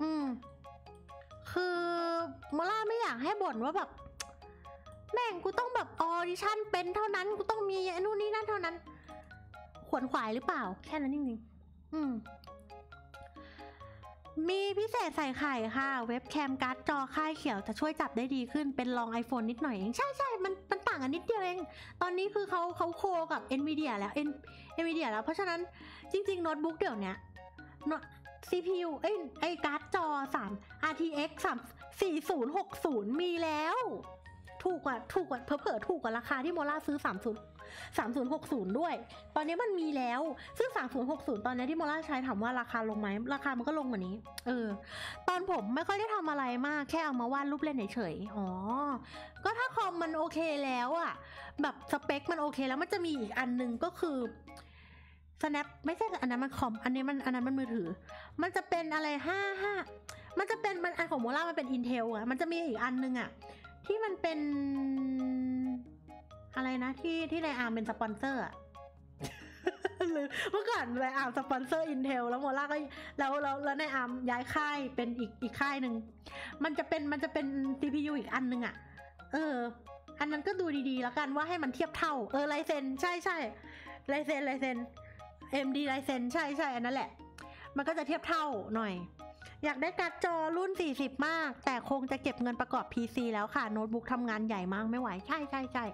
อืมคือโมล่าไม่อยากให้บ่นว่าแบบแม่งกูต้องแบบออดิชั่นเป็นเท่านั้นกูต้องมีไอ้นู่นนี่นั่นเท่านั้นขวนขวายหรือเปล่าแค่นั้นจริงๆอืม มีพิเศษใส่ไข่ค่ะเว็บแคมการ์ดจอค่ายเขียวจะช่วยจับได้ดีขึ้นเป็นรอง ไอโฟน นิดหน่อยเองใช่ใช่มันมันต่างกันนิดเดียวเองตอนนี้คือเขาเขาโคกับ เอ็นวีเดีย แล้ว เอ็นวีเดีย แล้วเพราะฉะนั้นจริงๆโน้ตบุ๊กเดี๋ยวนี้ซี พี ยู เอ้ยไอการ์ดจอสาม อาร์ ที เอ็กซ์ สาม สี่ ศูนย์ หก ศูนย์มีแล้วถูกกว่าถูกกว่าเพอเพอถูกกว่าราคาที่โมล่าซื้อสาม ศูนย์ สาม ศูนย์ หก ศูนย์ด้วยตอนนี้มันมีแล้วซึ่งสาม ศูนย์ หก ศูนย์ตอนนี้ที่โมล่าใช้ถามว่าราคาลงไหมราคามันก็ลงกว่านี้เออตอนผมไม่ค่อยได้ทำอะไรมากแค่เอามาวาดรูปเล่นเฉยๆอ๋อก็ถ้าคอมมันโอเคแล้วอะแบบสเปคมันโอเคแล้วมันจะมีอีกอันนึงก็คือsnap ไม่ใช่อันนั้นมันคอมอันนี้มันอันนั้นมันมือถือมันจะเป็นอะไรห้าห้ามันจะเป็นมันอันของโมล่ามันเป็น อินเทล อะมันจะมีอีกอันนึงอะที่มันเป็นอะไรนะที่ที่นายอาร์มเป็นสปอนเซอร์อะเมื่อก่อนนายอาร์มสปอนเซอร์ อินเทล แล้วโมล่าก็แล้วแล้วแล้วนายอาร์มย้ายค่ายเป็นอีกอีกค่ายหนึ่งมันจะเป็นมันจะเป็น ซี พี ยู อีกอันนึงอะเอออันนั้นก็ดูดีๆแล้วกันว่าให้มันเทียบเท่าเออไลเซนใช่ใช่ไลเซนไลเซน เอ็ม ดี ไลเซนใช่ใช่อันนั้นแหละมันก็จะเทียบเท่าหน่อยอยากได้การ์ดจอรุ่นสี่สิบมากแต่คงจะเก็บเงินประกอบ พี ซี แล้วค่ะโน้ตบุ๊กทำงานใหญ่มากไม่ไหวใช่ใช่ใช่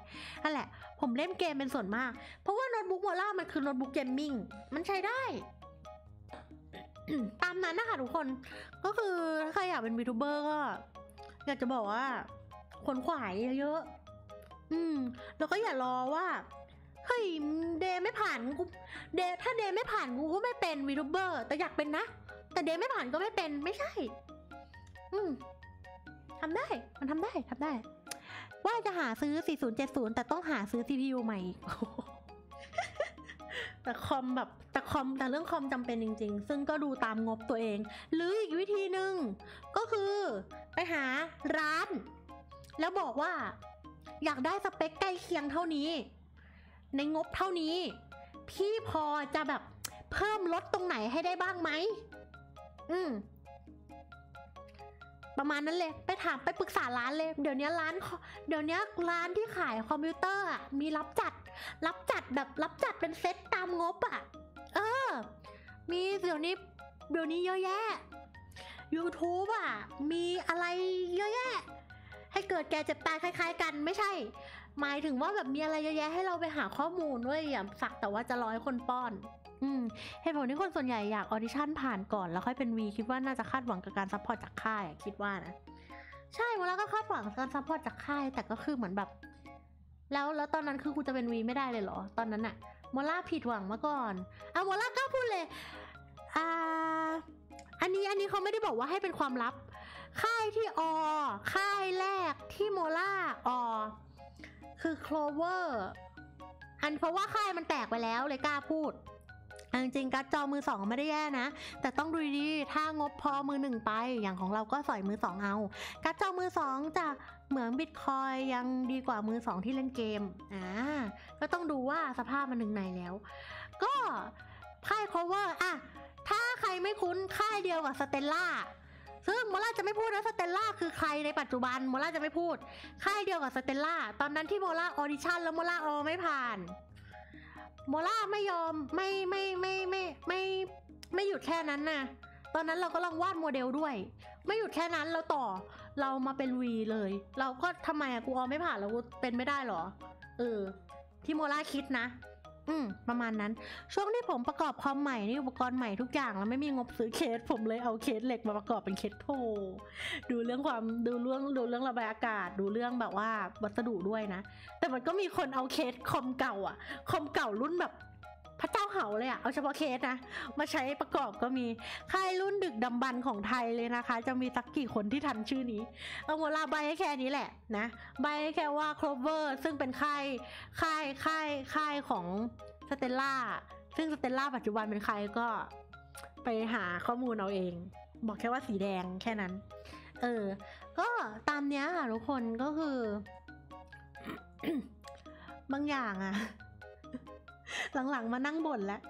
นั่นแหละผมเล่นเกมเป็นส่วนมากเพราะว่าโน้ตบุ๊กโมล่ามันคือโน้ตบุ๊กเกมมิ่งมันใช้ได้ ตามนั้นนะคะทุกคนก็คือถ้าใครอยากเป็นยูทูบเบอร์ก็อยากจะบอกว่าขวนขวายเยอะๆอืมแล้วก็อย่ารอว่าเฮ้ยเดย์ไม่ผ่านกูเดย์ถ้าเดย์ไม่ผ่านกูก็ไม่เป็นยูทูบเบอร์แต่อยากเป็นนะแต่เดย์ไม่ผ่านก็ไม่เป็นไม่ใช่อืมทำได้มันทำได้ทำได้ว่าจะหาซื้อสี่ ศูนย์ เจ็ด ศูนย์แต่ต้องหาซื้อ ซี พี ยู ใหม่อีก แต่คอมแบบแต่คอมแต่เรื่องคอมจำเป็นจริงๆซึ่งก็ดูตามงบตัวเองหรืออีกวิธีหนึ่งก็คือไปหาร้านแล้วบอกว่าอยากได้สเปคใกล้เคียงเท่านี้ในงบเท่านี้พี่พอจะแบบเพิ่มลดตรงไหนให้ได้บ้างไหมอืมประมาณนั้นเลยไปถามไปปรึกษาร้านเลยเดี๋ยวนี้ร้านเดี๋ยวนี้ร้านที่ขายคอมพิวเตอร์อ่ะมีรับจัดรับจัดแบบรับจัดเป็นเซตตามงบอ่ะเออมีเดี๋ยวนี้เดี๋ยวนี้เยอะแยะ ยูทูบ อ่ะมีอะไรเยอะแยะให้เกิดแก่เจ็บตายคล้ายๆกันไม่ใช่หมายถึงว่าแบบมีอะไรเยอะแยะให้เราไปหาข้อมูลด้วยอย่าสักแต่ว่าจะร้อยคนป้อนอืมเหตุผลที่คนส่วนใหญ่อยากออดิชั่นผ่านก่อนแล้วค่อยเป็นวีคิดว่าน่าจะคาดหวังกับการซัพพอร์ตจากค่ายคิดว่านะใช่เวลาก็คาดหวังการซัพพอร์ตจากค่ายแต่ก็คือเหมือนแบบแล้วแล้วตอนนั้นคือกูจะเป็นวีไม่ได้เลยเหรอตอนนั้นอะโมล่าผิดหวังมาก่อนอ่ะโมล่าก็พูดเลยอ่าอันนี้อันนี้เขาไม่ได้บอกว่าให้เป็นความลับค่ายที่อค่ายแรกที่โมล่าอคือโคลเวอร์อันเพราะว่าค่ายมันแตกไปแล้วเลยกล้าพูดจริงๆการ์ดจอมือสองไม่ได้แย่นะแต่ต้องดูดีถ้างบพอมือหนึ่งไปอย่างของเราก็สอยมือสองเอาการ์ดจอมือสองจะเหมือนบิตคอยยังดีกว่ามือสองที่เล่นเกมอ่าก็ต้องดูว่าสภาพมันถึงไหนแล้วก็ค่าย โคลเวอร์ อ่ะถ้าใครไม่คุ้นค่ายเดียวกับสเตลล่าซึ่งโมล่าจะไม่พูดนะสเตลล่าคือใครในปัจจุบันโมล่าจะไม่พูดค่ายเดียวกับสเตลล่าตอนนั้นที่โมล่าออดิชั่นแล้วโมล่าออไม่ผ่านโมล่าไม่ยอมไม่ไม่ไม่ไม่ไม่ไม่หยุดแค่นั้นนะตอนนั้นเราก็ลองวาดโมเดลด้วยไม่หยุดแค่นั้นเราต่อเรามาเป็นวีเลยเราก็ทำไมอะกูออไม่ผ่านแล้วกูเป็นไม่ได้หรอเออที่โมล่าคิดนะอืมประมาณนั้นช่วงที่ผมประกอบคอมใหม่นี่อุปกรณ์ใหม่ทุกอย่างแล้วไม่มีงบซื้อเคสผมเลยเอาเคสเหล็กมาประกอบเป็นเคสโทดูเรื่องความดูเรื่องดูเรื่องระบายอากาศดูเรื่องแบบว่าวัสดุด้วยนะแต่มันก็มีคนเอาเคสคอมเก่าอ่ะคอมเก่ารุ่นแบบพระเจ้าเห่าเลยอ่ะเอาเฉพาะเคสนะมาใช้ประกอบก็มีค่ายรุ่นดึกดำบรรพ์ของไทยเลยนะคะจะมีสักกี่คนที่ทันชื่อนี้เอาโมล่าใบแค่นี้แหละนะใบแค่ว่า โคลเวอร์ ซึ่งเป็นค่ายค่ายค่ายค่ายของสเตลล่าซึ่งสเตลล่าปัจจุบันเป็นใครก็ไปหาข้อมูลเอาเองบอกแค่ว่าสีแดงแค่นั้นเออก็ตามเนี้ยค่ะทุกคนก็คือ บางอย่างอ่ะหลังๆมานั่งบ่นแล้ว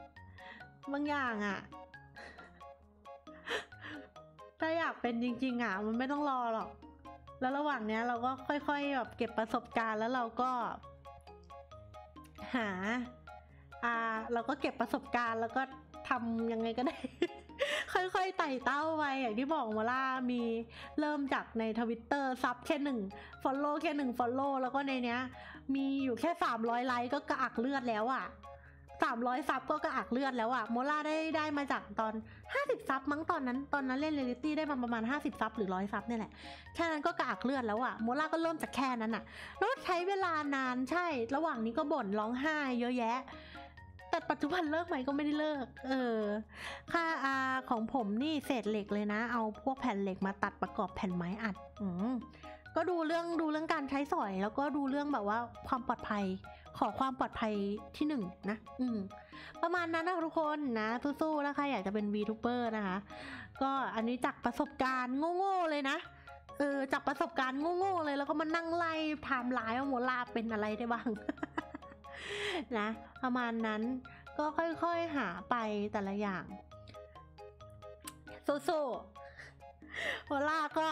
บางอย่างอ่ะถ้าอยากเป็นจริงๆอ่ะมันไม่ต้องรอหรอกแล้วระหว่างเนี้ยเราก็ค่อยๆแบบเก็บประสบการณ์แล้วเราก็หาอ่าเราก็เก็บประสบการณ์แล้วก็ทำยังไงก็ได้ค่ ค่อยๆไต่เต้าไปอย่างที่บอกมาล่ามีเริ่มจากในทวิตเตอร์ซับแค่หนึ่งฟอลโล่แค่หนึ่งฟอลโล่แล้วก็ในเนี้ยมีอยู่แค่สามร้อยไลค์ก็กระอักเลือดแล้วอ่ะสามร้อยซับก็กระอักเลือดแล้วอะโมล่าได้ได้มาจากตอนห้าสิบซับมั้งตอนนั้นตอนนั้นเล่นเรียลิตี้ได้มาประมาณห้าสิบซับหรือร้อยซับเนี่ยแหละแค่นั้นก็กระอักเลือดแล้วอะโมล่าก็เริ่มจากแค่นั้นอะแล้วใช้เวลานานใช่ระหว่างนี้ก็บ่นร้องไห้เยอะแยะแต่ปัจจุบันเลิกไหมก็ไม่ได้เลิกเออค่าอาของผมนี่เศษเหล็กเลยนะเอาพวกแผ่นเหล็กมาตัดประกอบแผ่นไม้อัดอืมก็ดูเรื่องดูเรื่องการใช้สอยแล้วก็ดูเรื่องแบบว่าความปลอดภัยขอความปลอดภัยที่หนึ่งนะอืมประมาณนั้นนะทุกคนนะสู้ๆแล้วใครอยากจะเป็น วีทูเบอร์ นะคะก็อันนี้จากประสบการณ์โง่ๆเลยนะเออจากประสบการณ์โง่ๆเลยแล้วก็มานั่งไล่ไทม์ไลน์ว่าโมล่าเป็นอะไรได้บ้าง นะประมาณนั้นก็ค่อยๆหาไปแต่ละอย่างสู้ๆโมล่าก็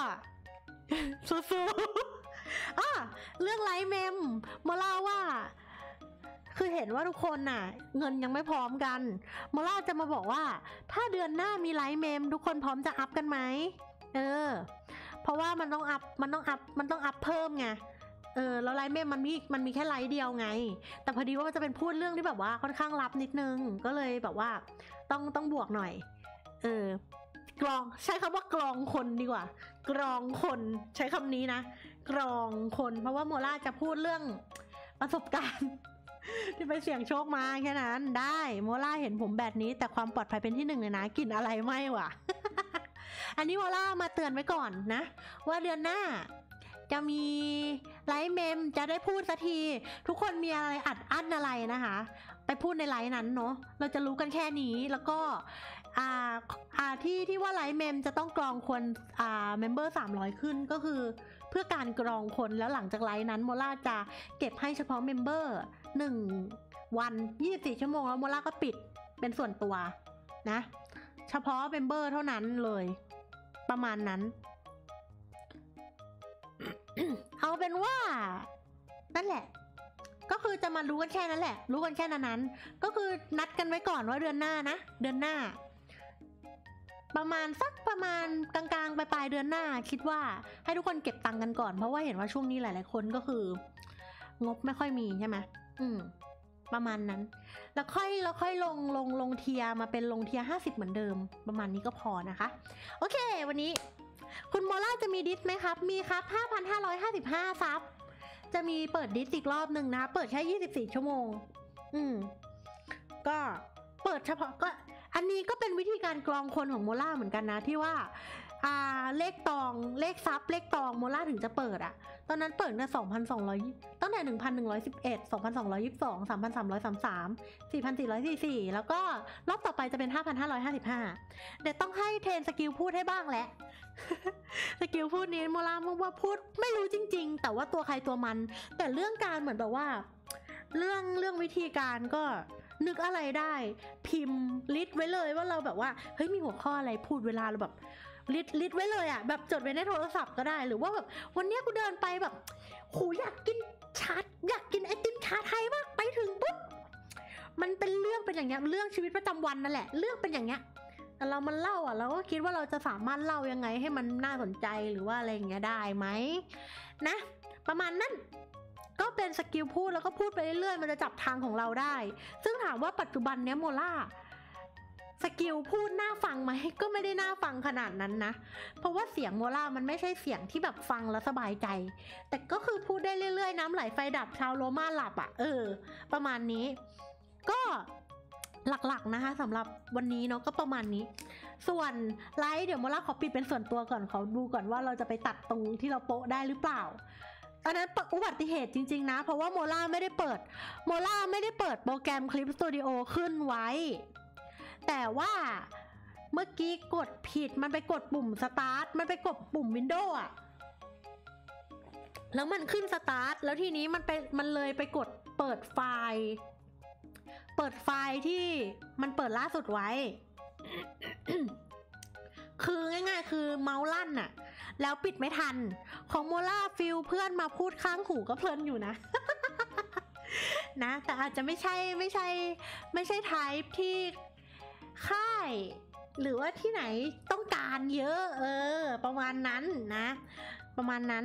ซูซูอ่ะเรื่องไลฟ์เมมมาเล่าว่าคือเห็นว่าทุกคนน่ะเงินยังไม่พร้อมกันมาเล่าจะมาบอกว่าถ้าเดือนหน้ามีไลฟ์เมมทุกคนพร้อมจะอัพกันไหมเออเพราะว่ามันต้องอัพมันต้องอัพมันต้องอัพเพิ่มไงเออแล้วไลฟ์เมมมันมีมันมีแค่ไลฟ์เดียวไงแต่พอดีว่ามันจะเป็นพูดเรื่องที่แบบว่าค่อนข้างลับนิดนึงก็เลยแบบว่าต้องต้องบวกหน่อยเออกรองใช้คำว่ากรองคนดีกว่ากรองคนใช้คำนี้นะกรองคนเพราะว่าโมล่าจะพูดเรื่องประสบการณ์ที่ไปเสี่ยงโชคมาแค่นั้นได้โมล่าเห็นผมแบบนี้แต่ความปลอดภัยเป็นที่หนึ่งเลยนะกินอะไรไม่หวะ อันนี้โมล่ามาเตือนไว้ก่อนนะว่าเดือนหน้าจะมีไลฟ์เมมจะได้พูดสักทีทุกคนมีอะไรอัดอั้นอะไรนะคะไปพูดในไลฟ์นั้นเนาะเราจะรู้กันแค่นี้แล้วก็อ่าอ่าที่ที่ว่าไลฟ์เมมจะต้องกรองคนอ่าเมมเบอร์สามร้อยขึ้นก็คือเพื่อการกรองคนแล้วหลังจากไลฟ์นั้นโมล่าจะเก็บให้เฉพาะเมมเบอร์หนึ่งวันยี่สิบสี่ชั่วโมงแล้วโมล่าก็ปิดเป็นส่วนตัวนะเฉพาะเมมเบอร์เท่านั้นเลยประมาณนั้นเอาเป็นว่านั่นแหละก็คือจะมารู้กันแค่นั้นแหละรู้กันแค่นั้นก็คือนัดกันไว้ก่อนว่าเดือนหน้านะเดือนหน้าประมาณสักประมาณกลางๆปลายๆเดือนหน้าคิดว่าให้ทุกคนเก็บตังค์กันก่อนเพราะว่าเห็นว่าช่วงนี้หลายๆคนก็คืองบไม่ค่อยมีใช่ไหมอืมประมาณนั้นแล้วค่อยแล้วค่อยลงลงลงเทียมาเป็นลงเทียห้าสิบเหมือนเดิมประมาณนี้ก็พอนะคะโอเควันนี้คุณโมล่าจะมีดิสไหมครับมีครับ ห้าพันห้าร้อยห้าสิบห้า ซับจะมีเปิดดิสอีกรอบหนึ่งนะเปิดแค่ยี่สิบสี่ชั่วโมงอืมก็เปิดเฉพาะก็อันนี้ก็เป็นวิธีการกรองคนของโมล่าเหมือนกันนะที่ว่าอ่าเลขตองเลขซับเลขตองโมล่าถึงจะเปิดอะตอนนั้นเปิดตั้งแต่สองพันสองร้อยตั้งแต่ หนึ่งพันหนึ่งร้อยสิบเอ็ด สองพันสองร้อยยี่สิบสอง สามพันสามร้อยสามสิบสาม สี่พันสี่ร้อยสี่สิบสี่แล้วก็รอบต่อไปจะเป็น ห้าพันห้าร้อยห้าสิบห้า เดี๋ยวต้องให้เทรนสกิลพูดให้บ้างแหละ สกิลพูดนี้โมล่าบอกว่าพูดไม่รู้จริงๆแต่ว่าตัวใครตัวมันแต่เรื่องการเหมือนแบบว่าเรื่องเรื่องวิธีการก็นึกอะไรได้พิมพ์ลิสต์ไว้เลยว่าเราแบบว่าเฮ้ยมีหัวข้ออะไรพูดเวลาเราแบบลิสต์ลิสต์ไว้เลยอ่ะแบบจดไว้ในโทรศัพท์ก็ได้หรือว่าแบบวันนี้กูเดินไปแบบโหอยากกินชาอยากกินไอติมชาไทยมากไปถึงปุ๊บมันเป็นเรื่องเป็นอย่างเงี้ยเรื่องชีวิตประจำวันนั่นแหละเรื่องเป็นอย่างเงี้ยแต่เรามันเล่าอ่ะเราก็คิดว่าเราจะสามารถเล่ายังไงให้มันน่าสนใจหรือว่าอะไรอย่างเงี้ยได้ไหมนะประมาณนั้นก็เป็นสกิลพูดแล้วก็พูดไปเรื่อยๆมันจะจับทางของเราได้ซึ่งถามว่าปัจจุบันเนี้ยโมล่าสกิลพูดน่าฟังไหมก็ไม่ได้น่าฟังขนาดนั้นนะเพราะว่าเสียงโมล่ามันไม่ใช่เสียงที่แบบฟังแล้วสบายใจแต่ก็คือพูดได้เรื่อยๆน้ำไหลไฟดับชาวโรม่าหลับอ่ะเออประมาณนี้ก็หลักๆนะคะสำหรับวันนี้เนาะก็ประมาณนี้ส่วนไลฟ์เดี๋ยวโมล่าขอปิดเป็นส่วนตัวก่อนขอดูก่อนว่าเราจะไปตัดตรงที่เราโป๊ะได้หรือเปล่าอันนั้นอุบัติเหตุจริงๆนะเพราะว่าโมล่าไม่ได้เปิดโมล่าไม่ได้เปิดโปรแกรมคลิปสตูดิโอขึ้นไว้แต่ว่าเมื่อกี้กดผิดมันไปกดปุ่มสตาร์ทมันไปกดปุ่มวินโดว์อะแล้วมันขึ้นสตาร์ทแล้วทีนี้มันไปมันเลยไปกดเปิดไฟล์เปิดไฟล์ที่มันเปิดล่าสุดไว้ คือง่ายๆคือเมาส์ลั่นอะแล้วปิดไม่ทันของโมล่าฟิลเพื่อนมาพูดข้างหูก็เพลินอยู่นะ นะแต่อาจจะไม่ใช่ไม่ใช่ไม่ใช่ไทป์ที่ค่าย หรือว่าที่ไหนต้องการเยอะเออประมาณนั้นนะประมาณนั้น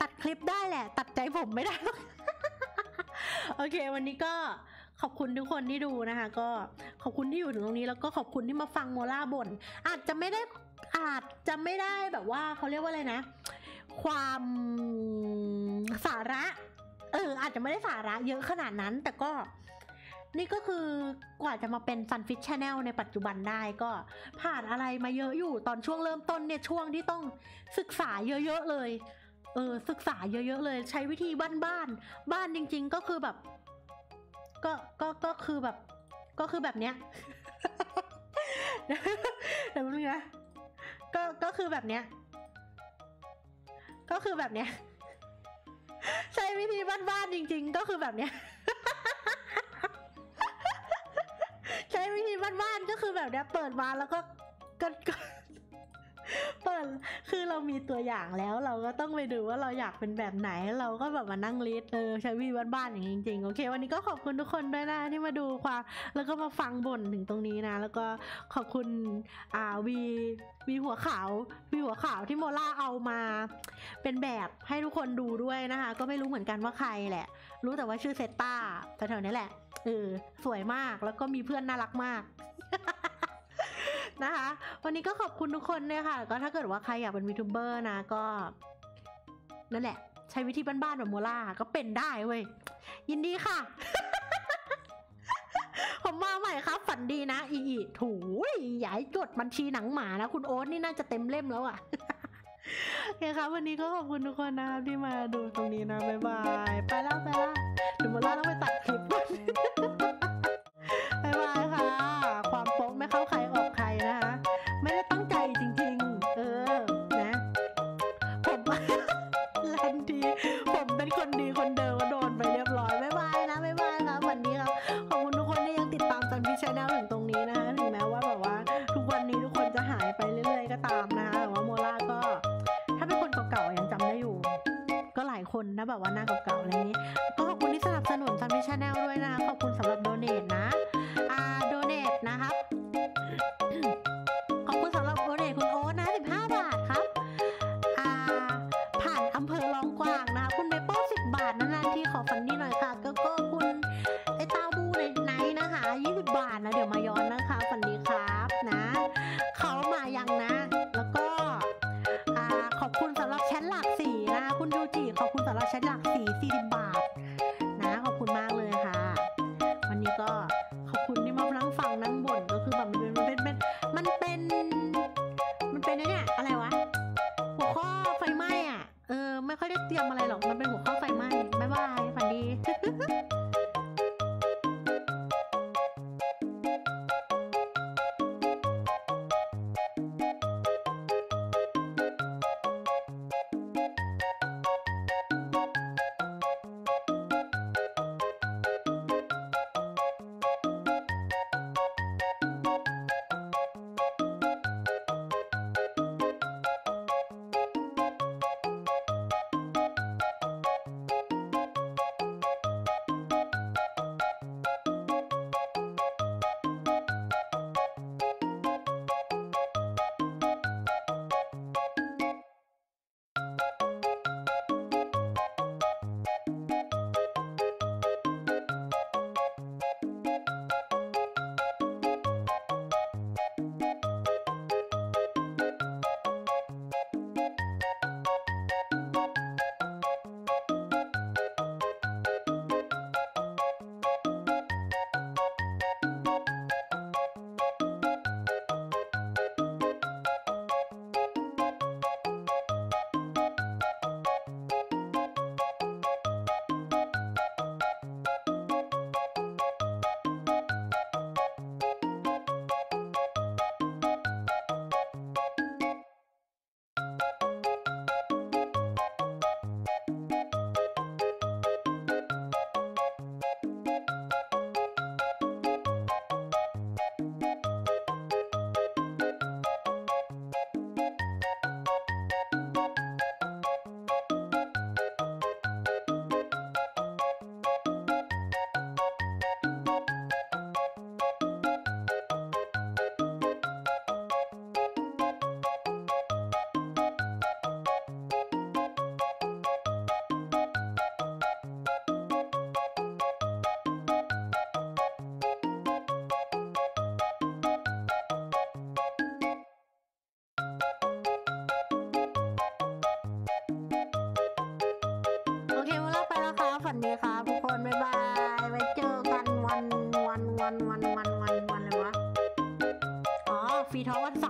ตัดคลิปได้แหละตัดใจผมไม่ได้ โอเควันนี้ก็ขอบคุณทุกคนที่ดูนะคะก็ขอบคุณที่อยู่ถึงตรงนี้แล้วก็ขอบคุณที่มาฟังโมล่าบ่นอาจจะไม่ได้อาจจะไม่ได้แบบว่าเขาเรียกว่าอะไรนะความสาระเอออาจจะไม่ได้สาระเยอะขนาดนั้นแต่ก็นี่ก็คือกว่าจะมาเป็น Sunfish แชนแนล ในปัจจุบันได้ก็ผ่านอะไรมาเยอะอยู่ตอนช่วงเริ่มต้นเนี่ยช่วงที่ต้องศึกษาเยอะๆเลยเออศึกษาเยอะๆเลยใช้วิธีบ้านๆบ้านจริงๆก็คือแบบก็ก็ก็คือแบบก็คือแบบเนี้ยเดี๋ยวนึงนะก็ก็คือแบบเนี้ยก็คือแบบเนี้ยใช้วิธีบ้านๆจริงๆก็คือแบบเนี้ยใช้วิธีบ้านๆก็คือแบบเนี้ยเปิดมาแล้วก็ก็เปิดคือเรามีตัวอย่างแล้วเราก็ต้องไปดูว่าเราอยากเป็นแบบไหนเราก็แบบมานั่งลิสต์เออใช้วิธีบ้านๆอย่างจริงๆโอเควันนี้ก็ขอบคุณทุกคนด้วยนะที่มาดูความแล้วก็มาฟังบ่นถึงตรงนี้นะแล้วก็ขอบคุณอ่าวีวีหัวขาววีหัวขาวที่โมล่าเอามาเป็นแบบให้ทุกคนดูด้วยนะคะก็ไม่รู้เหมือนกันว่าใครแหละรู้แต่ว่าชื่อเซตตาแต่แถวนี้แหละเออสวยมากแล้วก็มีเพื่อนน่ารักมากนะคะวันนี้ก็ขอบคุณทุกคนเนี่ยค่ะก็ถ้าเกิดว่าใครอยากเป็นยูทูบเบอร์นะก็นั่นแหละใช้วิธีบ้านๆแบบโมล่าก็เป็นได้เว้ยยินดีค่ะ ผมมาใหม่ครับฝันดีนะอีอีถูยอย่าให้จดบัญชีหนังหมานะคุณโอ๊ตนี่น่าจะเต็มเล่มแล้วอ่ะ โอเคครับวันนี้ก็ขอบคุณทุกคนนะครับที่มาดูตรงนี้นะบ๊ายบายไปแล้วไปแล้วเดี๋ยวโมล่าต้องไปตัดคลิป บ๊ายบายค่ะความโป๊ะไม่เข้าใครออกใครนะคะไม่ได้ตั้งใจจริงๆเออนะผมแลนดีผมเป็นคนดีคนเดิมก็โดนไปเรียบร้อยบ๊ายบายนะบ๊ายบายนะวันนี้ครับขอบคุณทุกคนที่ยังติดตามSunfish แชนแนล ถึงตรงนี้นะคะถึงแม้ว่าแบบว่าทุกวันนี้ทุกคนจะหายไปเรื่อยๆก็ตามนะคะแต่ว่าโมล่าก็ถ้าเป็นคนเก่าๆยังจำได้อยู่ก็หลายคนนะแบบว่าหน้าเก่าๆอะไรนี้ก็ขอบคุณที่สนับสนุนSunfish แชนแนล ด้วยนะขอบคุณสำหรับโดเนทนะนะครับขอบคุณสำหรับโอเดคุณโอ๊ตนะสิบห้าบาทครับผ่านอำเภอลองกวางนะคะคุณเบโป้สิบบาทนานๆที่ขอฟันนี่หน่อยค่ะก็ก็คุณไอตาบูในไหนนะคะยี่สิบบาทนะเดี๋ยวมาย้อนนะคะฟันดีครับนะเขามายังนะแล้วก็ขอบคุณสำหรับแชทหลักสี่นะคุณยูจิขอบคุณสำหรับแชทหลักสี่สี่สิบบาทนะขอบคุณมากเลยค่ะวันนี้ก็ขอบคุณที่มานั่งฟังนั่งบ่นก็คือแบบมันเป็นมันเป็นมันเป็นมันเป็นเนี่ยอะไรวะหัวข้อไฟไหม้อ่ะเออไม่ค่อยได้เตรียมอะไรหรอกมันเป็นหัวข้อไฟไหม้บ๊ายบายฝันดี ฝันดีครับทุกคนบ๊ายบายไว้เจอกันวันวันวันวันวันวันวันเลยวะอ๋อฟรีทอล์กวันเสาร์